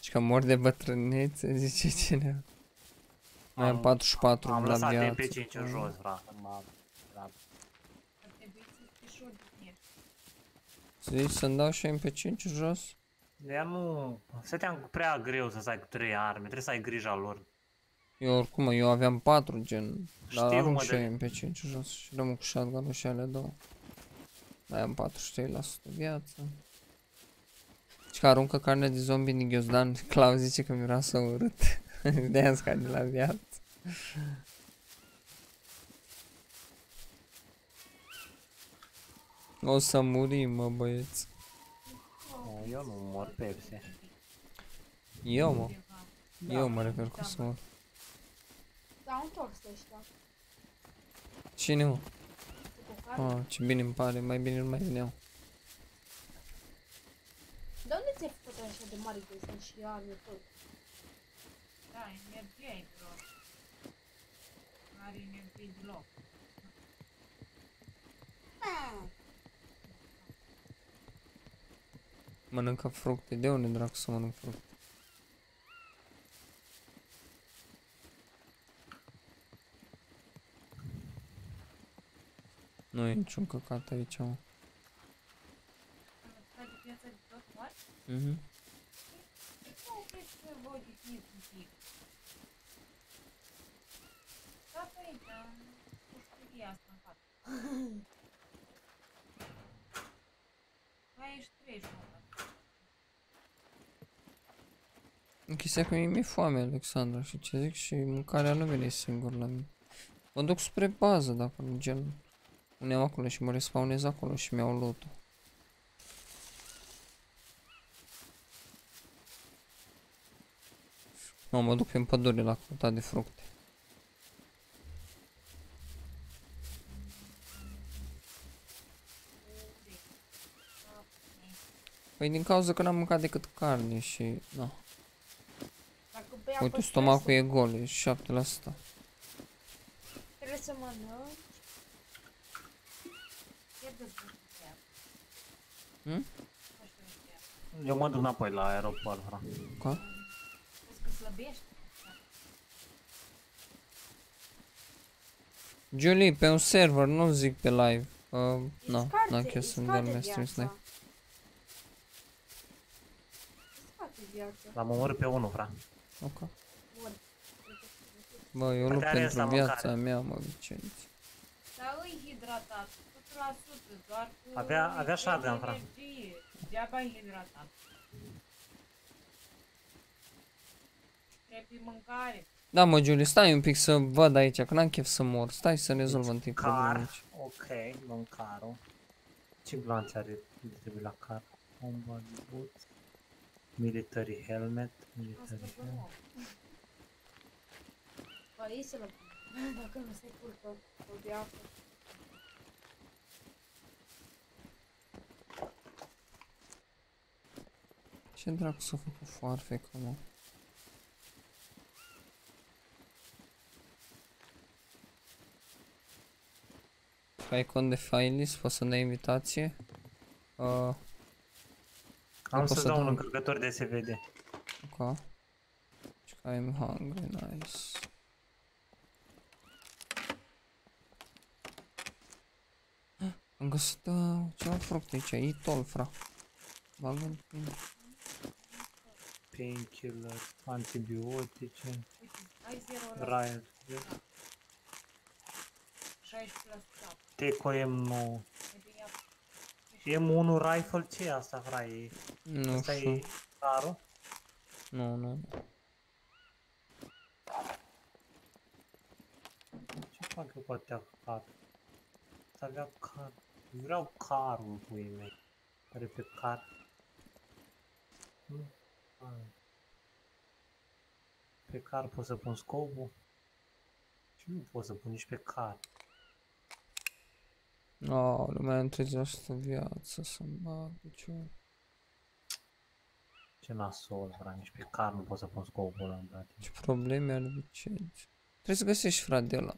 Și că mor de bătrânețe, zice cineva. Mai am 44 la viață. Am lăsat MP5 în jos, frate. Zici să-mi dau și MP5 jos? Dar nu... Stăteam prea greu să ai cu 3 arme, trebuie să ai grija lor. Eu oricum, eu aveam 4 gen. Dar arunc și MP5 jos și rămân cu shotgun-ul și alea două. Mai am 43% viață. Și că aruncă carne de zombie din ghiozdan. Clau zice că miroase urât. De-aia scade la viață. O să murim, mă, băieți. Eu nu mor, Pepsi. Eu, mă. Eu mă refer cu să mor. Da, un toc stă ăștia. Cine, mă? Ah, ce bine îmi pare, mai bine nu mai veneau. De unde ți-ai făcut așa de mare găsă și eu am tot? Da, energie-i, bro. N-are energie deloc. Mănâncă fructe, de unde dracu să mănânc fructe? Nu e niciun căcat aici, mă. Mhm. Închise că mi-e foame, Alexandra, și ce zic, și mâncarea nu vine singur la mine. Mă duc spre bază, dacă nu gen... Uneam acolo și mă respawnez acolo și mi-au lotul. Nu, mă duc prin pădure la căuta de fructe. Păi din cauza că n-am mâncat decât carne și... Da. Uite, stomacul e gol, e 7%. Trebuie să mănânc. Hmm? Eu mă duc înapoi la aeroport. Ca? Julie, pe un server, nu zic pe live. Nu, n-am chef să-mi dormesc stream snipe. L-am omorât pe unul, fra. Ok. Bă, eu lupt pentru viața mea, mă, Vicențiu. Dar îi hidratat, 100%, doar cu... Avea shotgun, fra. Deaba îi hidratat. Trebuie mâncare. Da, mă, Julie, stai un pic să văd aici, că n-am chef să mor. Stai să rezolvăm timp problemă aici. Ok, mâncarul. Ce blanțe are de trebuie la car? Combat boots. Military helmet, military helmet. Bă, ei se lăpune, dacă nu se culcă, o viață. Ce dracu s-a făcut foarfecă, mă? Ai cont de failist, poți să-mi dai invitație? Am să dau un încărcător de SVD. Ok. I'm hungry, nice. Am găsit ceva fructe aici, eat all, fra. Bagă-n pin. Painkiller, antibiotice, riot. 16+7. TCM9. M1 rifle, ce e asta, fraie? Nu asta știu. E carul? Nu, nu. Ce fac eu cu atâtea car? Să avea car. Vreau carul cu ei mei. Care pe car. Pe car pot să pun scopul. Și nu pot să pun nici pe car. No, lumea îmi trece asta viață să-mi bag picior. Ce nasol, frate, nici pe car nu pot să pun scopul ăla, frate. Ce probleme are Vicențiu. Trebuie să găsești, frate, de ăla.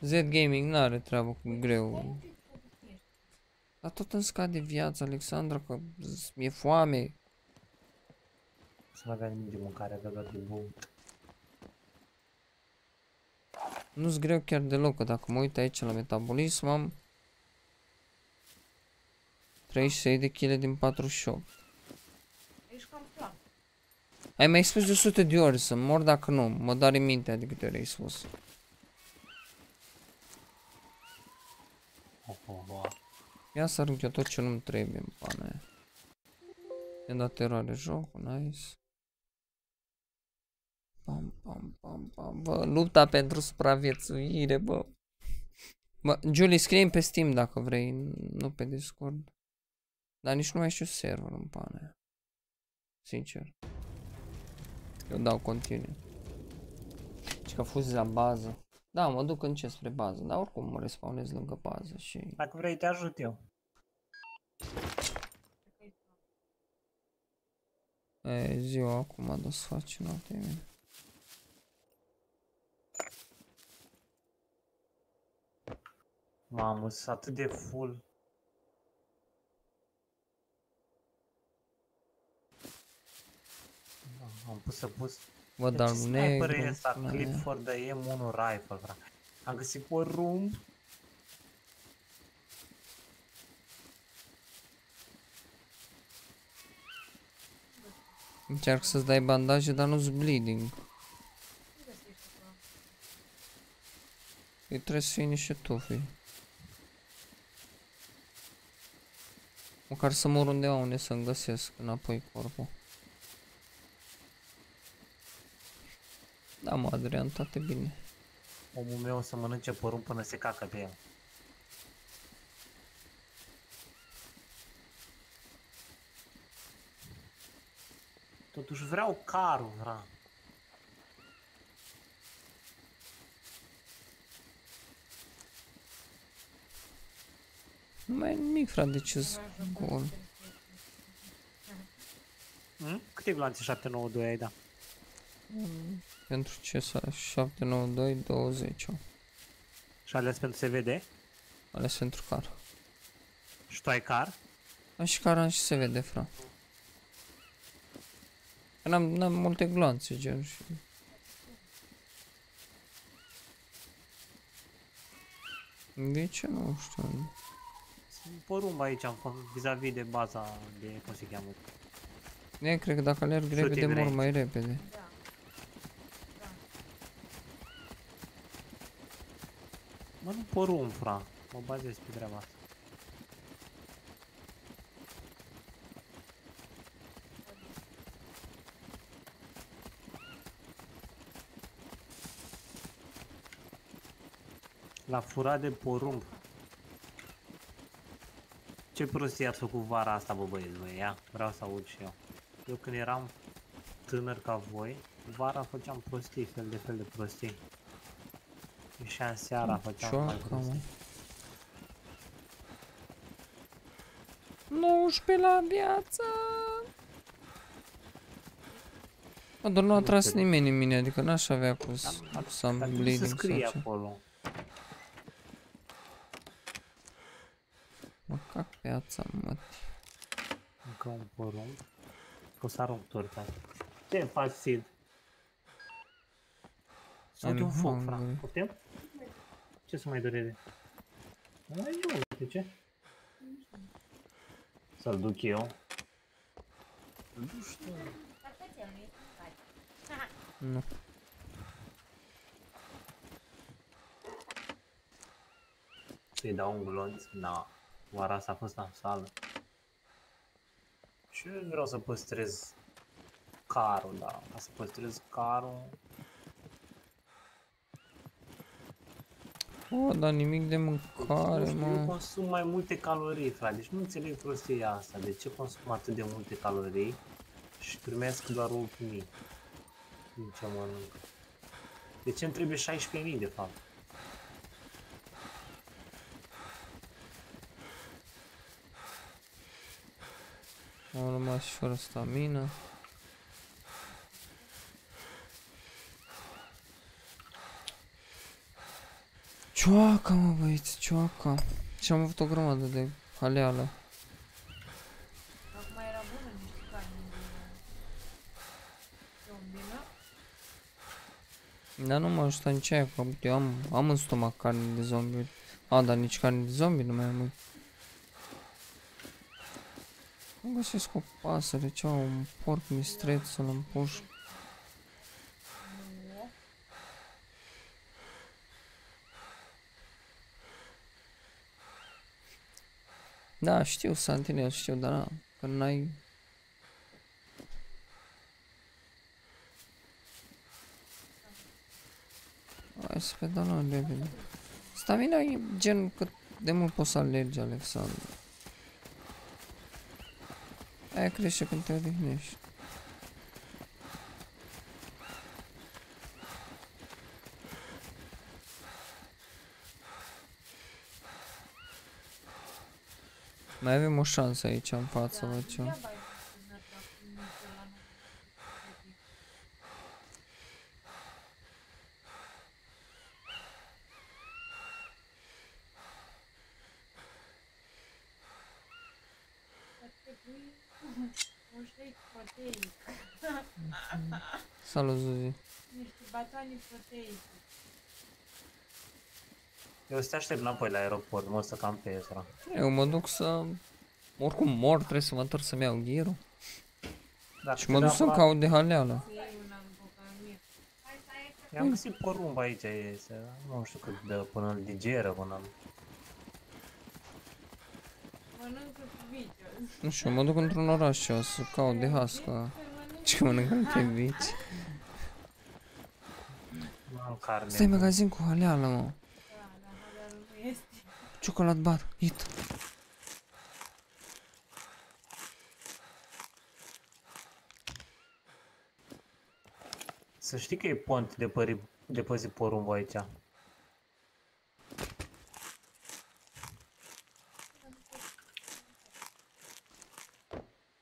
Z Gaming n-are treabă cu greu. Dar tot îmi scade viața, Alexandra, că mi-e foame. Să nu avea nimic de mâncare, avea doar de băut. Nu-s greu chiar deloc, că dacă mă uit aici la metabolism, am 36 de kg din 48. Ești cam plan. Ai mai spus de 100 de ori să mor dacă nu, mă doare mintea de câte ori ai spus. Ia să arunc eu tot ce nu-mi trebuie în pana aia. Mi-a dat eroare jocul, nice. Pam, pam, pam, pam, bă, lupta pentru supraviețuire, bă. Bă, Julie, scrie-mi pe Steam dacă vrei, nu pe Discord. Dar nici nu mai știu serverul în pana aia. Sincer. Eu dau continue. Deci că a fost la bază. Da, mă duc încet spre bază, dar oricum mă respawnez lângă bază și... Dacă vrei, te ajut eu. E, ziua acum, da să faci noaptea mine. Mamă, sunt atât de full. Am pus să pus... Bă, dar nu negru, ăsta, clip for the M1 rifle, bra. Am găsit porumb. Încearcă să-ți dai bandaje, dar nu-ți bleeding. Îi trebuie să fii niște tufii. Măcar să mor undeva unde să-mi găsesc înapoi corpul. Da, mă, Adrian, toate bine. Omul meu o să mănânce porumb până se cacă pe el. Totuși vreau carul, vreau. Nu mai e nimic, frate, ce-s gol. Câte glanțe 792 ai, da? Pentru ce s-a 792, 20. Și ales pentru CVD? Ales pentru car. Și tu ai car? Am și car, am și CVD, fra. N-am multe gloanțe, gen și... De ce? Nu știu. Sunt porumb aici, am făcut vis-a-vis de baza de... cum se cheamă? Ne, cred că dacă alerg repede, mor mai repede. Mă, nu porumb, fra. Mă bazez pe treaba asta. L-a furat de porumb. Ce prostie ați făcut vara asta, bă, băieți, bă, ia. Vreau să aud și eu. Eu când eram tânăr ca voi, vara făceam prostii, fel de prostii. Ieșeam seara, făceam mai prostii. 19 la viață! Bă, doar nu a tras nimeni în mine, adică n-aș avea cum să am bleeding sau ce. Să scrie acolo. Mă cac viața, mă. Încă un porumb. O să arunc turta. Ce faci, Sid? Să uite un foc, fra. Putem? Ce să mai dorere? Ai, nu, uite ce? Să-l duc eu. Nu știu. Nu. Să-i dau un glonț? Na. Vara asta a fost la sală. Și eu vreau să păstrez carul, da, să păstrez carul. O, dar nimic de mâncare, mă. Eu consum mai multe calorii, frate, deci nu înțeleg prostia asta, de ce consum atât de multe calorii și primesc doar 8.000 din ce mănânc. De ce îmi trebuie 16.000 de fapt? Am rămas și fără stamină. Cioaca, mă, băieți, cioaca. Și am avut o grămadă de haleală. Acum era bună niște carne de zombie, dar nu m-a ajutat nici aia, că eu am în stomac carne de zombie. A, dar nici carne de zombie nu mai am. Nu găsesc o pasăre, cea, un porc mistreț să-l împușc. Da, știu, Santinel, știu, dar na, că n-ai... Hai să vedem la repede. Stamina e gen cât de mult poți să alergi, Alexandru. Aia crește când te odihnești. Mai avem o șansă aici în față, văd ce. Salut, Zuzi. Niște batani proteici. Eu să te aștept înapoi la aeroport, mă, să cam pe Ezra. Eu mă duc să... Oricum mor, trebuie să mă întorc să-mi iau ghirul. Și mă duc să caut de haleală. I-am găsit porumb aici, nu știu cât de până îl digeră, până... Mănâncă cu vici. Nu știu, mă duc într-un oraș și o să caut de hasca. Ce mănâncă pe vici? Stai magazin cu haleală, mă. Ciocolat bar, it. Să știi că e pont de păzi porumb aici.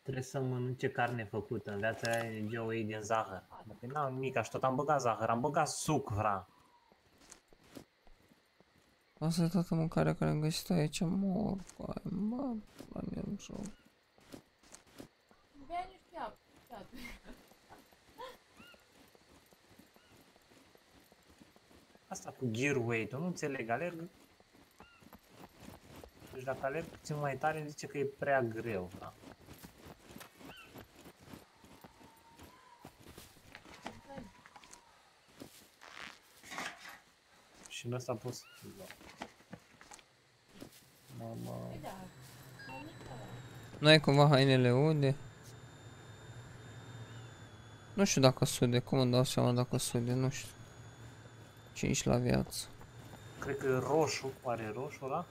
Trebuie să mănânce carne făcută, în viața aia e GOE din zahăr. N-am nimic, așa tot am băgat zahăr, am băgat suc, vrea. Asta e toată mâncarea care am găsit aici, mor, coaie, mă, la mine nu știu. Bea niște apă, tată. Asta cu gear weight-ul, nu înțeleg, alerg. Deci dacă alerg puțin mai tare, îmi zice că e prea greu, da. Și în ăsta pot să... Mama... Nu ai cumva hainele ude? Nu știu dacă sude, cum îmi dau seama dacă sude, nu știu. 5 la viață. Cred că e roșu, pare roșu ăla.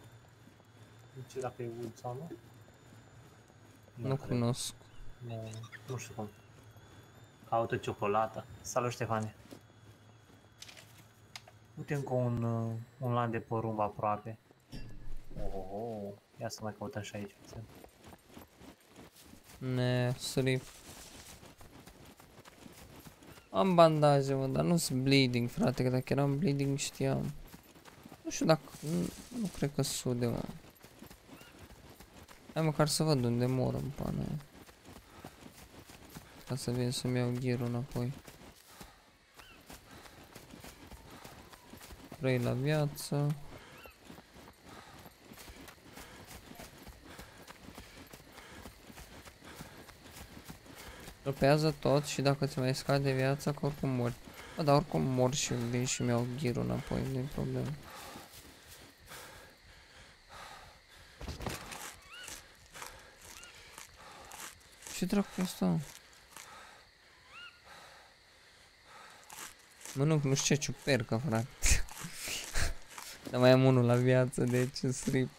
Nu știu dacă e ud sau nu. Nu cunosc. Nu știu cum. Caută ciocolată. Salut, Ștefane. Uite încă un lan de porumb aproape. Oh, ia să mai căutăm și aici puțin. Ne, slip. Am bandaje, mă, dar nu-s bleeding, frate, că dacă eram bleeding știam. Nu știu dacă... Nu cred că sude, mă. Hai măcar să văd unde mor în pana aia. Ca să vin să-mi iau ghirul înapoi. 3 la viață. Rupează tot și dacă ți mai scade viața, că oricum mori. Bă, dar oricum mor și vin și mi-au ghirul înapoi, nu-i problemă. Ce dracu' asta? Mănânc nu știu ce ciupercă, frate. Dar mai am unul la viață, deci îmi strip.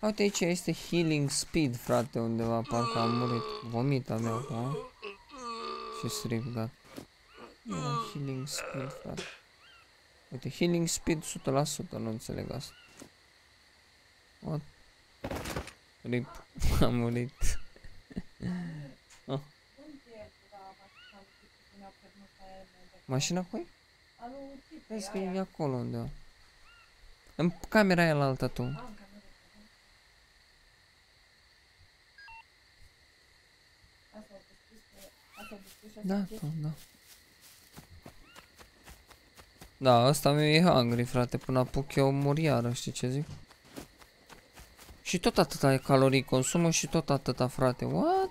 Uite, aici este healing speed, frate, undeva, parcă am murit. Vomita mea, ha? Și strip, gata. Era healing speed, frate. Uite, healing speed 100%, nu înțeleg asta. What? Rip, am murit. Oh. Mașina cu ei? Vezi că e acolo undeva. În camera aia la alta tu. Da, tu, da. Da, ăsta meu e hungry, frate, până apuc eu mor iară, știi ce zic? Și tot atâta calorii consumă și tot atâta, frate, what?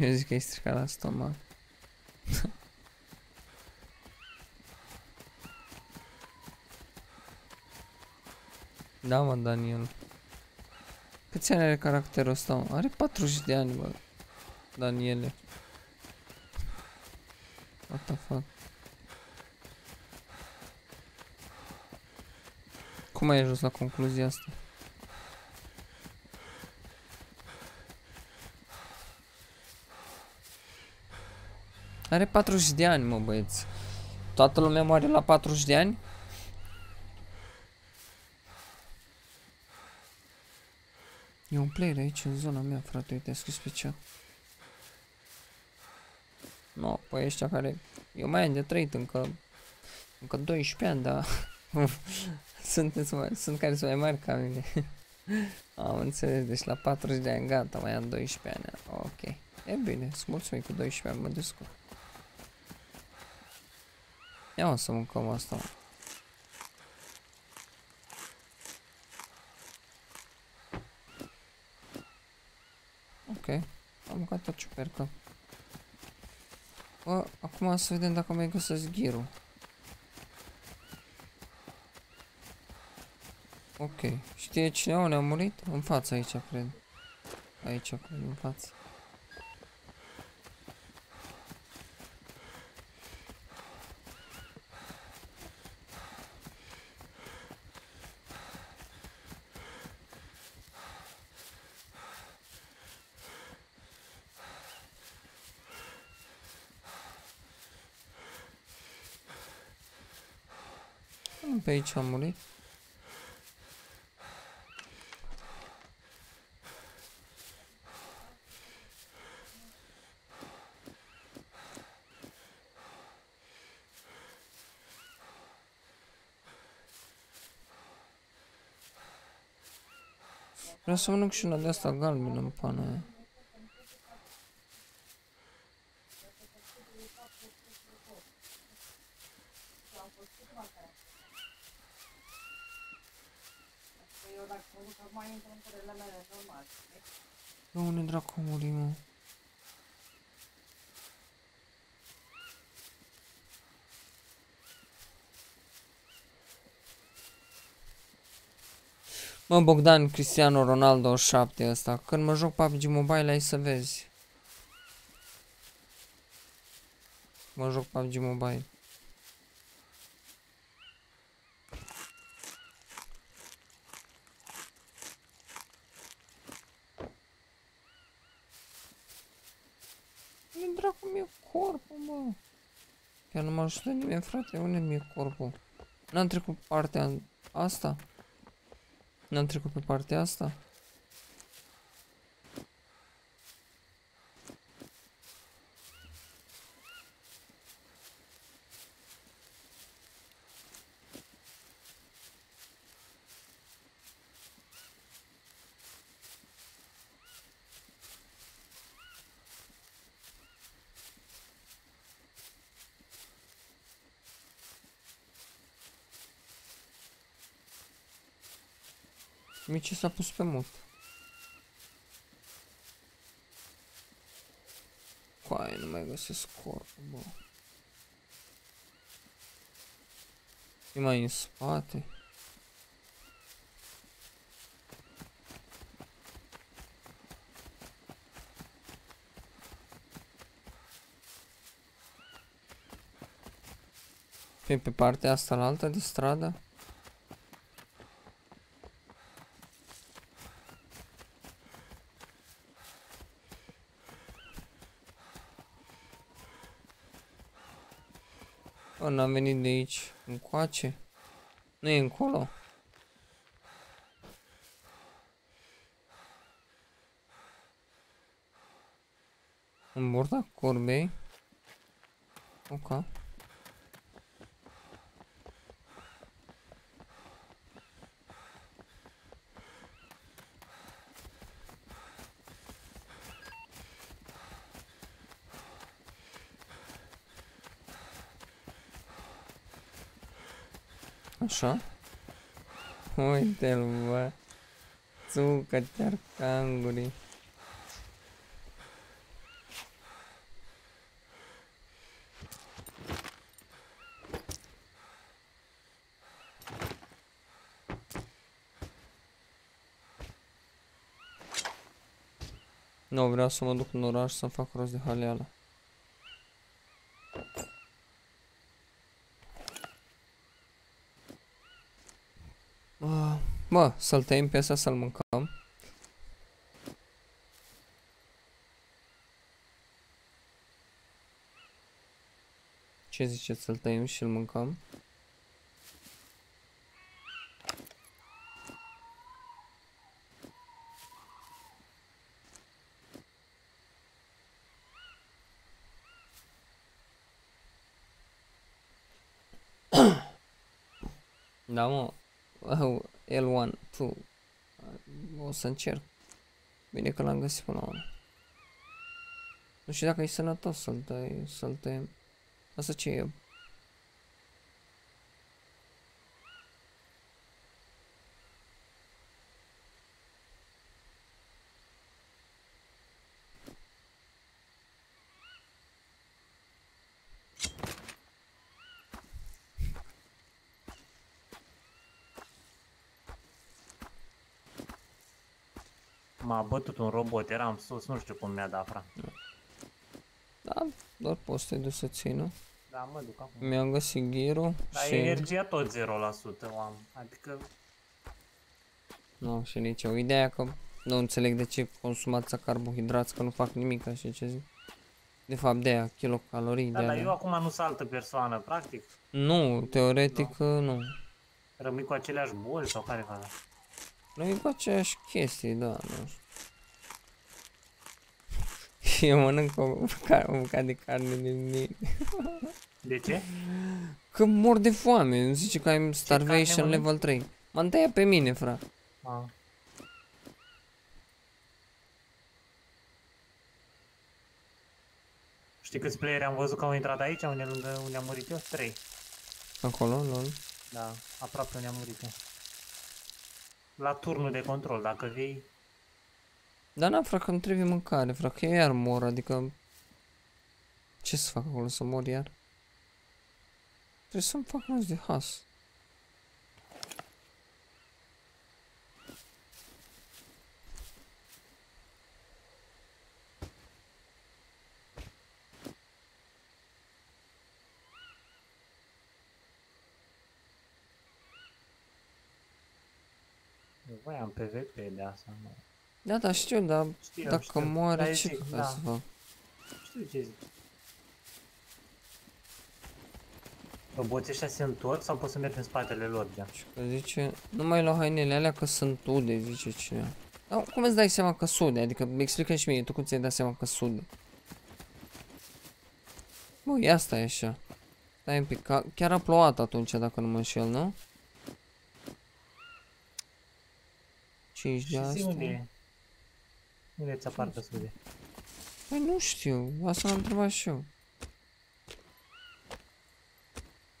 Eu zic că e stricat la stomac. Da, mă, Daniel. Câți ani are caracterul ăsta, mă? Are 40 de ani, bă, Daniele. What the fuck? Cum ai ajuns la concluzia asta? Are 40 de ani, mă, băieți. Toată lumea moare la 40 de ani? E un player aici, în zona mea, frate, uite, scris pe cea. No, păi ăștia care... Eu mai am de trăit încă 12 ani, dar... sunt care sunt mai mari ca mine. Am înțeles, deci la 40 de ani, gata, mai am 12 ani. Ok. E bine, sunt mulțumit cu 12 ani, mă descurc. Ia mă să mâncăm asta, mă. Ok, am mâncat o ciupercă. Bă, acum să vedem dacă mai găsesc ghirul. Ok, știe cineva ne-a murit? În față aici, cred. Aici, cred, în față. Pe aici am murit. Vreau să mănânc și una de asta galbenă în pana aia. Unde dracu muri, mă? Mă, Bogdan, Cristiano Ronaldo 7 ăsta. Când mă joc PUBG Mobile, ai să vezi. Mă joc PUBG Mobile. Nu ajută nimeni, frate, unde mi-e corpul? N-am trecut pe partea asta? N-am trecut pe partea asta? Mici s-a pus pe mut. Coaie, nu mai găsesc corpul, bă. E mai în spate. Pe partea asta la alta de stradă. N-am venit de aici încoace. Nu e încolo. În borda corbei. Ok. Așa? Uite-l, bă! Țucă-te-ar cangurii! Nu, vreau să mă duc în oraș să-mi fac rost de haleala. Bă, să-l tăiem pe ăsta, să-l mâncăm. Ce ziceți, să-l tăiem și-l mâncăm? Da, mă. L1, 2. O să încerc. Bine că l-am găsit până la urmă. Nu știu dacă e sănătos să-l dai, să-l tăiem. Asta ce e? M-a bătut un robot, eram sus, nu știu cum mi-a dat, fra. Da, doar poți să te duci să ții, nu? Da, mă duc acum. Mi-am găsit ghirul. Dar și... energia tot 0% o am, adică... Nu, și nici eu. Ideea că nu înțeleg de ce consumați carbohidrați, că nu fac nimic, așa ce zic. De fapt, de-aia, kilocalorii, da, de-aia. Dar eu acum nu sunt altă persoană, practic. Nu, teoretic, nu. Nu. Rămâi cu aceleași boli sau care va da? Rămâi cu aceeași chestii, da, nu știu. Eu mănânc o bucată de carne de mine. De ce? Că mor de foame, îmi zice că am starvation level 3. M-am tăiat pe mine, fra. A. Știi câți playeri am văzut că au intrat aici, unde am murit eu? 3. Acolo, lol? Da, aproape unde am murit eu. La turnul de control, dacă vei... Dar na, fracă, îmi trebuie mâncare, fracă, eu iar mor, adică... Ce să fac acolo, să mor iar? Trebuie să-mi fac mulți de has. Eu voi am PVP de asta, mă. Da, da, știu, dar dacă moare, ce vreau să fac? Știu ce zic. Roboții ăștia se întorc sau pot să merg în spatele lor, de-a? Și că zice, nu mai lua hainele alea că sunt ude, zice cineva. Dar cum îți dai seama că sude? Adică, explică-mi și mie, tu cum ți-ai dat seama că sude? Bă, ia stai așa. Stai un pic, chiar a plouat atunci, dacă nu mă înșel, nu? 5 de astea. Unde ți apar că sude? Păi nu știu, asta m-am întrebat și eu.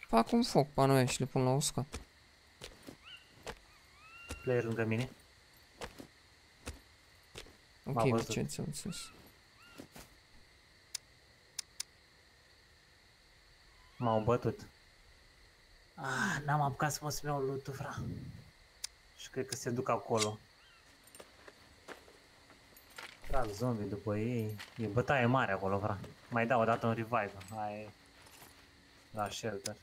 Fac un foc panoia și le pun la uscat. Player lângă mine. Ok, ce ți-am înțeles. M-au bătut. Ah, n-am apucat să mă smeau lutul, fra. Și cred că se duc acolo. Trag zombie după ei, e bătaie mare acolo, fra. Mai dau o dată un revive, aia e. La shelter.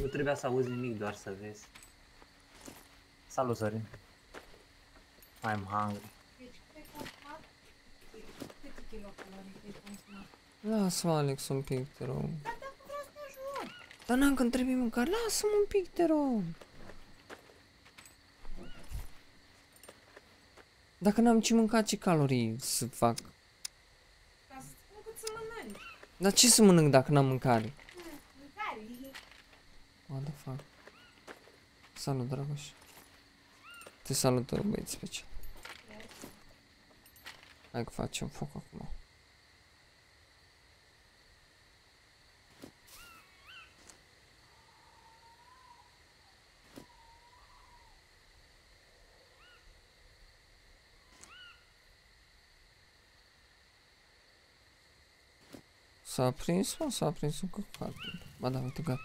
Nu trebuia să auzi nimic, doar să vezi. Salut, Sorin. I'm hungry. Lasă-mă, Alex, un pic, te rog. Dar n-am că-mi trebuie mâncare, lasă-mă un pic, te rog. Dacă n-am ce mânca, ce calorii să fac? Ca să spun cât să mănânc. Dar ce să mănânc dacă n-am mâncare? Mâncare. What the fuck? Salut, Dragoș. Te salut, băieți, pe ce? Hai că facem foc acum. S-a prins, mă, s-a prins un căcat. Ba da, uite, gata.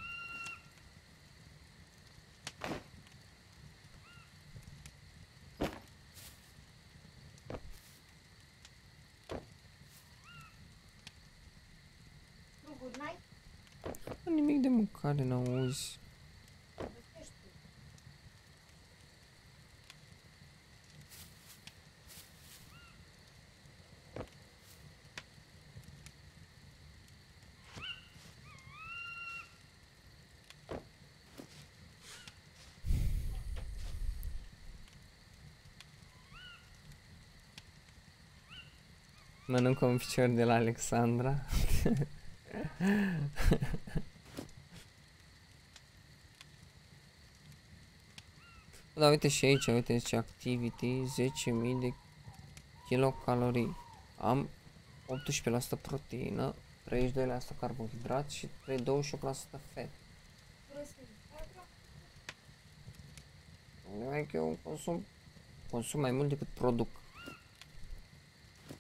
Fortnite? Nu nimic de mâncare, n-auzi. Mănâncă un picior de la Alexandra. Da, uite și aici, uite ce activity, 10.000 de kilocalorii. Am 18% proteină, 32% carbohidrați și 28% fete. Eu consum mai mult decât produc.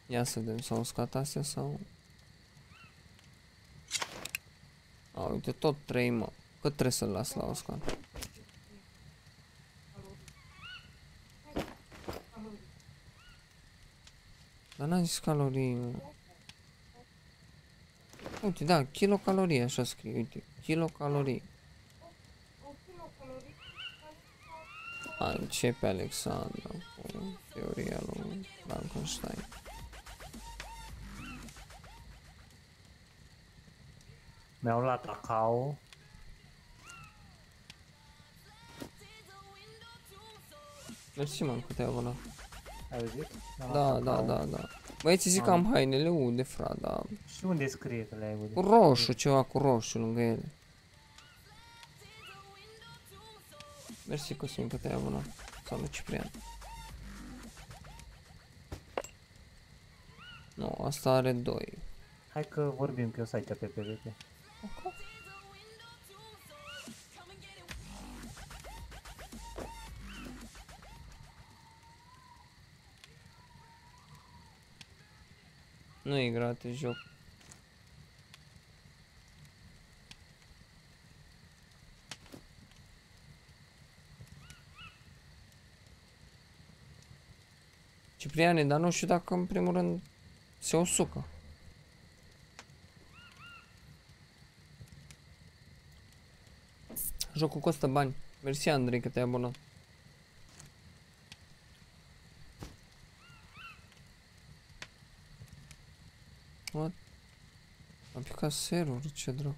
Ia să vedem, s-au uscat astea sau... A, uite, tot 3, mă. Cât trebuie să-l las la uscat? Dar n-am zis calorii, mă. Uite, da, kilocalorii, așa scrie, uite, kilocalorii. A, începe Alexandra cu teoria lui Frankenstein. Mi-au luat cacao. Mersi, mă, cât te-ai abonat. Ai auzit? Da. Băi, ți zic că am hainele unde, frada. Și unde scrie că le-ai văzut? Cu roșu, ceva cu roșu lângă ele. Mersi, Cosmin, că te-ai abonat. Salut, Ciprian. Nu, no, asta are 2. Hai că vorbim că eu să-i pe PVP. Okay. Nu e gratis joc. Cipriane, dar nu știu dacă în primul rând se usucă. Jocul costă bani. Mersi, Andrei, că te-ai abonat. What? Am picat server, ce drag.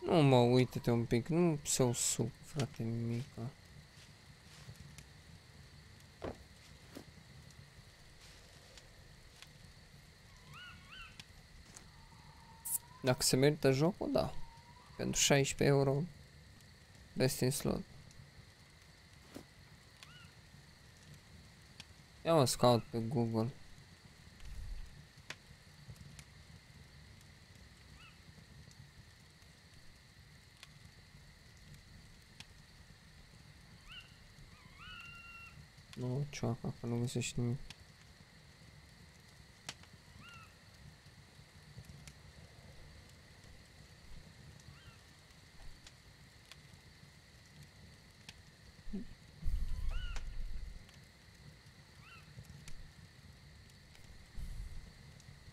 Nu, mă, uite-te un pic, nu se usuc, frate, mică. Dacă se merită jocul, da. Pentru 16 euro, best in slot. Ia mă, scaut pe Google. Nu, cioaca, că nu găsești nimic.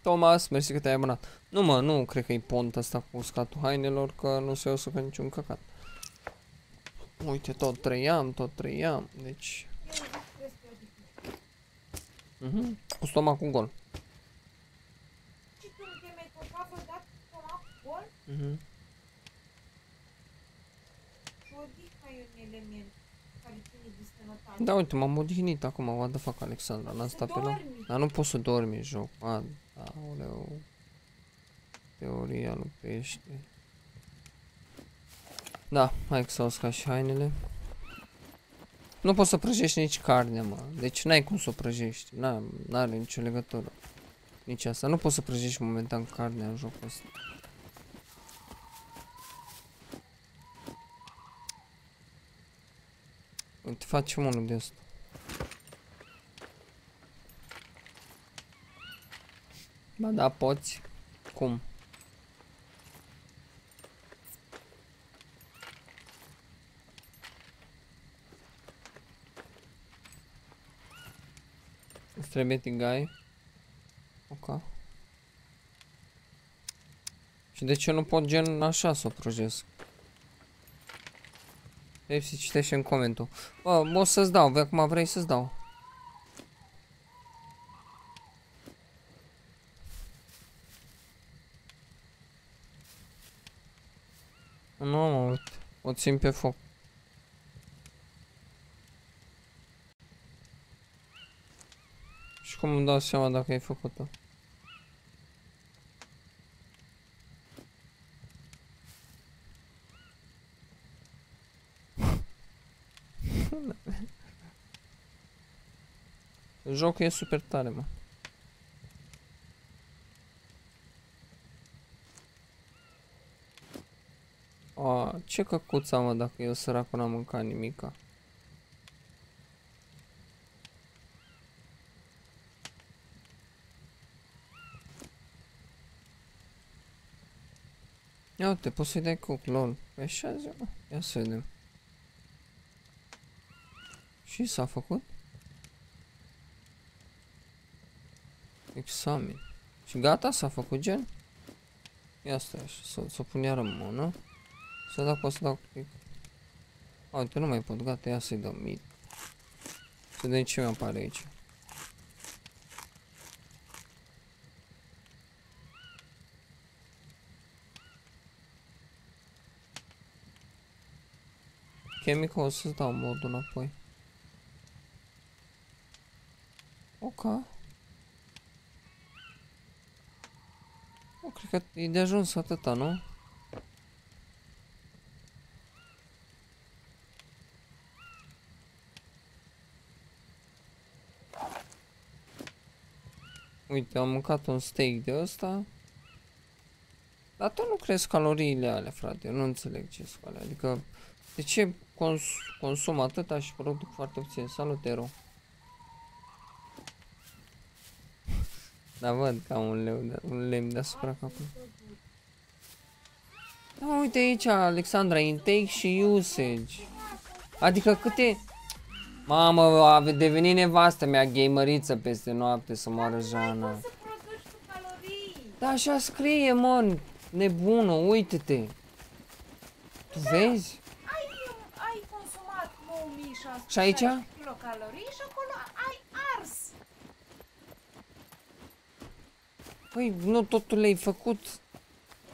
Thomas, mersi că te-ai abonat. Nu, mă, nu cred că e pont asta cu uscatul hainelor, că nu se usucă niciun căcat. Uite, tot trăiam, deci... Cu stomacul gol. Da, uite, m-am odihnit acum, what the fuck, Alexandra, n-am stat pe la... Dar nu poți să dormi în joc, man. Aoleu. Teoria lui pește. Da, hai că s-au uscat și hainele. Nu poți să prăjești nici carnea, mă. Deci n-ai cum să o prăjești. N-are nicio legătură. Nici asta. Nu poți să prăjești momentan carnea în jocul ăsta. Uite, facem unul de asta. Ba da, poți. Cum? 3-bit guy. Ok. Și de ce nu pot gen așa să o projesc? Trebuie să citești în comentul. Bă, o să-ți dau, vei acum vrei să-ți dau. Nu, mă, o țin pe foc. Și cum îmi dau seama dacă ai făcut-o? Jocul e super tare, mă. A, ce căcuța, mă, dacă eu săracul n-am mâncat nimica. Ia uite, poți să-i dai cu clon. E așa zi, mă. Ia să vedem. Și s-a făcut? Examen. Și gata, s-a făcut gen? Ia stai așa, să o pun iară în mână. Să dacă o să dau click. A, uite, nu mai pot, gata, ia să-i dau mid. Să vedem ce mi-apare aici. Chemica, o să-ți dau modul înapoi. Ok. Cred că e de ajuns atâta, nu? Uite, am mâncat un steak de ăsta. Dar tu nu crezi caloriile alea, frate, eu nu înțeleg ce sunt alea. Adică, de ce consum atâta și produc foarte puțin? Salut, Ero. Dar văd ca un lemn deasupra capului. Da, uite aici, Alexandra, intake și usage. Adică câte... Mamă, a devenit nevastă mea gameriță peste noapte, să moară Jana. Da, așa scrie, mă, nebună, uite-te. Tu vezi? Ai consumat 9600 și aici? Kilocalorii și acolo ai ars. Păi, nu totul le-ai făcut.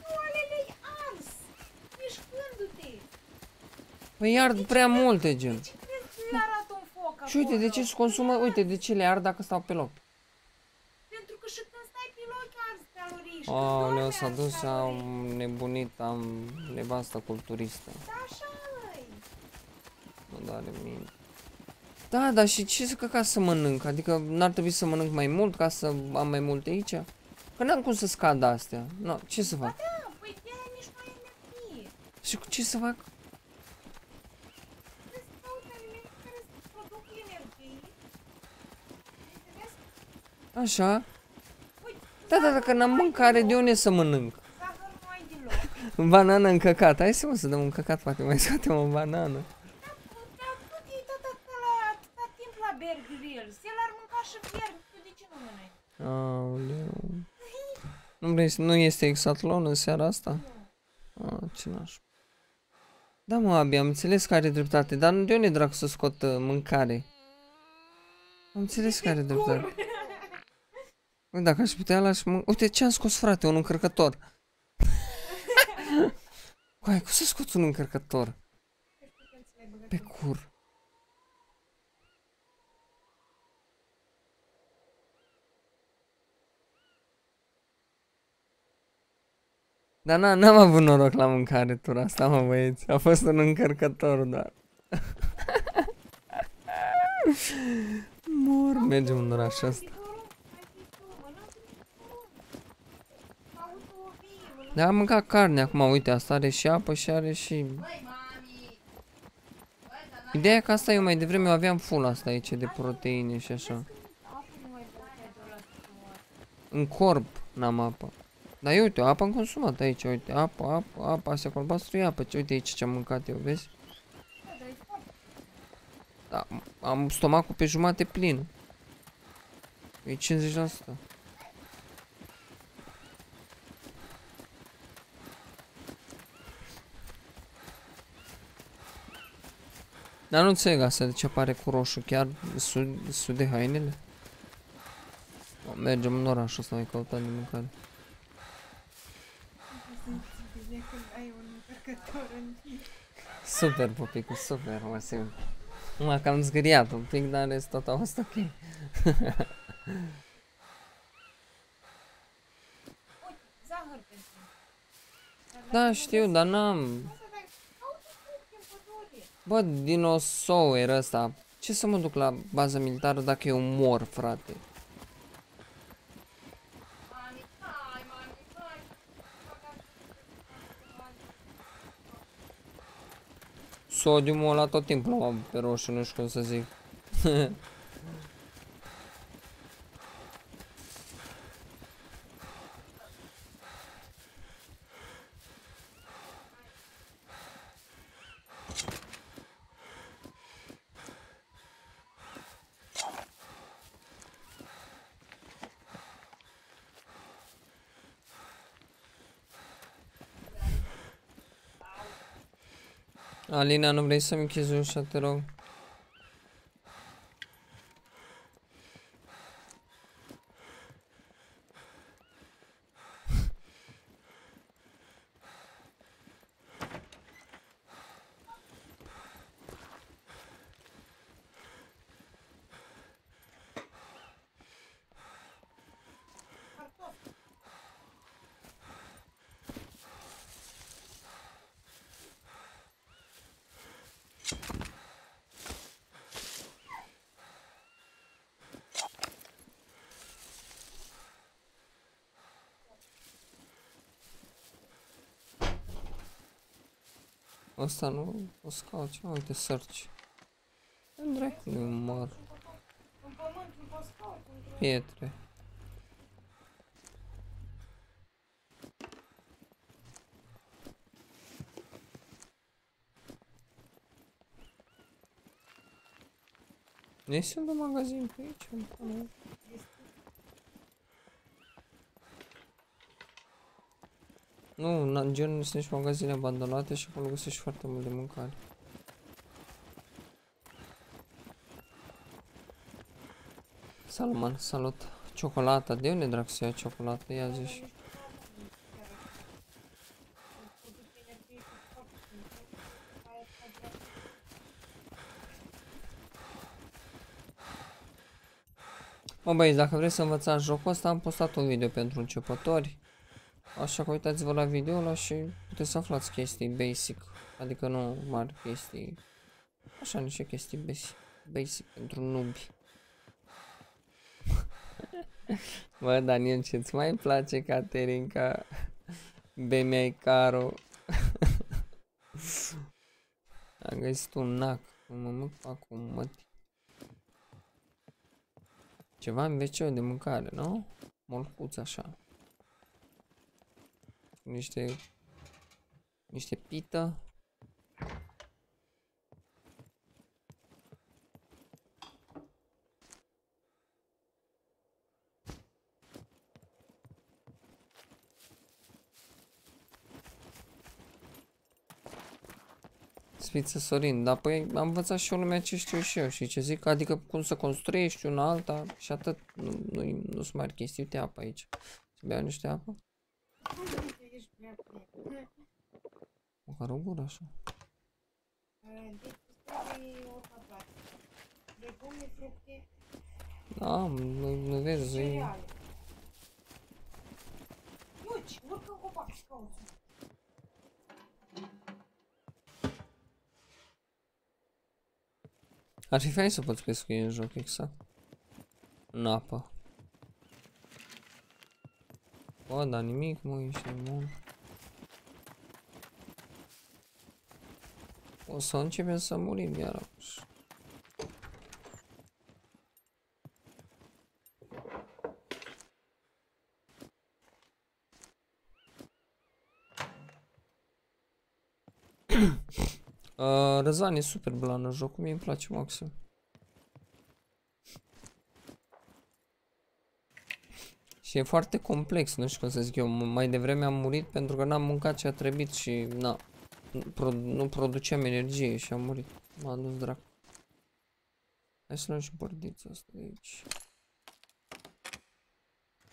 Nu, ale le-ai ars, mișcându-te. Păi ard prea multe, gen. De ce crezi că le arată un foc acolo? Și uite, de ce se consumă, uite, de ce le ard dacă stau pe loc? Pentru că și când stai pe loc, arzi calorii. Aoleu, s-a dus, am nebunit, am nevasta culturistă. Da, așa-i. Mă doare mine. Da, dar și ce ca să mănânc? Adică n-ar trebui să mănânc mai mult ca să am mai multe aici? Că n-am cum să scad astea. No, ce să fac? Da, păi de-aia nici mai energie. Și cu ce să fac? Trebuie să cauți alimente care să produc energie. Așa. Da, dacă n-am mâncare, de unde să mănânc? Zahăr nu ai deloc. Banana în căcat. Hai să mă să dăm un căcat, poate mai scoatem o banană. Nu vrei să... Nu este exatlon în seara asta? Nu. Ah, ce naș. Da, mă, abia am înțeles că are dreptate, dar de unde dracu să scot mâncare? Am înțeles că are dreptate. Uite, dacă aș putea, l-aș mânca... Uite, ce-am scos, frate? Un încărcător. Coai, cum să scoți un încărcător? Pe cur. Dar n-am avut noroc la mâncare tura asta, mă, băieți. A fost un încărcător doar. Mor, mergem în orașul ăsta. Dar am mâncat carne acum, uite, asta are și apă și are și... Ideea e că asta eu mai devreme aveam full asta aici de proteine și așa. În corp n-am apă. Dar eu, uite, apă am consumat aici, uite, apă, astea cu albastru e apă, uite aici ce am mâncat eu, vezi? Da, am stomacul pe jumate plin. E 50%. Dar nu înțeleg asta de ce apare cu roșu, chiar sud de hainele. Mergem în oraș, o să mai căutăm de mâncare. Super, Popicu, super, mă simt. Numai că am zgâriat un pic, dar rest tot a fost ok. Da, știu, dar n-am... Bă, dinosaur ăsta, ce să mă duc la baza militară dacă eu mor, frate? Sodiumul ăla tot timpul am pe roșu, nu știu cum să zic. Alina, nu vrei să-mi închizi ușa, te rog? Asta nu o scaut, ce uite, search. Andrei, nu mor. Pietre. Nu este un magazin pe aici? Nu, în gen nu sunt nici magazine abandonate și acolo găsești foarte mult de mâncare. Salman, salut! Ciocolata, de unde dracu să ia ciocolata? Ia zici. Mă băieți, dacă vreți să învățați jocul ăsta, am postat un video pentru începători. Așa că uitați-vă la video ăla și puteți să aflați chestii basic, adică nu mari chestii, așa niște chestii basic pentru nubi. Bă, Daniel, ce-ți mai place Caterinca? Bemei Caro. Am găsit un nac, mă fac un măti. Ceva în veceu de mâncare, nu? Morcuț așa. Niște pită. Spiță Sorin, dar păi am învățat și eu lumea ce știu și eu și ce zic, adică cum să construiești una alta și atât, nu sunt mari chestii, uite apă aici, să beau niște apă. Măcar o gură așa. Da, nu vezi zi. Ar fi fain să poți pescui în joc, exact. În apă. Bă, dar nimic, mă, ești bun. O să începem să murim iar apuși. Răzvan e super blană jocul, mie îmi place maxim. Și e foarte complex, nu știu cum să zic eu. Mai devreme am murit pentru că n-am mâncat ce a trebuit și na, nu produceam energie și am murit. M-a dus dracu. Hai să luăm și bordița asta de aici.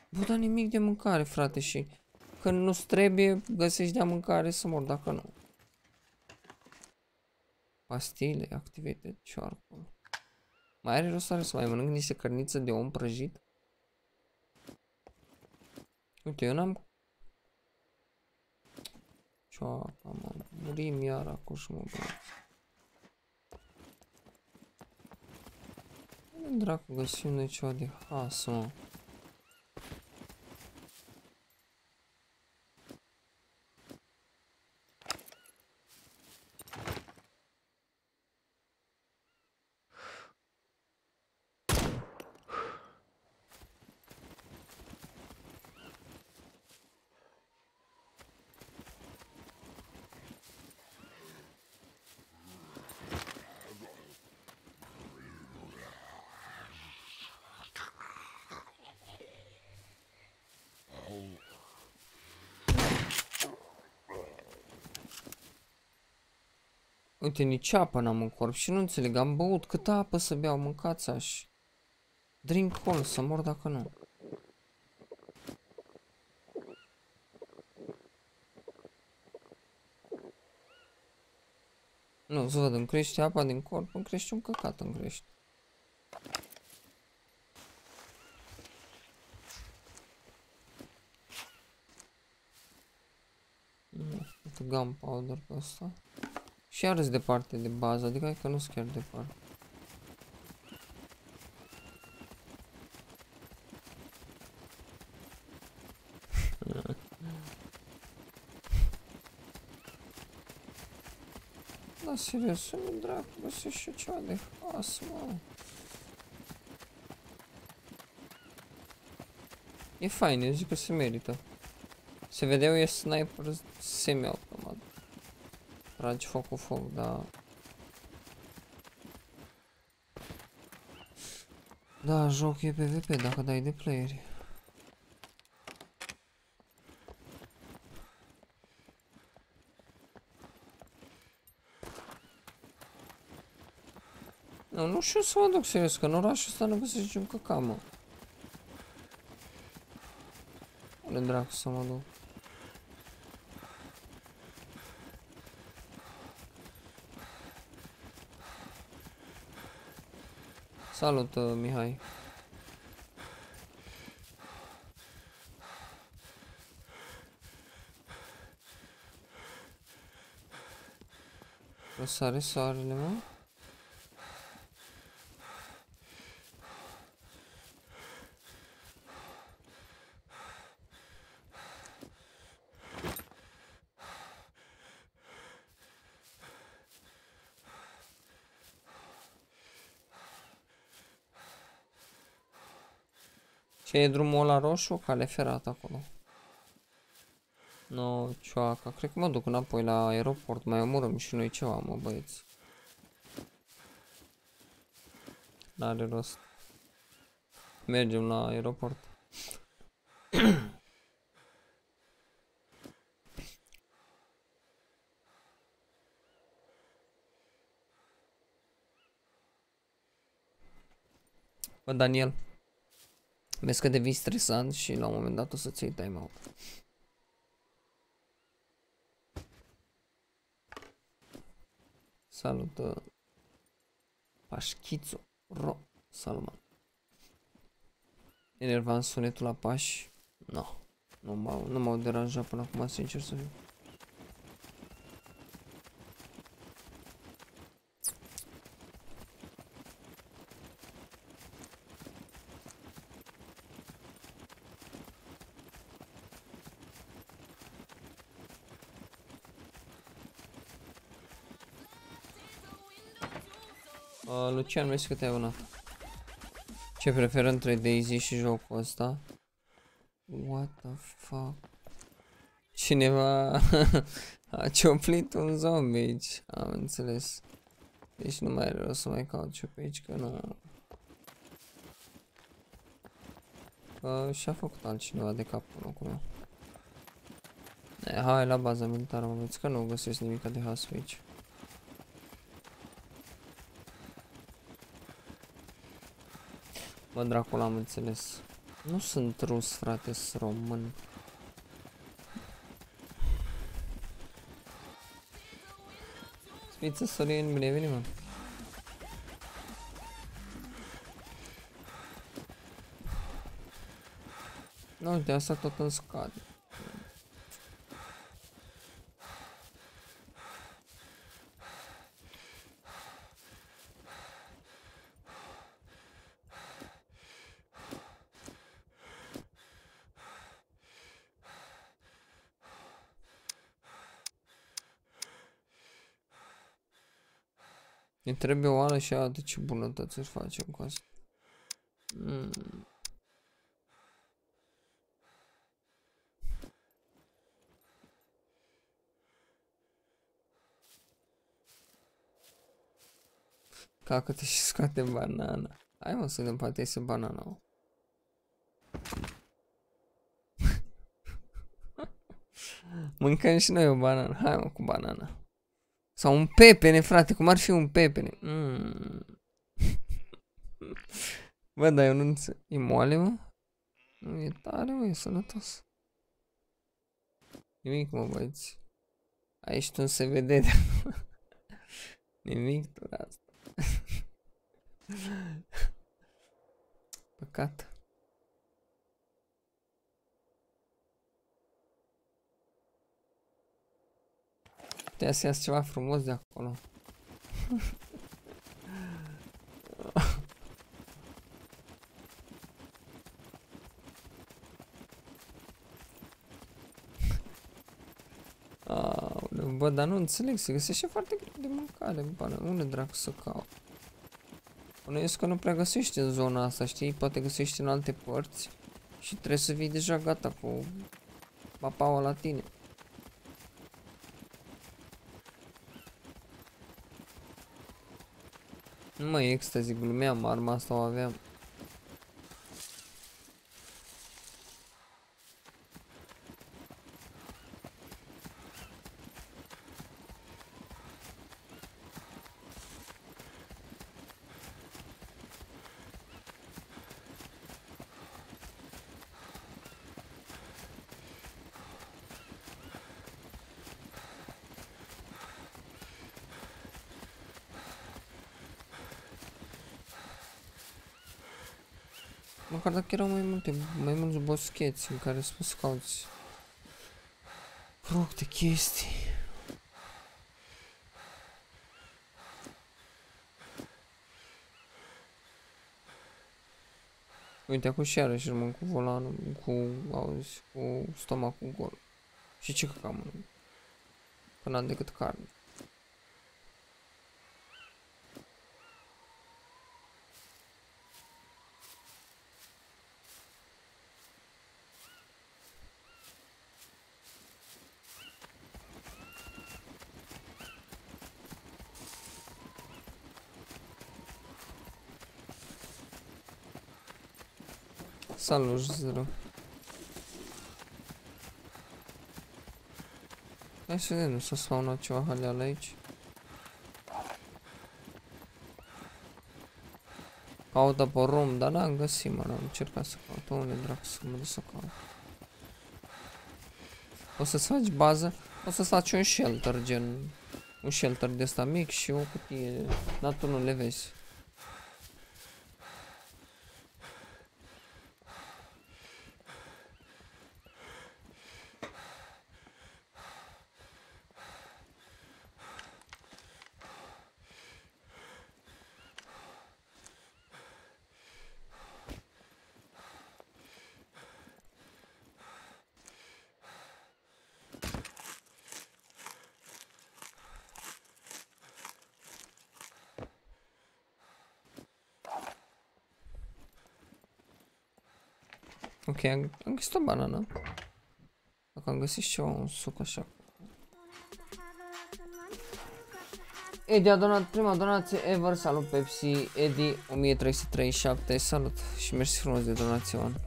Bă, dar nimic de mâncare, frate, și când nu-ți trebuie, găsești de mâncare să mor, dacă nu. Pastile, activate, charcoal. Mai are rost să mai mănânc niște cărniță de om prăjit? Uite, eu n-am... Cioaca, mă, murim iar acum și mă băi. Unde dracu găsim noi ceva de hasă, mă? Uite, nici apă n-am în corp și nu înțeleg, am băut câtă apă să beau, mâncați aș. Drink all, să mor dacă nu. Nu, să văd, îmi crește apa din corp, îmi crește un căcat, îmi crește. Gunpowder pe asta. Și iarăs departe de bază, adică hai că nu-s chiar departe. Da, serios, nu-mi dracu, găsești și ceva de has, mă. E fain, eu zic că se merită. Se vedeau, e sniper semi-automat. Tragi foc cu foc, da. Da, joc e PvP dacă dai de playeri. Nu știu să mă duc serios, că în orașul ăsta nu găsești niciun căcat, mă. Unde dracu să mă duc? Salut, Mihai. Răsare soarele, mă? Ce e drumul ăla roșu? Cale ferată acolo. No, cioaca. Cred că mă duc înapoi la aeroport. Mai omorăm și noi ceva, mă, băieți. N-are rost. Mergem la aeroport. Bă, Daniel. Vezi că devii stresant și la un moment dat o să-ți iei time-out. Salută Pașchițu Ro Salman. Enervam sunetul la pași? No, nu m-au deranjat până acum, sincer să fiu. Lucian, vezi câte ai una. Ce prefer între DayZ și jocul ăsta? What the fuck? Cineva a cioplit un zombie aici. Am înțeles. Deci nu mai are rost să mai caut ce pe aici, că nu... Că și-a făcut altcineva de capul acum. Hai la baza militară, mă vezi că nu găsesc nimic de hasul aici. Bă, dracul, am înțeles. Nu sunt rus, frate, sunt român. Spiță, Sorin, bine, bine, mă. Nu, de asta tot îmi scade. Îmi trebuie o oală și aia de ce bunătăți își facem cu asta. Cacă-te și scoate banana. Hai mă să ne patei să banana, mă. Mâncăm și noi o banană. Hai mă cu banana. Sau un pepene, frate, cum ar fi un pepene? Bă, dar eu nu înțeleg. E moale, mă? Nu e tare, mă, e sănătos. Nimic, mă, băieți. Aici tu se vede de nimic, tu asta. Păcat. Putea să iasă ceva frumos de acolo. Aoleu, bă, dar nu înțeleg, se găsește foarte greu de mâncare, bă, unde dracu să caut? Bănuiesc că nu prea găsești în zona asta, știi? Poate găsești în alte părți și trebuie să vii deja gata cu papaua la tine. Nu mai extazi, glumeam, arma asta o aveam. Măcar dacă erau mai mulți boscheți în care să poți cauți fructe, chestii. Uite, acum și iarăși rămân cu volanul, cu stomacul gol. Și ce că cam mănânc? Că n-am decât carne. Salut, Zero. Hai să vedem, nu s-a spawnat ceva haleală aici. Caută pe rom, dar n-am găsit, mă, am încercat să caut. Unde dracu să mă duc să caut? O să-ți faci bază, o să-ți faci un shelter, gen un shelter de ăsta mic și o cutie, dar tu nu le vezi. Ok, am găsit o banană. Dacă am găsit și eu un suc așa. Edi a donat prima donație ever, salut Pepsi, Edi 1337, salut și mersi frumos de donație, Oan.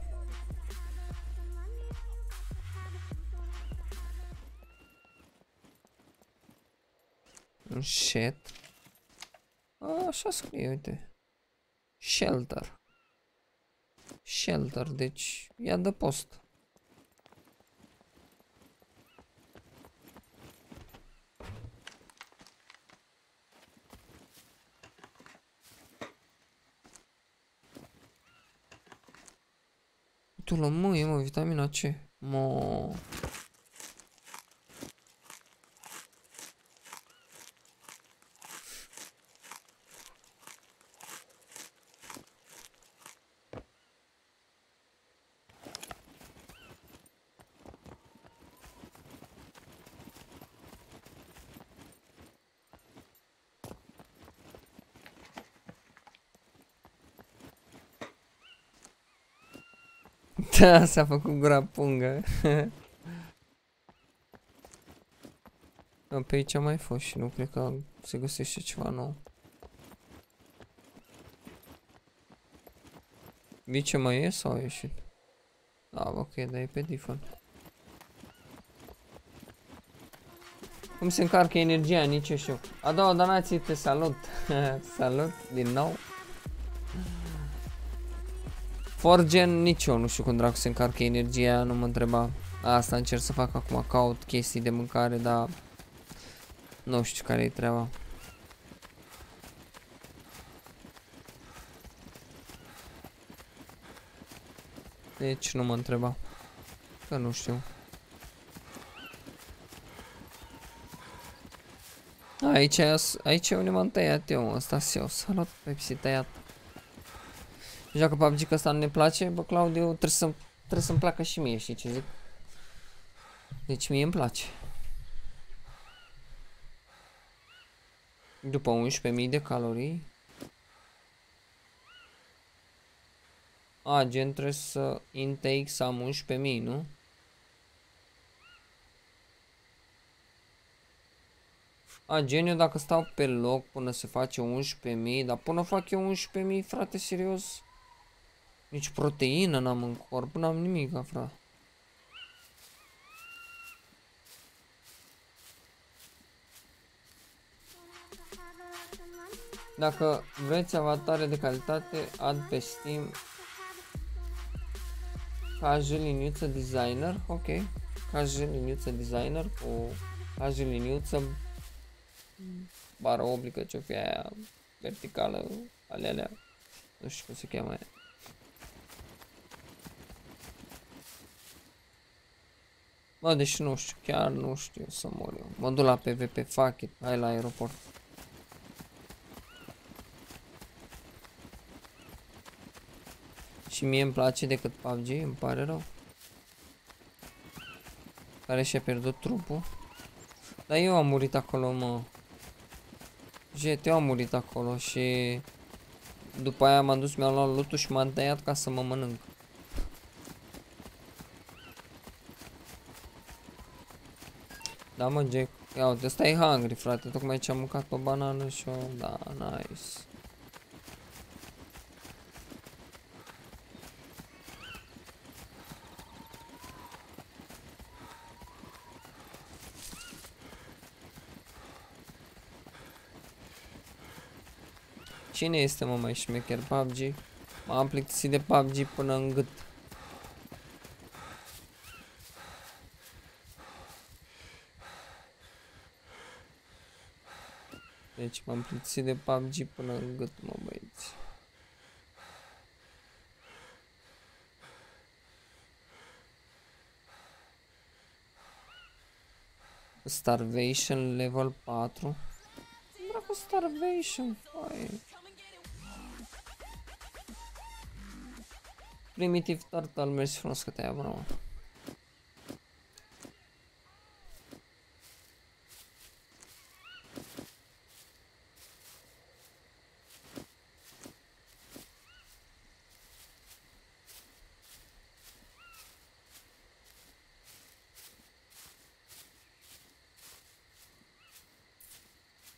Shit. A, așa scrie, uite. Shelter. Shelter, deci e adăpost. Tu la mâie, mă, vitamina C. Mo. Da, s-a făcut gura pungă. Pe aici am mai fost și nu cred că se găsește ceva nou. Vice mai e sau a ieșit? Da, ok, dar e pe default. Cum se încarcă energia, nici eu știu. A doua donație, te salut. Salut din nou. Forgen, nici eu nu știu cum dracu se încarcă energia, nu mă întreba. Asta încerc să fac acum, caut chestii de mâncare, dar nu știu care e treaba. Deci nu mă întreba, că nu știu. Aici, aici e unde m-am tăiat eu, ăsta s-eu, salut, Pepsi tăiat. Joacă PUBG că asta nu ne place, bă, Claudiu, trebuie să-mi placă și mie, știi ce zic? Deci mie îmi place. După 11.000 de calorii. A, gen, trebuie să intake să am 11.000, nu? A, geniu, dacă stau pe loc până se face 11.000, dar până fac eu 11.000, frate, serios? Nici proteină n-am în corp, n-am nimic, frate. Dacă vreți avatare de calitate, ad pe Steam Cajuliniuță Designer, ok. Cajuliniuță Designer cu Cajuliniuță bară oblică, ce-o fi aia verticală, alea, nu știu cum se cheamă aia. Bă, deci nu știu, chiar nu știu să mor eu. Mă duc la PVP, fuck it, hai la aeroport. Și mie îmi place decât PUBG, îmi pare rău. Care și-a pierdut trupul. Dar eu am murit acolo, mă. Jet, eu am murit acolo și după aia m-am dus, mi-am luat loot-ul și m-am tăiat ca să mă mănânc. Da, mă, Jack. Ia uite, ăsta e hungry, frate. Tocmai ce am mâncat o banană și o... Da, nice. Cine este, mă, mai șmecher? PUBG? M-am plictisit de PUBG până în gât. Deci m-am plictisit de PUBG până în gât, mă, băieți. Starvation level 4. Dracu, starvation, fai. Primitive Turtle, mersi frumos că te-ai abonat.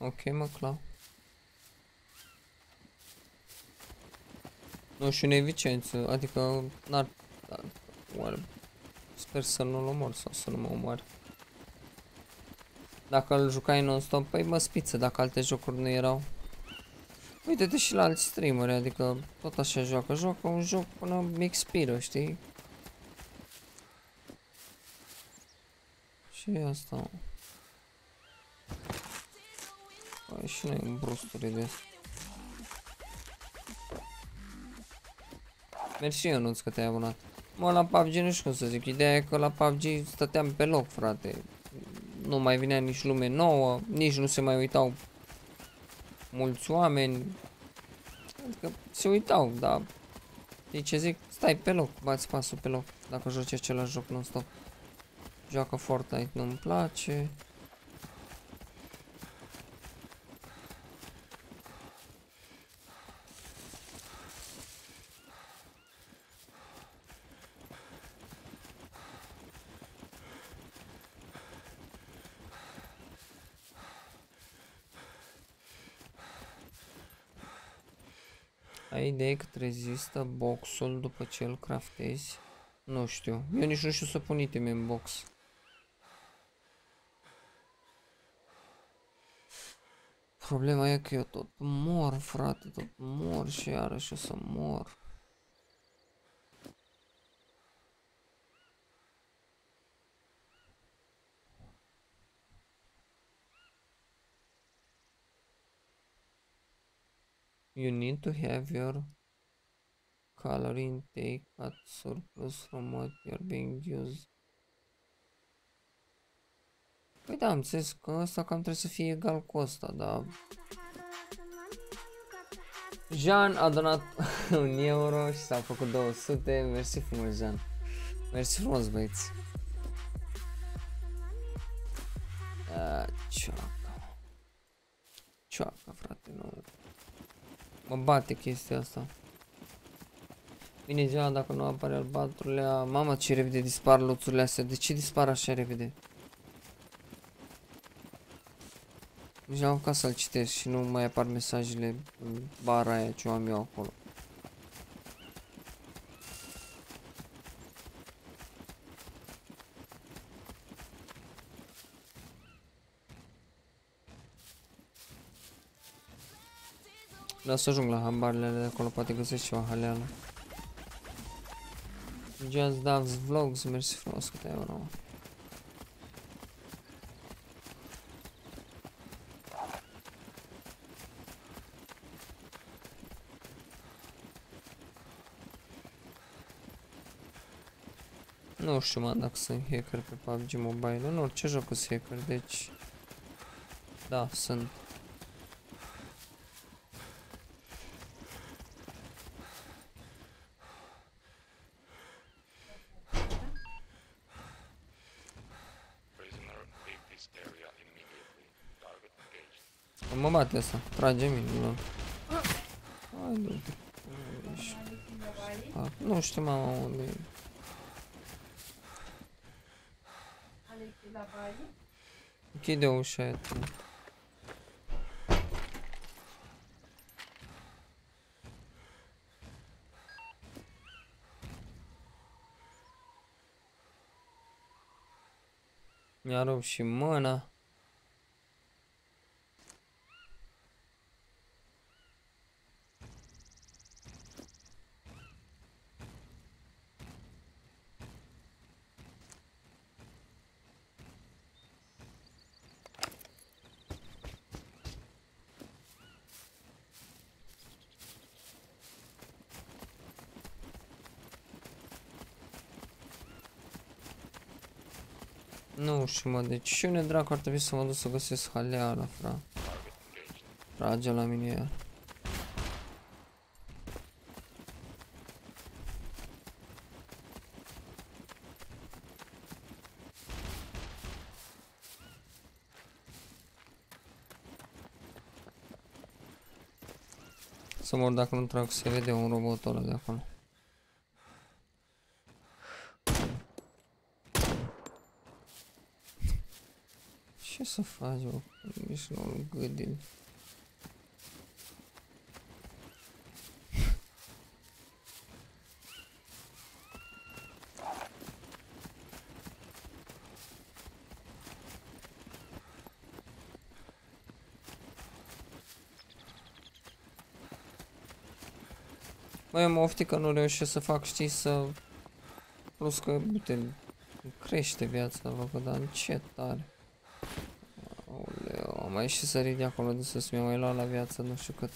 Ok, mă, clar. Nu știu, nu e Vicențiu, adică n-ar... Sper să nu-l omor sau să nu mă omoare. Dacă îl jucai non-stop, păi mă spiță dacă alte jocuri nu erau. Uite-te și la alți streameri, adică tot așa joacă. Joacă un joc până expiră, știi? Și asta. Păi și noi în brusturi de asta. Mersi, Ionuț, că te-ai abonat. Mă, la PUBG nu știu cum să zic. Ideea e că la PUBG stăteam pe loc, frate. Nu mai vinea nici lume nouă, nici nu se mai uitau mulți oameni. Adică se uitau, dar... Știi ce zic? Stai pe loc, bați pasul pe loc. Dacă joci același joc non-stop. Joacă Fortnite, nu-mi place. Ai idee cât rezistă boxul după ce îl craftezi? Nu știu. Eu nici nu știu să pun iteme în box. Problema e că eu tot mor, frate, tot mor și iarăși o să mor. You need to have your calorie intake at surplus from what you are being used. Păi da, am înțeles că ăsta cam trebuie să fie egal cu ăsta, dar... Jean a donat 1 euro și s-a făcut 200, mersi frumos, Jean. Mersi frumos, băieți. Cioaca. Cioaca, frate, nu... Mă bate chestia asta. Bine ziua, dacă nu apare al 4-lea. Mama, ce repede dispar loțurile astea. De ce dispar așa repede? Nici n-am ca să-l citesc și nu mai apar mesajele în bara aia ce am eu acolo. Dar să ajung la habarele alea de acolo, poate găsesc ceva haleală. Just Doves Vlogs, mersi frumos câte euro. Nu știu, mă, dacă sunt hacker pe PUBG Mobile, în orice joc sunt hacker, deci... Da, sunt. Mă bate asta, trage minul. Hai, du-te. Nu știu, mama, unde e. Închide ușa aia. Mi-a rupt și mâna. Nu știu, mă, deci și unde dracu ar trebui să mă duc să găsesc haleala, fra. Trage la mine iar. Să mor dacă nu trag, se vede un robot ăla de acolo. Ce să faci, bă? Nici nu-l gâdil. Băi, mă ofti că nu reușesc să fac, știi, să... Plus că, uite, crește viața, bă, dar încet tare. Aoleu, am mai ieșit să ridic de acolo de sus, mi-a mai luat la viață, nu știu cât.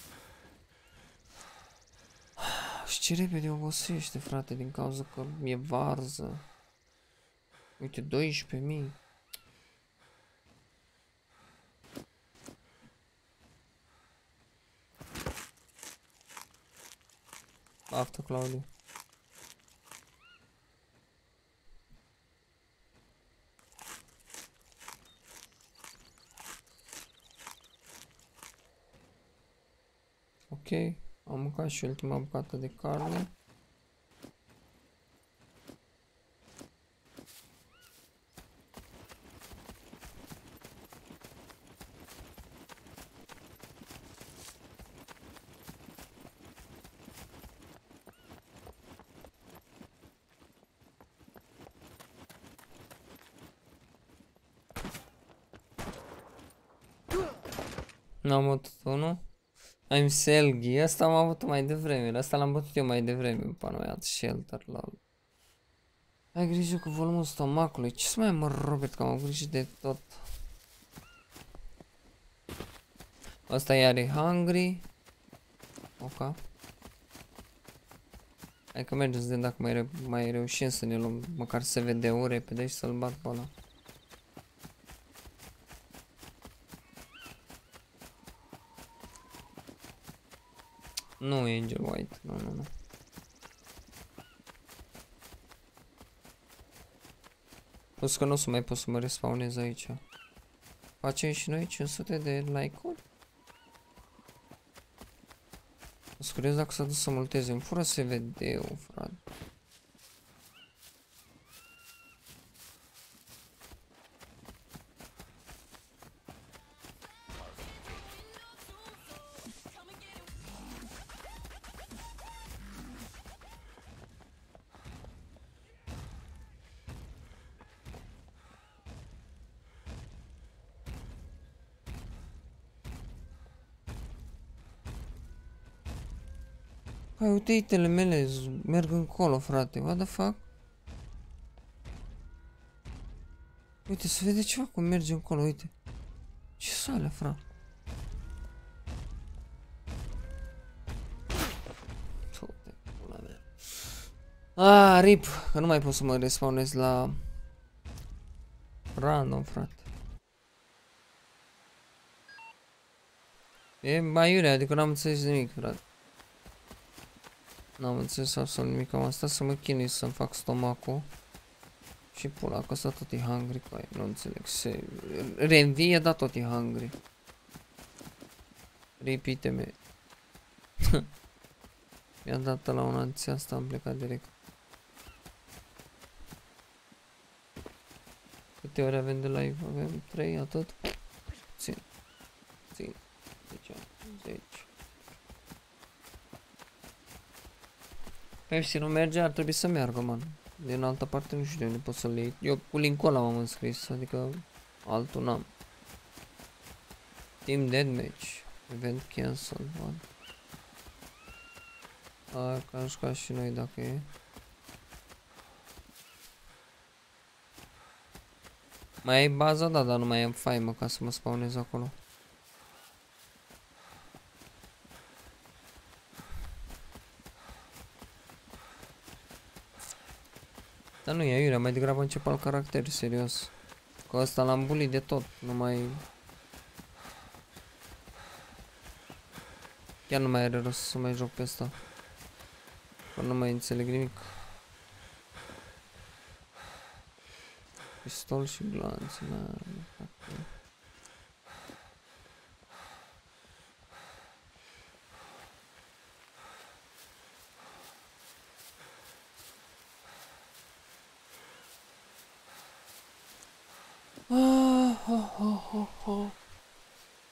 Și ce repede obosește, frate, din cauza că e varză. Uite, 12.000. Aftă, Claudiu. Ok, am mâncat și ultima bucată de carne. N-am bătut unul. I'm Selgi. Asta am avut mai devreme. Asta l-am bătut eu mai devreme. Panoiat shelter la. Ai grijă cu volumul stomacului. Ce să mai mă, Robert, că am avut grijă de tot. Asta iar e hungry. Ok. Hai că mergem să vedem dacă mai reușim să ne luăm măcar să vede-o repede și să-l bat pe ăla. Nu, Angel White, nu, nu, nu. Plus că nu o să mai pot să mă respawnez aici. Facem și noi 500 de like-uri? Mă curios dacă s-a dus să multeze, îmi fură SVD-ul, frate. Hai, uite, itele mele merg încolo, frate, what the fuck? Uite, se vede ceva cum merge încolo, uite. Ce sale, frate? Toate, pula mea. Aaa, rip, că nu mai pot să mă respawnez la... Random, frate. E mai iurea, adică n-am înțeles nimic, frate. N-am înțeles absolut nimic, am stat să mă chinui să-mi fac stomacul. Și pula, că ăsta tot e hungry, păi, nu înțeleg, se... Reînvie, dar tot e hungry. Repite-me. Mi-a dat la una anția asta, am plecat direct. Câte ori avem de live? Avem 3, atât? Țin. Țin. 10. 10. Pepsi nu merge, ar trebui să meargă, man. Din altă parte nu știu de unde pot să le iei. Eu cu linkul ăla m-am înscris, adică altul n-am. Team Deathmatch. Event cancel, man. Aia că am jucat și noi dacă e. Mai ai baza? Da, dar nu mai am faimă ca să mă spawnez acolo. Dar nu e aiurea, mai degrabă începe al caracter, serios. Că ăsta l-am bulit de tot, nu mai... Chiar nu mai are rost să mai joc pe ăsta. Că nu mai înțeleg nimic. Pistol și glanț, na.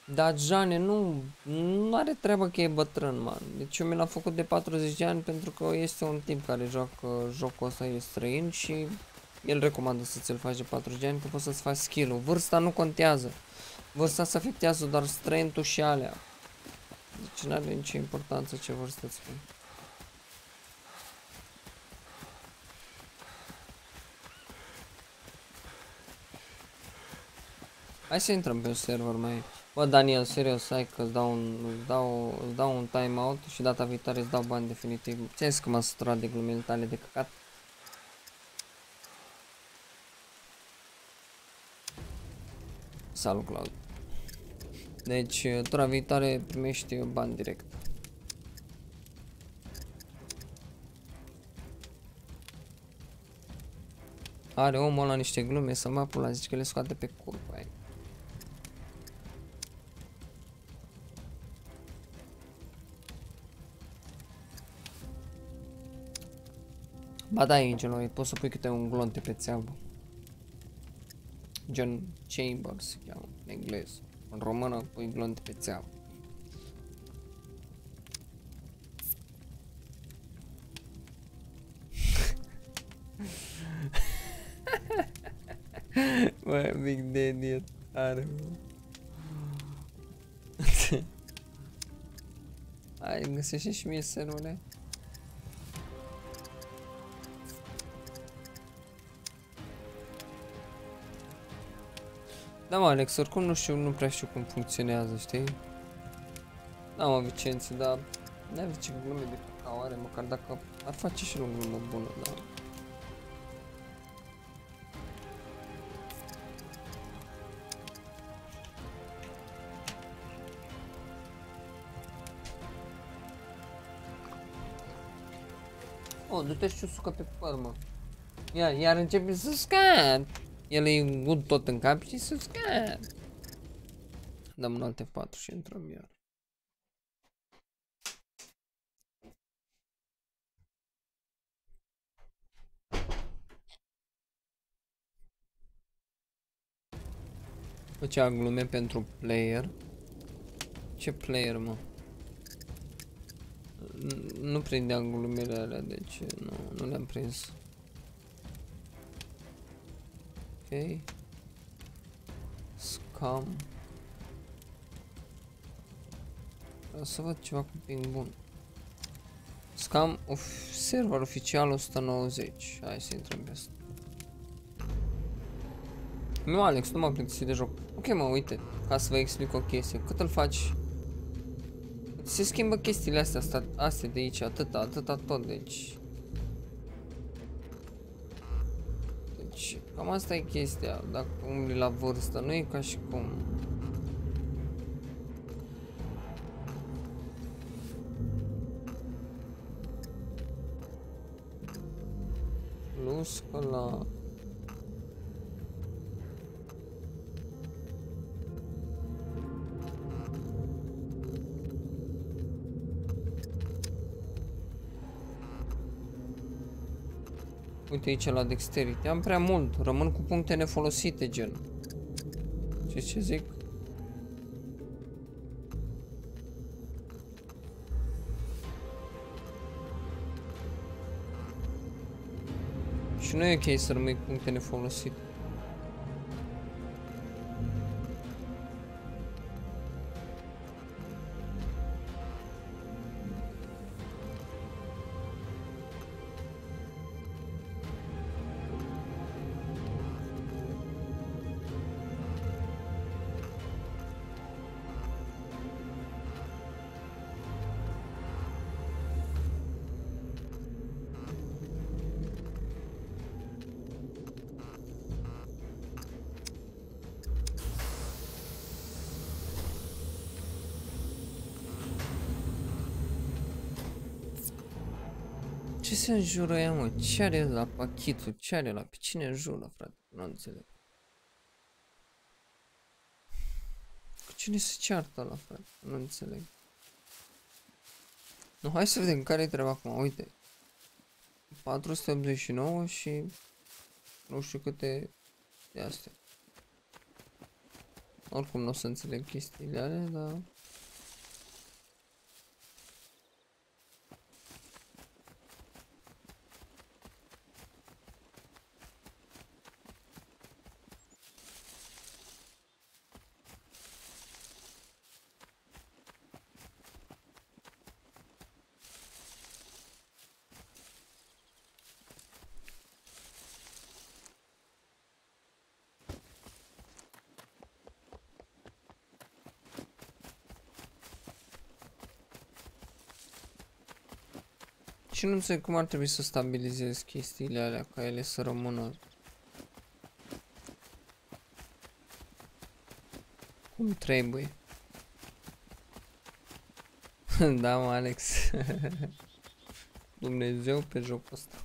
Dar Jane nu are treabă că e bătrân, man. Deci eu mi l-am făcut de 40 de ani pentru că este un tip care joacă jocul ăsta, e străin și el recomandă să ți-l faci de 40 de ani că poți să-ți faci skill-ul. Vârsta nu contează. Vârsta se afectează doar strength-ul și alea. Deci n-are nicio importanță ce vârstă-ți spui. Hai să intrăm pe un server mai... Bă, Daniel, serios, hai că îți dau un timeout și data viitoare îți dau bani definitiv. Ți-ai zis că m-am săturat de glumele tale de căcat. Salut, Claud. Deci, tura viitoare primești bani direct. Are omul ăla niște glume să mă apula, zici că le scoate pe cur, băi. Ba da, Angelo, poți să pui câte un glonte pe țeavă. John Chambers se cheamă, în engleză. În română pui glonte pe țeavă. Băi, Big Daddy e tare, bă. Hai, îmi găsește și mie servele. Da, mă, Alex, oricum nu prea știu cum funcționează, știi? Da, mă, Vicențiu, dar... n-ai văzut ce glume de cacao are, măcar dacă ar face și o glumă bună, da. Oh, du-te și usucă pe păr, mă. Iar începe să scat. El e gut tot în cap și să scat. Dăm un alt F4 și intrăm iar. Făcea glume pentru player. Ce player, mă? Nu prindeam glumele alea, deci nu le-am prins. Ok. Scam. O să văd ceva cu ping bun. Scam, server oficial 190. Hai să intrăm pe asta. Nu, Alex, nu m-am plictisit de joc. Ok, mă, uite, ca să vă explic o chestie. Cât îl faci? Se schimbă chestiile astea de aici, atâta tot, deci... Deci, cam asta e chestia, dacă umbli la vârstă, nu e ca și cum... Plus că la... Uite aici la dexterity, am prea mult, rămân cu puncte nefolosite, gen. Știi ce zic? Și nu e ok să rămâi cu puncte nefolosite. Ce se înjură ea, mă? Ce are la pachetul? Ce are la... Pe cine înjură, frate? Nu înțeleg. Cu cine se ceartă la frate? Nu înțeleg. Nu, hai să vedem care-i treaba acum, uite. 489 și... Nu știu câte... de astea. Oricum nu o să înțeleg chestiile alea, dar... nu înțeleg cum ar trebui să stabilizez chestiile alea ca ele să rămână. Cum trebuie. Da, mă, Alex. Dumnezeu pe jocul ăsta.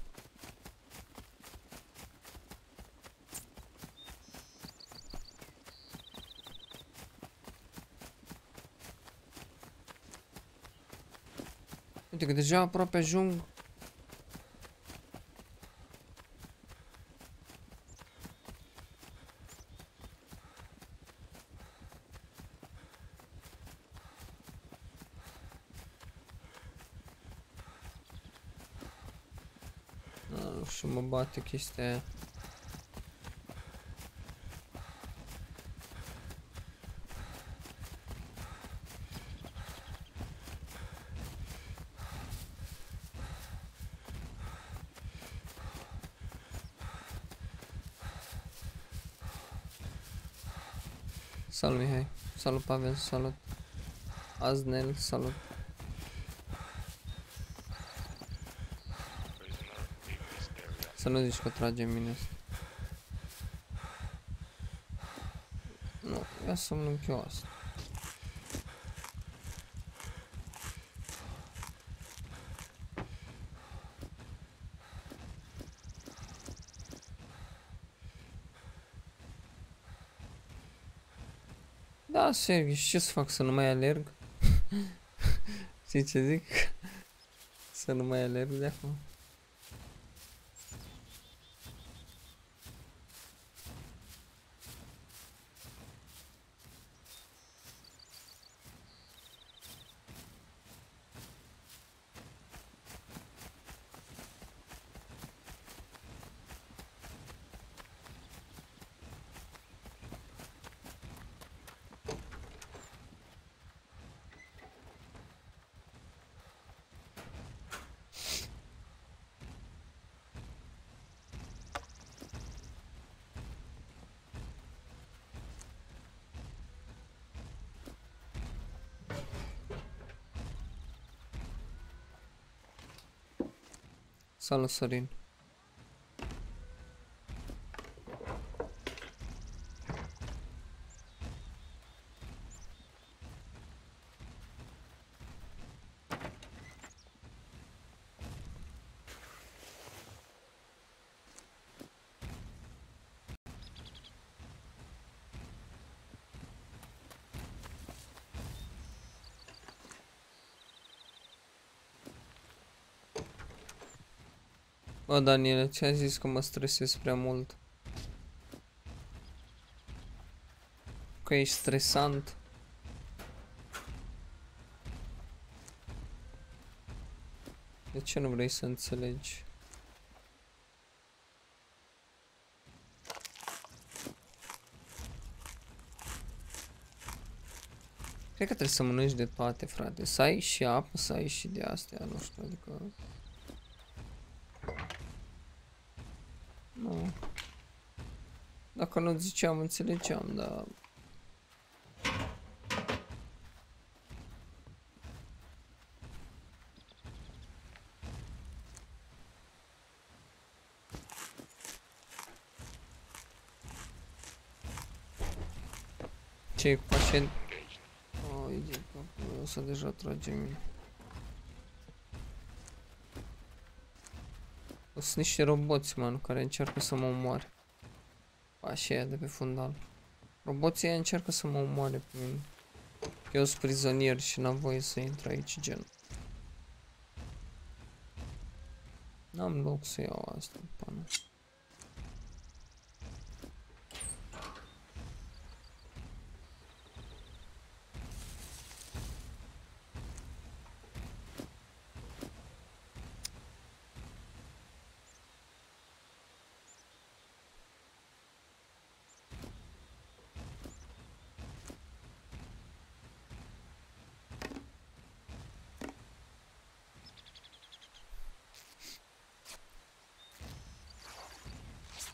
Uite că deja aproape ajung. Bate chestia aia. Salut Mihai, salut Pavel, salut Aznel, salut. Să nu zici că trage în mine. Nu, ia să-mi încheu asta. Da, Serghi, ce să fac, să nu mai alerg? Știi ce zic? Să nu mai alerg de acum. Salut, Sorin. Bă, Daniel, ți-am zis că mă stresez prea mult. Că ești stresant. De ce nu vrei să înțelegi? Cred că trebuie să mănânci de toate, frate. Să ai și apă, să ai și de astea, nu știu, adică... Dacă nu ziceam, înțelegeam, dar... Ce-i cu pacient? O, e de capul ăsta, deja trage mine. Sunt niște roboți, man, care încearcă să mă omoare. Așa e de pe fundal. Roboții aia încearcă să mă omoare pe mine. Eu sunt prizonier și n-am voie să intru aici, gen. N-am loc să iau asta, pană.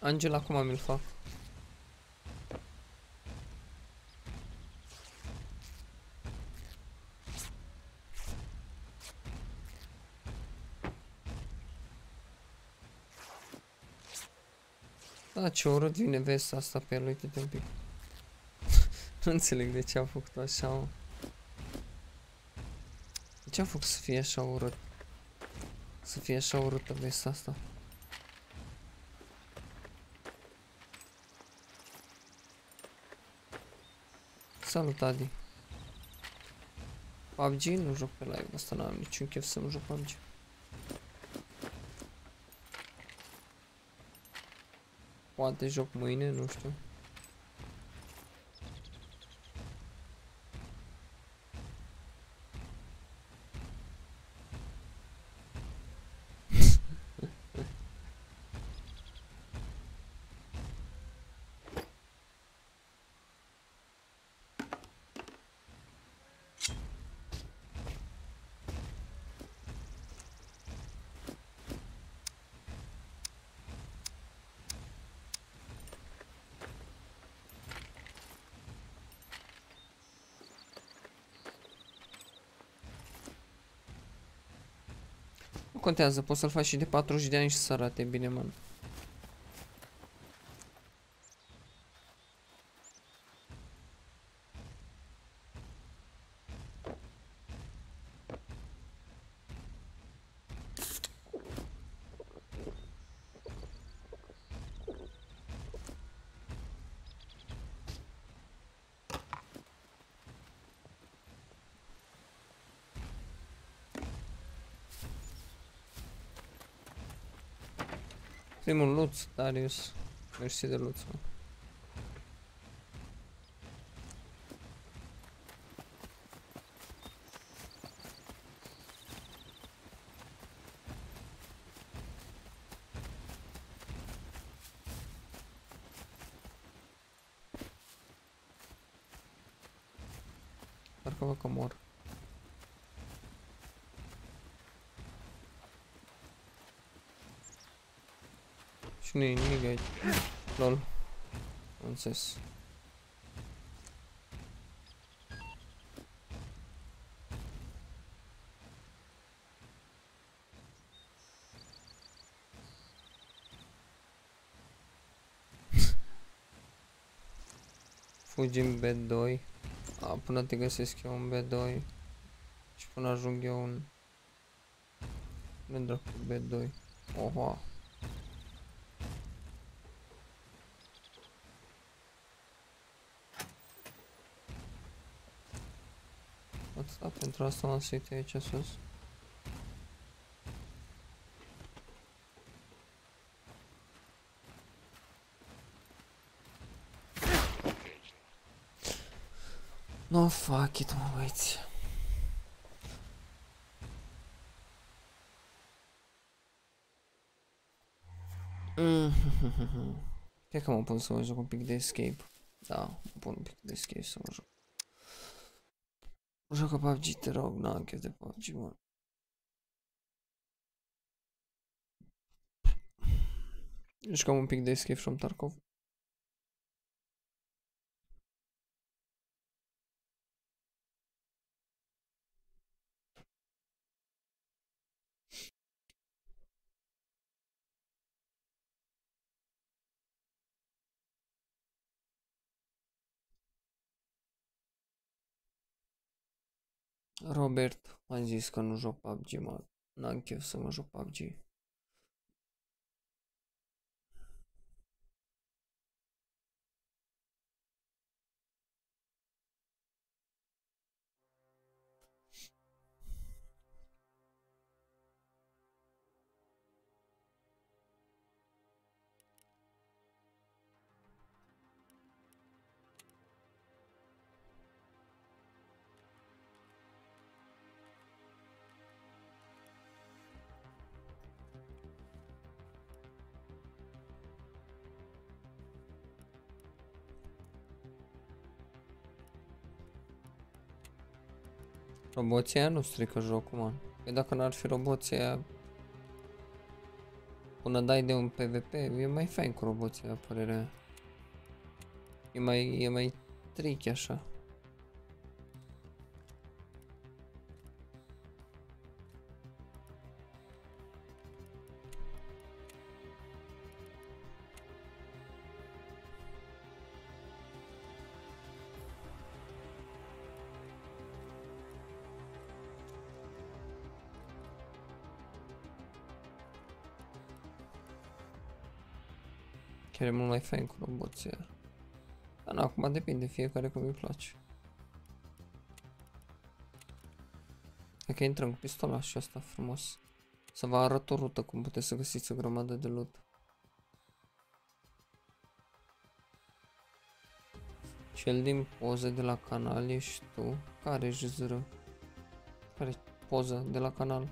Angela, acum mi-l fac. Da, ce urât vine vestea asta pe el, uite-te un pic. Nu înțeleg de ce a făcut așa, mă. De ce a făcut să fie așa urât? Să fie așa urâtă vestea asta. Salut, Adi. PUBG nu joc pe live, asta n-am niciun chef să nu joc PUBG. Poate joc mâine, nu știu. Contează, poți să-l faci și de 40 de ani și să arate bine, mă. Primul Luț, Darius. Mersi de Luț, mă. Parcă vă că mor. Nu e nimic aici. Lol. Am înțeles. Fugi în B2. A, până te găsesc eu un B2. Și până ajung eu un... Unde dracu B2? Oha. Da, pentru asta l-am sărit aici sus. No fuck it, mă băieți. Cred că mă pun să mă joc un pic de Escape. Da, mă pun un pic de Escape să mă joc. Joacă PUBG, te rog, n-am chef de PUBG, mă. Jucăm un pic de Escape from Tarkov. Robert, am zis că nu joc PUBG, mă, n-am chef să mă joc PUBG. Roboții aia nu strică jocul, mă. Păi dacă n-ar fi roboții aia... Până dai de un PvP, e mai fain cu roboții aia, părerea aia. E mai tricky, așa. Chiar e mult mai fain cu roboții. Dar nu, acum depinde fiecare cum îi place. Ok, intrăm cu pistola și asta frumos. Să vă arăt o rută cum puteți să găsiți o grămadă de loot. Cel din poze de la canal ești tu. Care JZR? Care poză de la canal?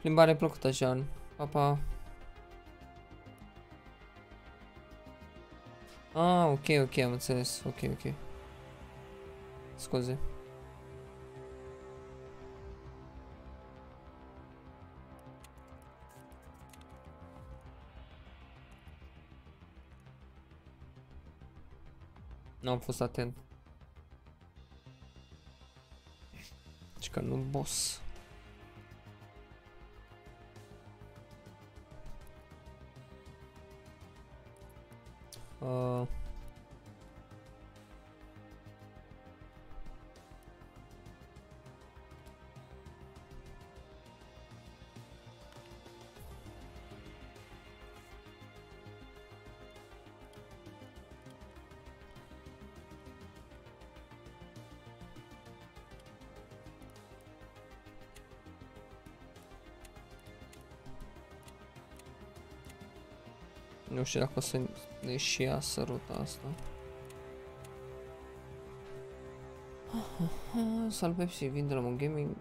Plimbare plăcută, Jean. Pa, pa. Ah, ok, ok, am înțeles. Ok, ok. Scuze. N-am fost atent. Deci că nu boss. Nu știu dacă o să ne și iasă ruta asta. Salut Pepsi, vin de la Mon Gaming,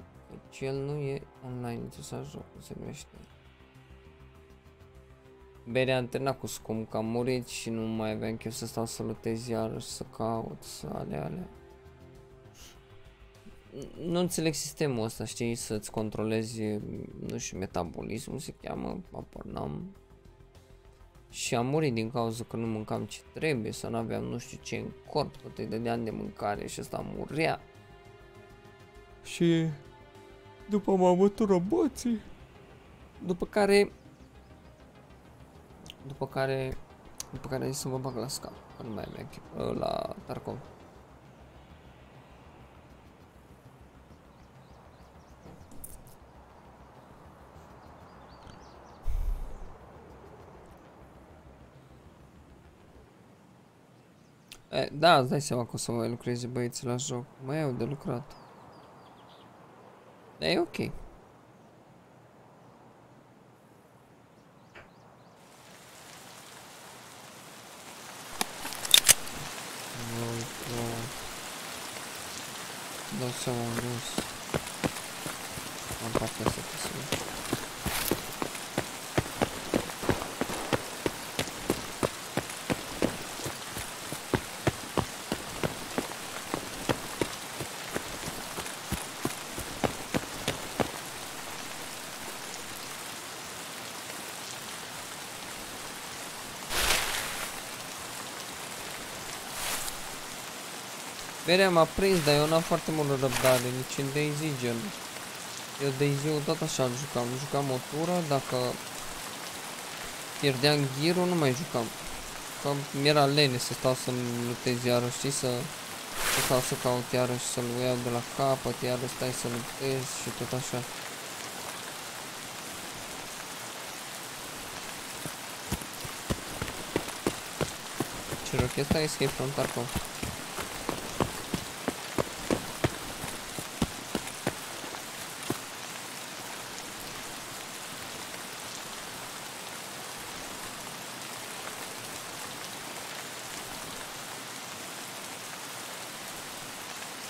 căci el nu e online, trebuie să ajung, se numește. Berea am terminat cu SCUM, că am murit și nu mai aveam chef să stau să lutez iarăși, să caut, să alea. Nu înțeleg sistemul ăsta, știi, să-ți controlezi, nu știu, metabolismul se cheamă, apar n-am. Și am murit din cauza că nu mâncam ce trebuie, să n-aveam nu știu ce în corp, că te dădeam de mâncare și ăsta murea. Și după m-am avut roboții. După care am zis să mă bag la SCUM, că nu mai am echipă, la Tarkov. Da, îți dai seama că o să mai lucreze băieții la joc. Mai au de lucrat. Dar e ok. Da, să mă dus. Am partea asta posibil. Berea m-a prins, dar eu n-am foarte multă răbdare, nici în DayZ gen. Eu DayZ-ul tot așa jucam, jucam o tură, dacă pierdeam ghirul nu mai jucam. Că mi-era lene să stau să-mi lutez iarăși, știi, să stau să caut iarăși, să-l iau de la capăt, iarăși stai să lutez și tot așa. Ce joc e ăsta? Escape from Tarkov.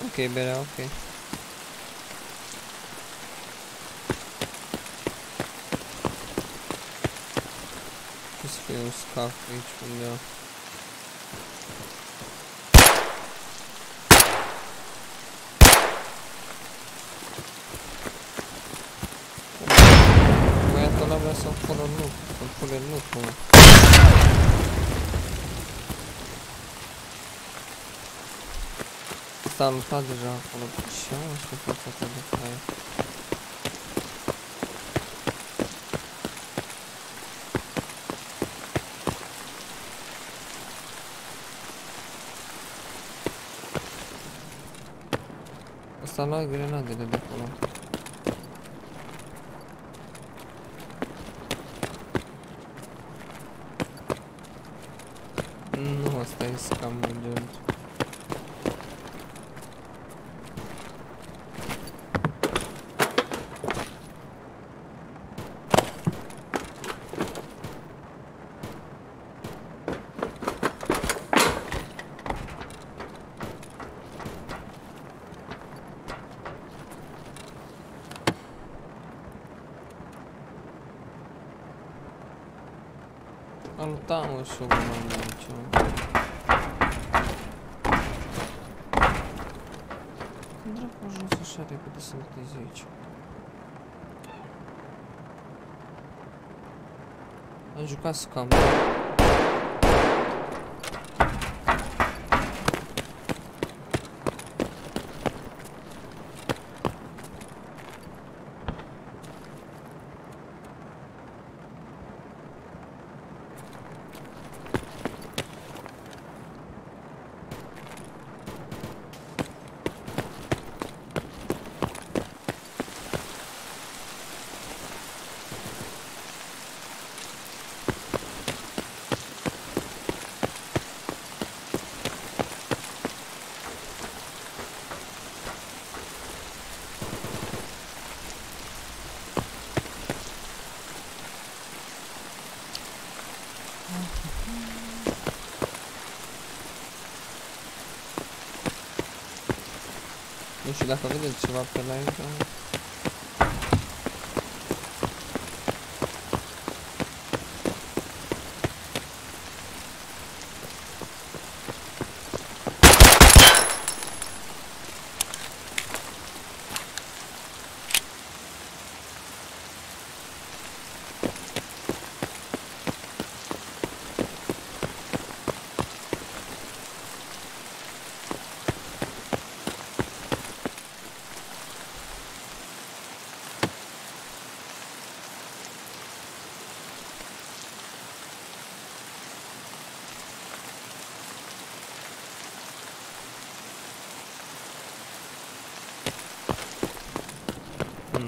Ok, Berea, ok. Trebuie să fie un scac aici undeva. Băiatul ăla vrea să-mi pună în loc, să-mi pune în loc, mă. asta am stat deja acolo. Ce am făcut asta de aia? Asta nu ai grenadele de acolo. Nu, asta e scam de. Там еще много чего. Драк, пожалуйста, шарик, это синтезичек. А жука с камерой. Nu știu dacă vedeți ceva pe live, dar...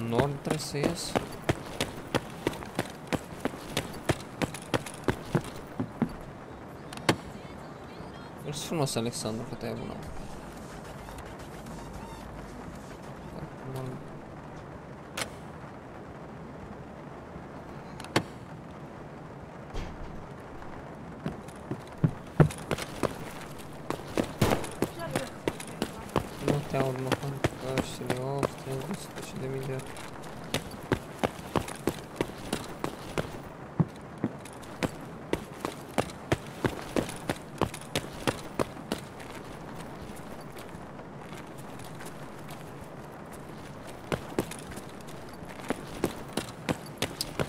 Nord trebuie să ies. Ești frumos, Alexandru, că te-ai bună. Nu te aud, mă, că și de 8, 300 și de mii de ori.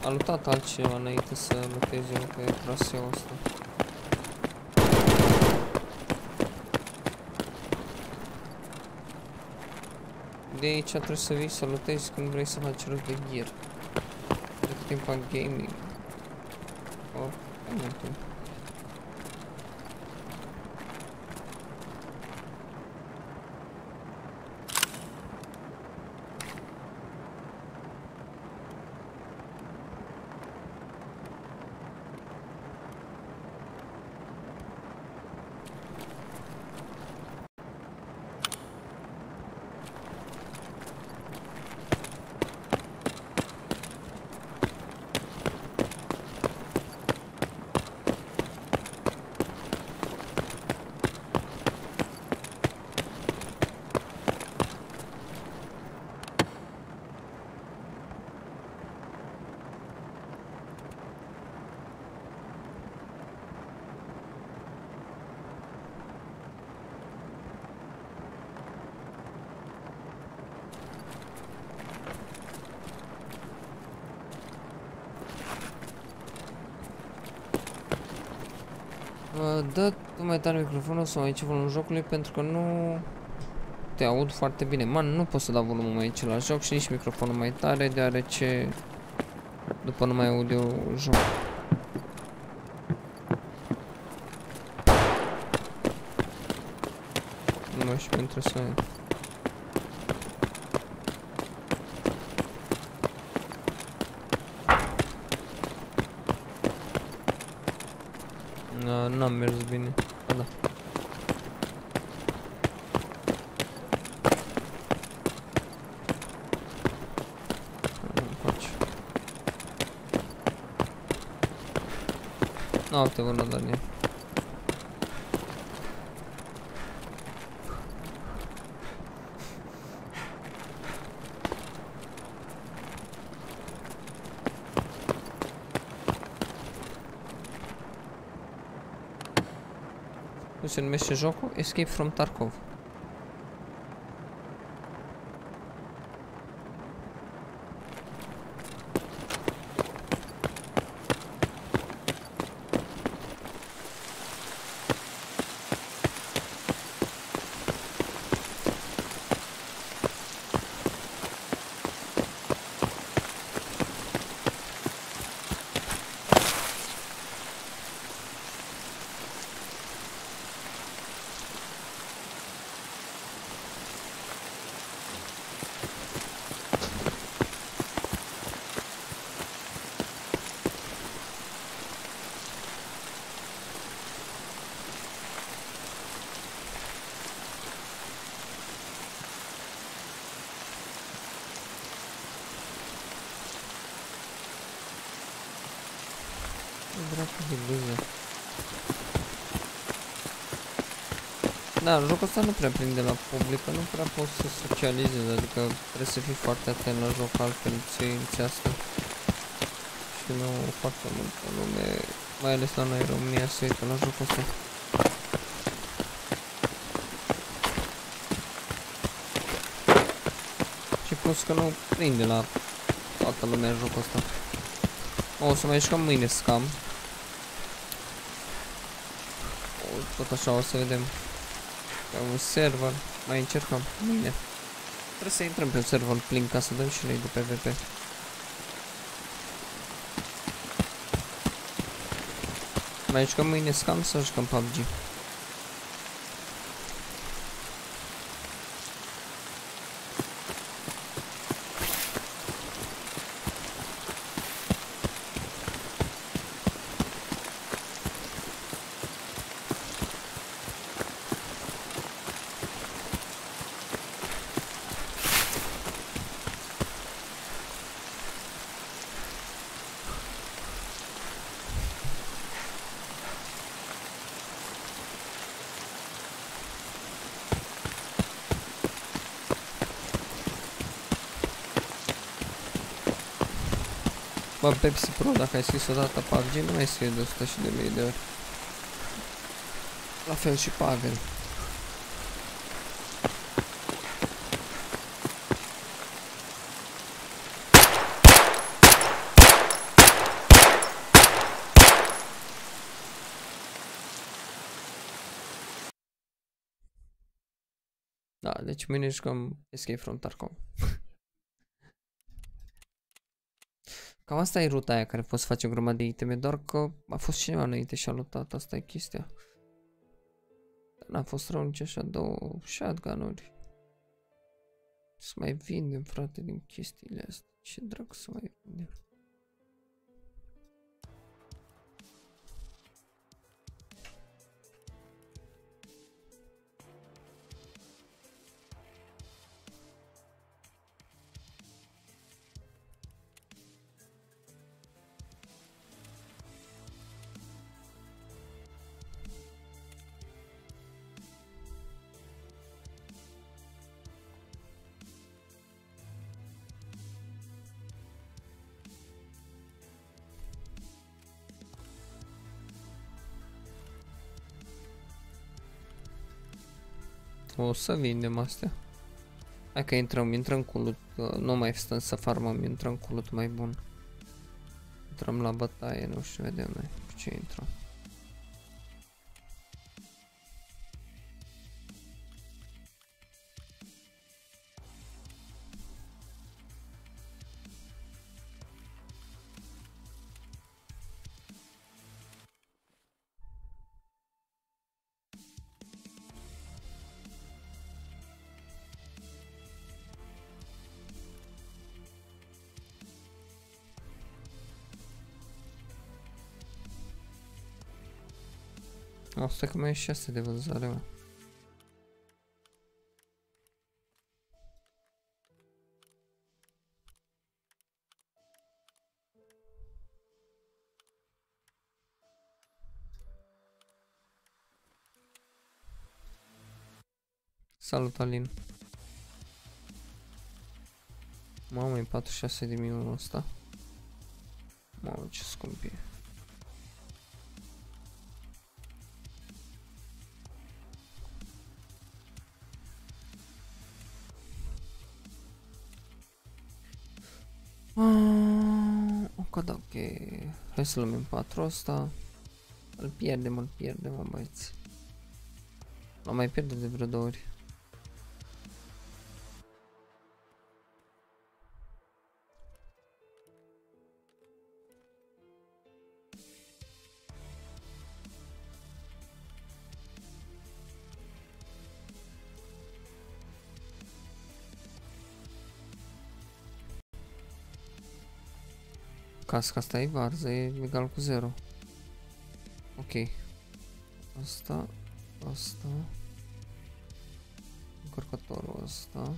A luptat altcineva înainte să lupteze pe traseul ăsta. De aici trebuie să vii să lutezi când vrei să faci rost de gear. De cât timp fac gaming. Oh, nu știu. Dă tu mai tare microfonul sau aici volumul jocului pentru că nu te aud foarte bine. Man, nu pot să dau volumul mai aici la joc și nici microfonul mai tare, deoarece după nu mai aud eu joc. Nu știu pentru să... N-am mers bine. Da. Nu te vână, Daniel. Cum se numește jocul? Escape from Tarkov. Da, jocul ăsta nu prea prinde la public, nu prea poți să socializezi, adică trebuie să fii foarte atent la joc, altfel ți-o înțească. Și nu foarte multă lume, mai ales la noi în România, se uită la jocul ăsta. Și plus că nu prinde la toată lumea jocul ăsta. O să mai ieși mâine Scam. Tot așa o să vedem. Pe un server, mai încercăm mâine. Trebuie să intrăm pe un server plin ca să dăm și noi de PvP. Mai jucăm mâine Scam sau jucăm PUBG? Bă, Pepsi Pro, dacă ai scris odată PUBG, nu mai scrie de 100 și de mii de ori. La fel și Pavel. Da, deci mâine jucăm Escape from Tarkov. Cam asta e ruta aia care poți face o grămadă de iteme, doar că a fost cineva înainte și a luptat, asta e chestia. Dar n-a fost rău nici așa, două shotgun-uri. Să mai vindem, frate, din chestiile astea, ce dracu să mai vindem. O să vindem astea. Hai că intrăm cu loot, nu mai stăm să farmăm, intrăm cu loot mai bun. Intrăm la bătaie, nu știu, vedem noi cu ce intrăm. O, stai că mai e 6 de vânzare, mă. Salut, Alin. Mamă, e 46 de milionul ăsta. Mamă, ce scump e. Ok, hai să luăm în 4 ăsta. Îl pierdem, mă, băieți. L-am mai pierdut de vreo 2 ori. Casca asta e varză, e egal cu 0. Ok. Asta. Încărcătorul ăsta.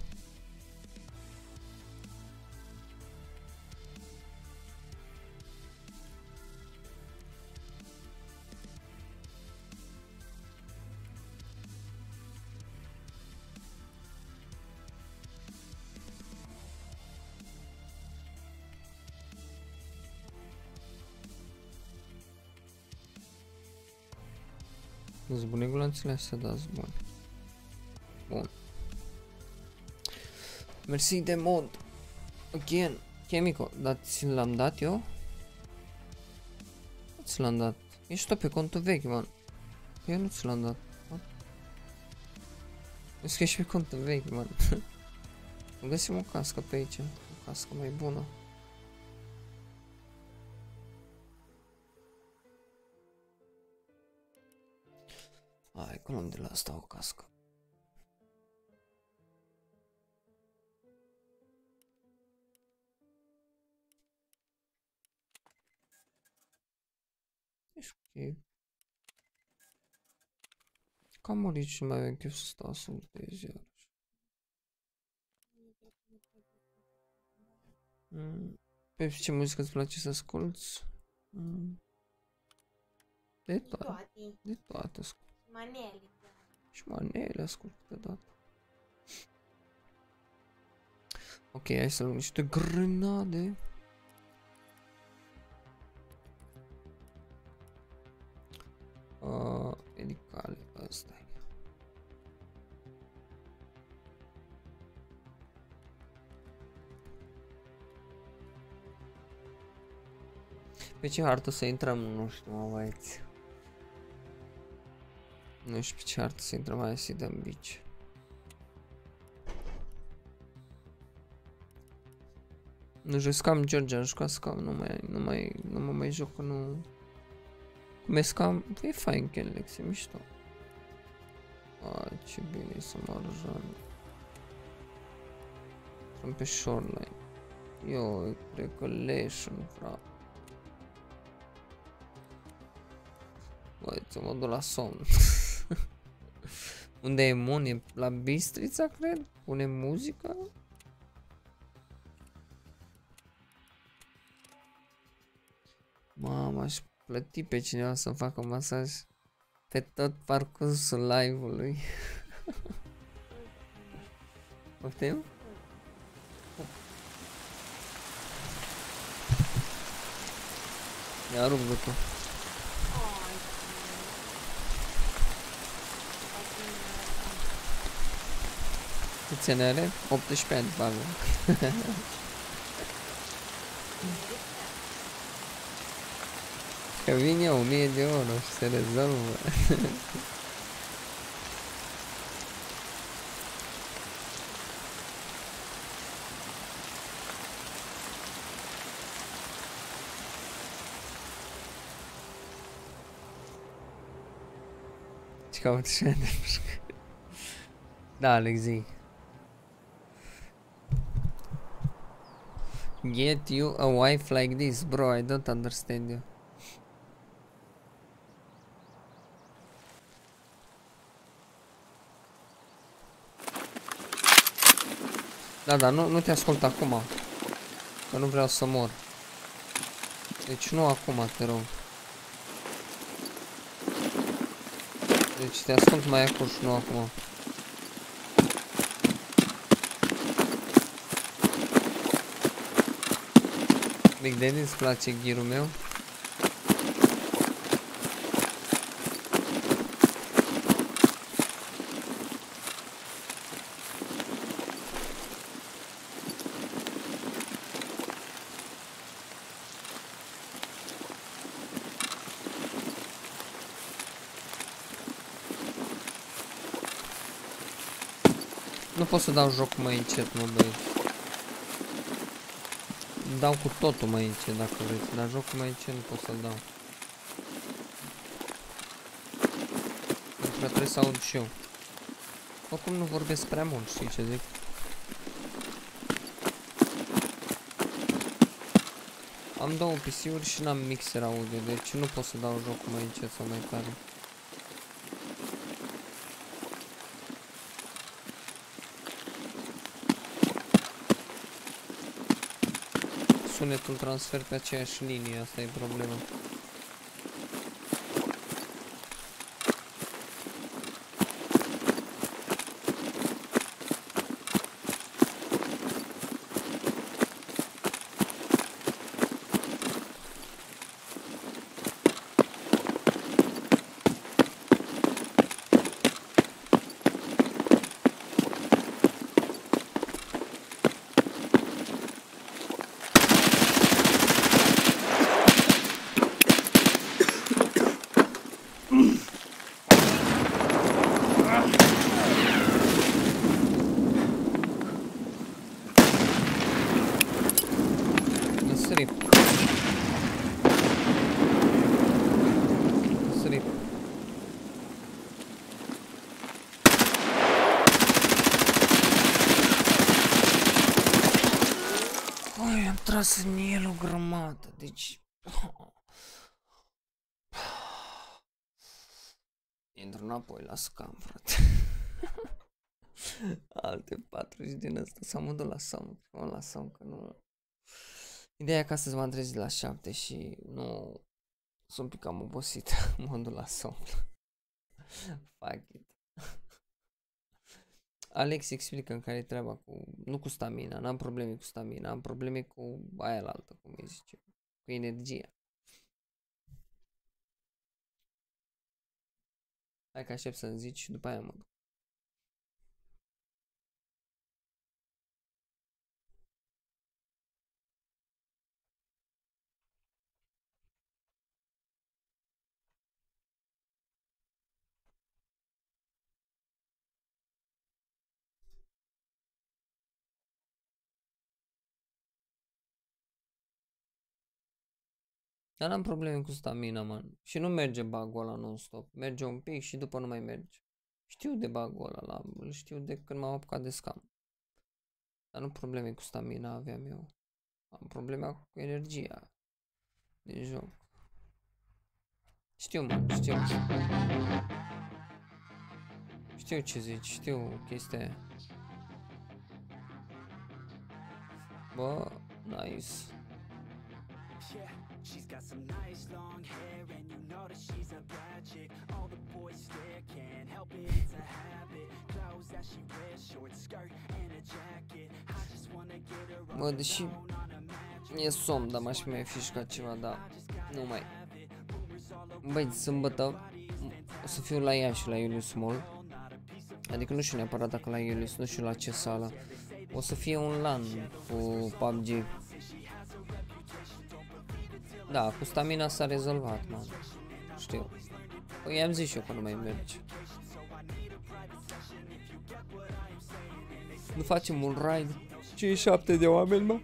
Zbune gulanțele astea, da, zbune. Bun. Mersi de mod. Again. Chemico, dar ți l-am dat eu? Nu ți l-am dat. Ești tot pe contul vechi, man. Eu nu ți l-am dat. Vezi că ești pe contul vechi, man. Găsim o cască pe aici. O cască mai bună. Hai că luăm de la asta o cască. Ești ok. Cam murit și mai avem chef să stau să lutez iarăși. Pe ce muzică îți place să asculti? De toate. De toate ascult. Manele. Și manele ascult câteodată. Ok, hai să luăm niște grenade. Medicale, ăsta-i. Pe ce hartă să intrăm? Nu știu, mă, băieți. Nu știu pe ce hartă să intrăm, mai să-i dăm bici. Nu joc scam, George, am jucat scam, nu mă mai joc, nu... Cum e scam? Păi e fain, Kenlex, e mișto. A, ce bine e să mă arăjăm. Sunt pe shoreline. Eu cred că leșin, frate. Băi, ți-o mă duc la somn. Unde e Mon? E la Bistrița, cred? Pune muzica? Mama, aș plăti pe cineva să-mi facă masaj pe tot parcursul live-ului. Poftim? Mi-a rupt gâtul. Câți ani are? 18 ani, bagă. Că vin eu 1000 de euro și se rezolvă. Ce caut și de mușcă. Da, Alexei. Get you a wife like this, bro, I don't understand you. Da, da, nu te ascult acum, că nu vreau să mor. Deci nu acum, te rog. Deci te ascult mai acum și nu acum. Big Daddy, îți place ghirul meu? Nu pot să dau jocul mai încet, mă băieți. Dau cu totul mai încet dacă vreți, dar jocul mai încet nu pot să-l dau. Pentru că trebuie să aud și eu. Oricum nu vorbesc prea mult, știi ce zic? Am două PC-uri și n-am mixer audio, deci nu pot să dau jocul mai încet sau mai tare. Sunetul transfer pe aceeași linie, asta e problema. În el o grămadă, deci... Intru înapoi la SCUM, frate. Alte 40 din ăsta s-a mutat la SCUM, la SCUM, că nu... Ideea e că astăzi m-am trezit la 7 și nu... Sunt pic cam obosit, mă duc la SCUM. Fuck it. Alex explică în care e treaba cu, nu cu stamina, n-am probleme cu stamina, am probleme cu aia la altă, cum îi zice, cu energia. Hai că aștept să-mi zici și după aia mă duc. Dar n-am probleme cu stamina, man. Și nu merge bug-ul ăla non-stop. Merge un pic și după nu mai merge. Știu de bug-ul ăla, îl știu de când m-am apucat de SCUM. Dar nu probleme cu stamina aveam eu. Am probleme cu energia din joc. Știu, man, știu. Știu ce zici, știu chestia aia. Bă, nice. She's got some nice long hair and you know that she's a bad chick. All the boys stare, can't help it, it's a habit. Clothes that she wears, short skirt and a jacket. I just wanna get her on the phone on a mattress. E somn, dar m-aș mai fi jucat ceva, dar nu mai. Băi, sâmbătă o să fiu la Iași, la Iulius Mall. Adică nu știu neapărat dacă la Iulius, nu știu la ce sală. O să fie un LAN cu PUBG. Da, cu stamina s-a rezolvat, man. Știu. Păi i-am zis și eu că nu mai merge. Nu facem un raid. 57 de oameni, mă.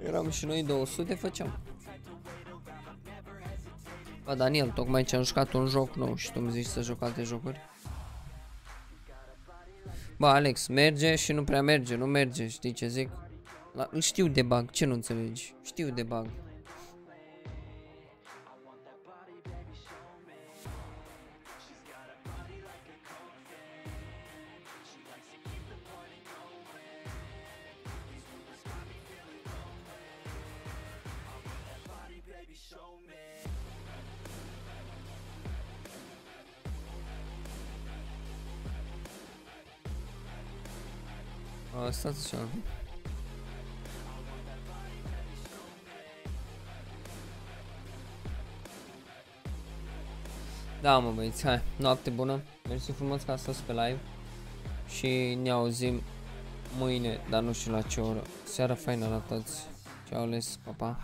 Eram și noi 200, făceam. Bă, Daniel, tocmai ce am jucat un joc nou și tu mi zici să joc alte jocuri. Bă, Alex, merge și nu prea merge, nu merge, știi ce zic? Îl știu de bug, ce nu înțelegi? Știu de bug. Stați așa. Da, mă băieți, hai, noapte bună. Mersi frumos că ați fost pe live. Și ne auzim mâine, dar nu știu la ce oră. Seara faină la toți. Ceau les, pa, pa.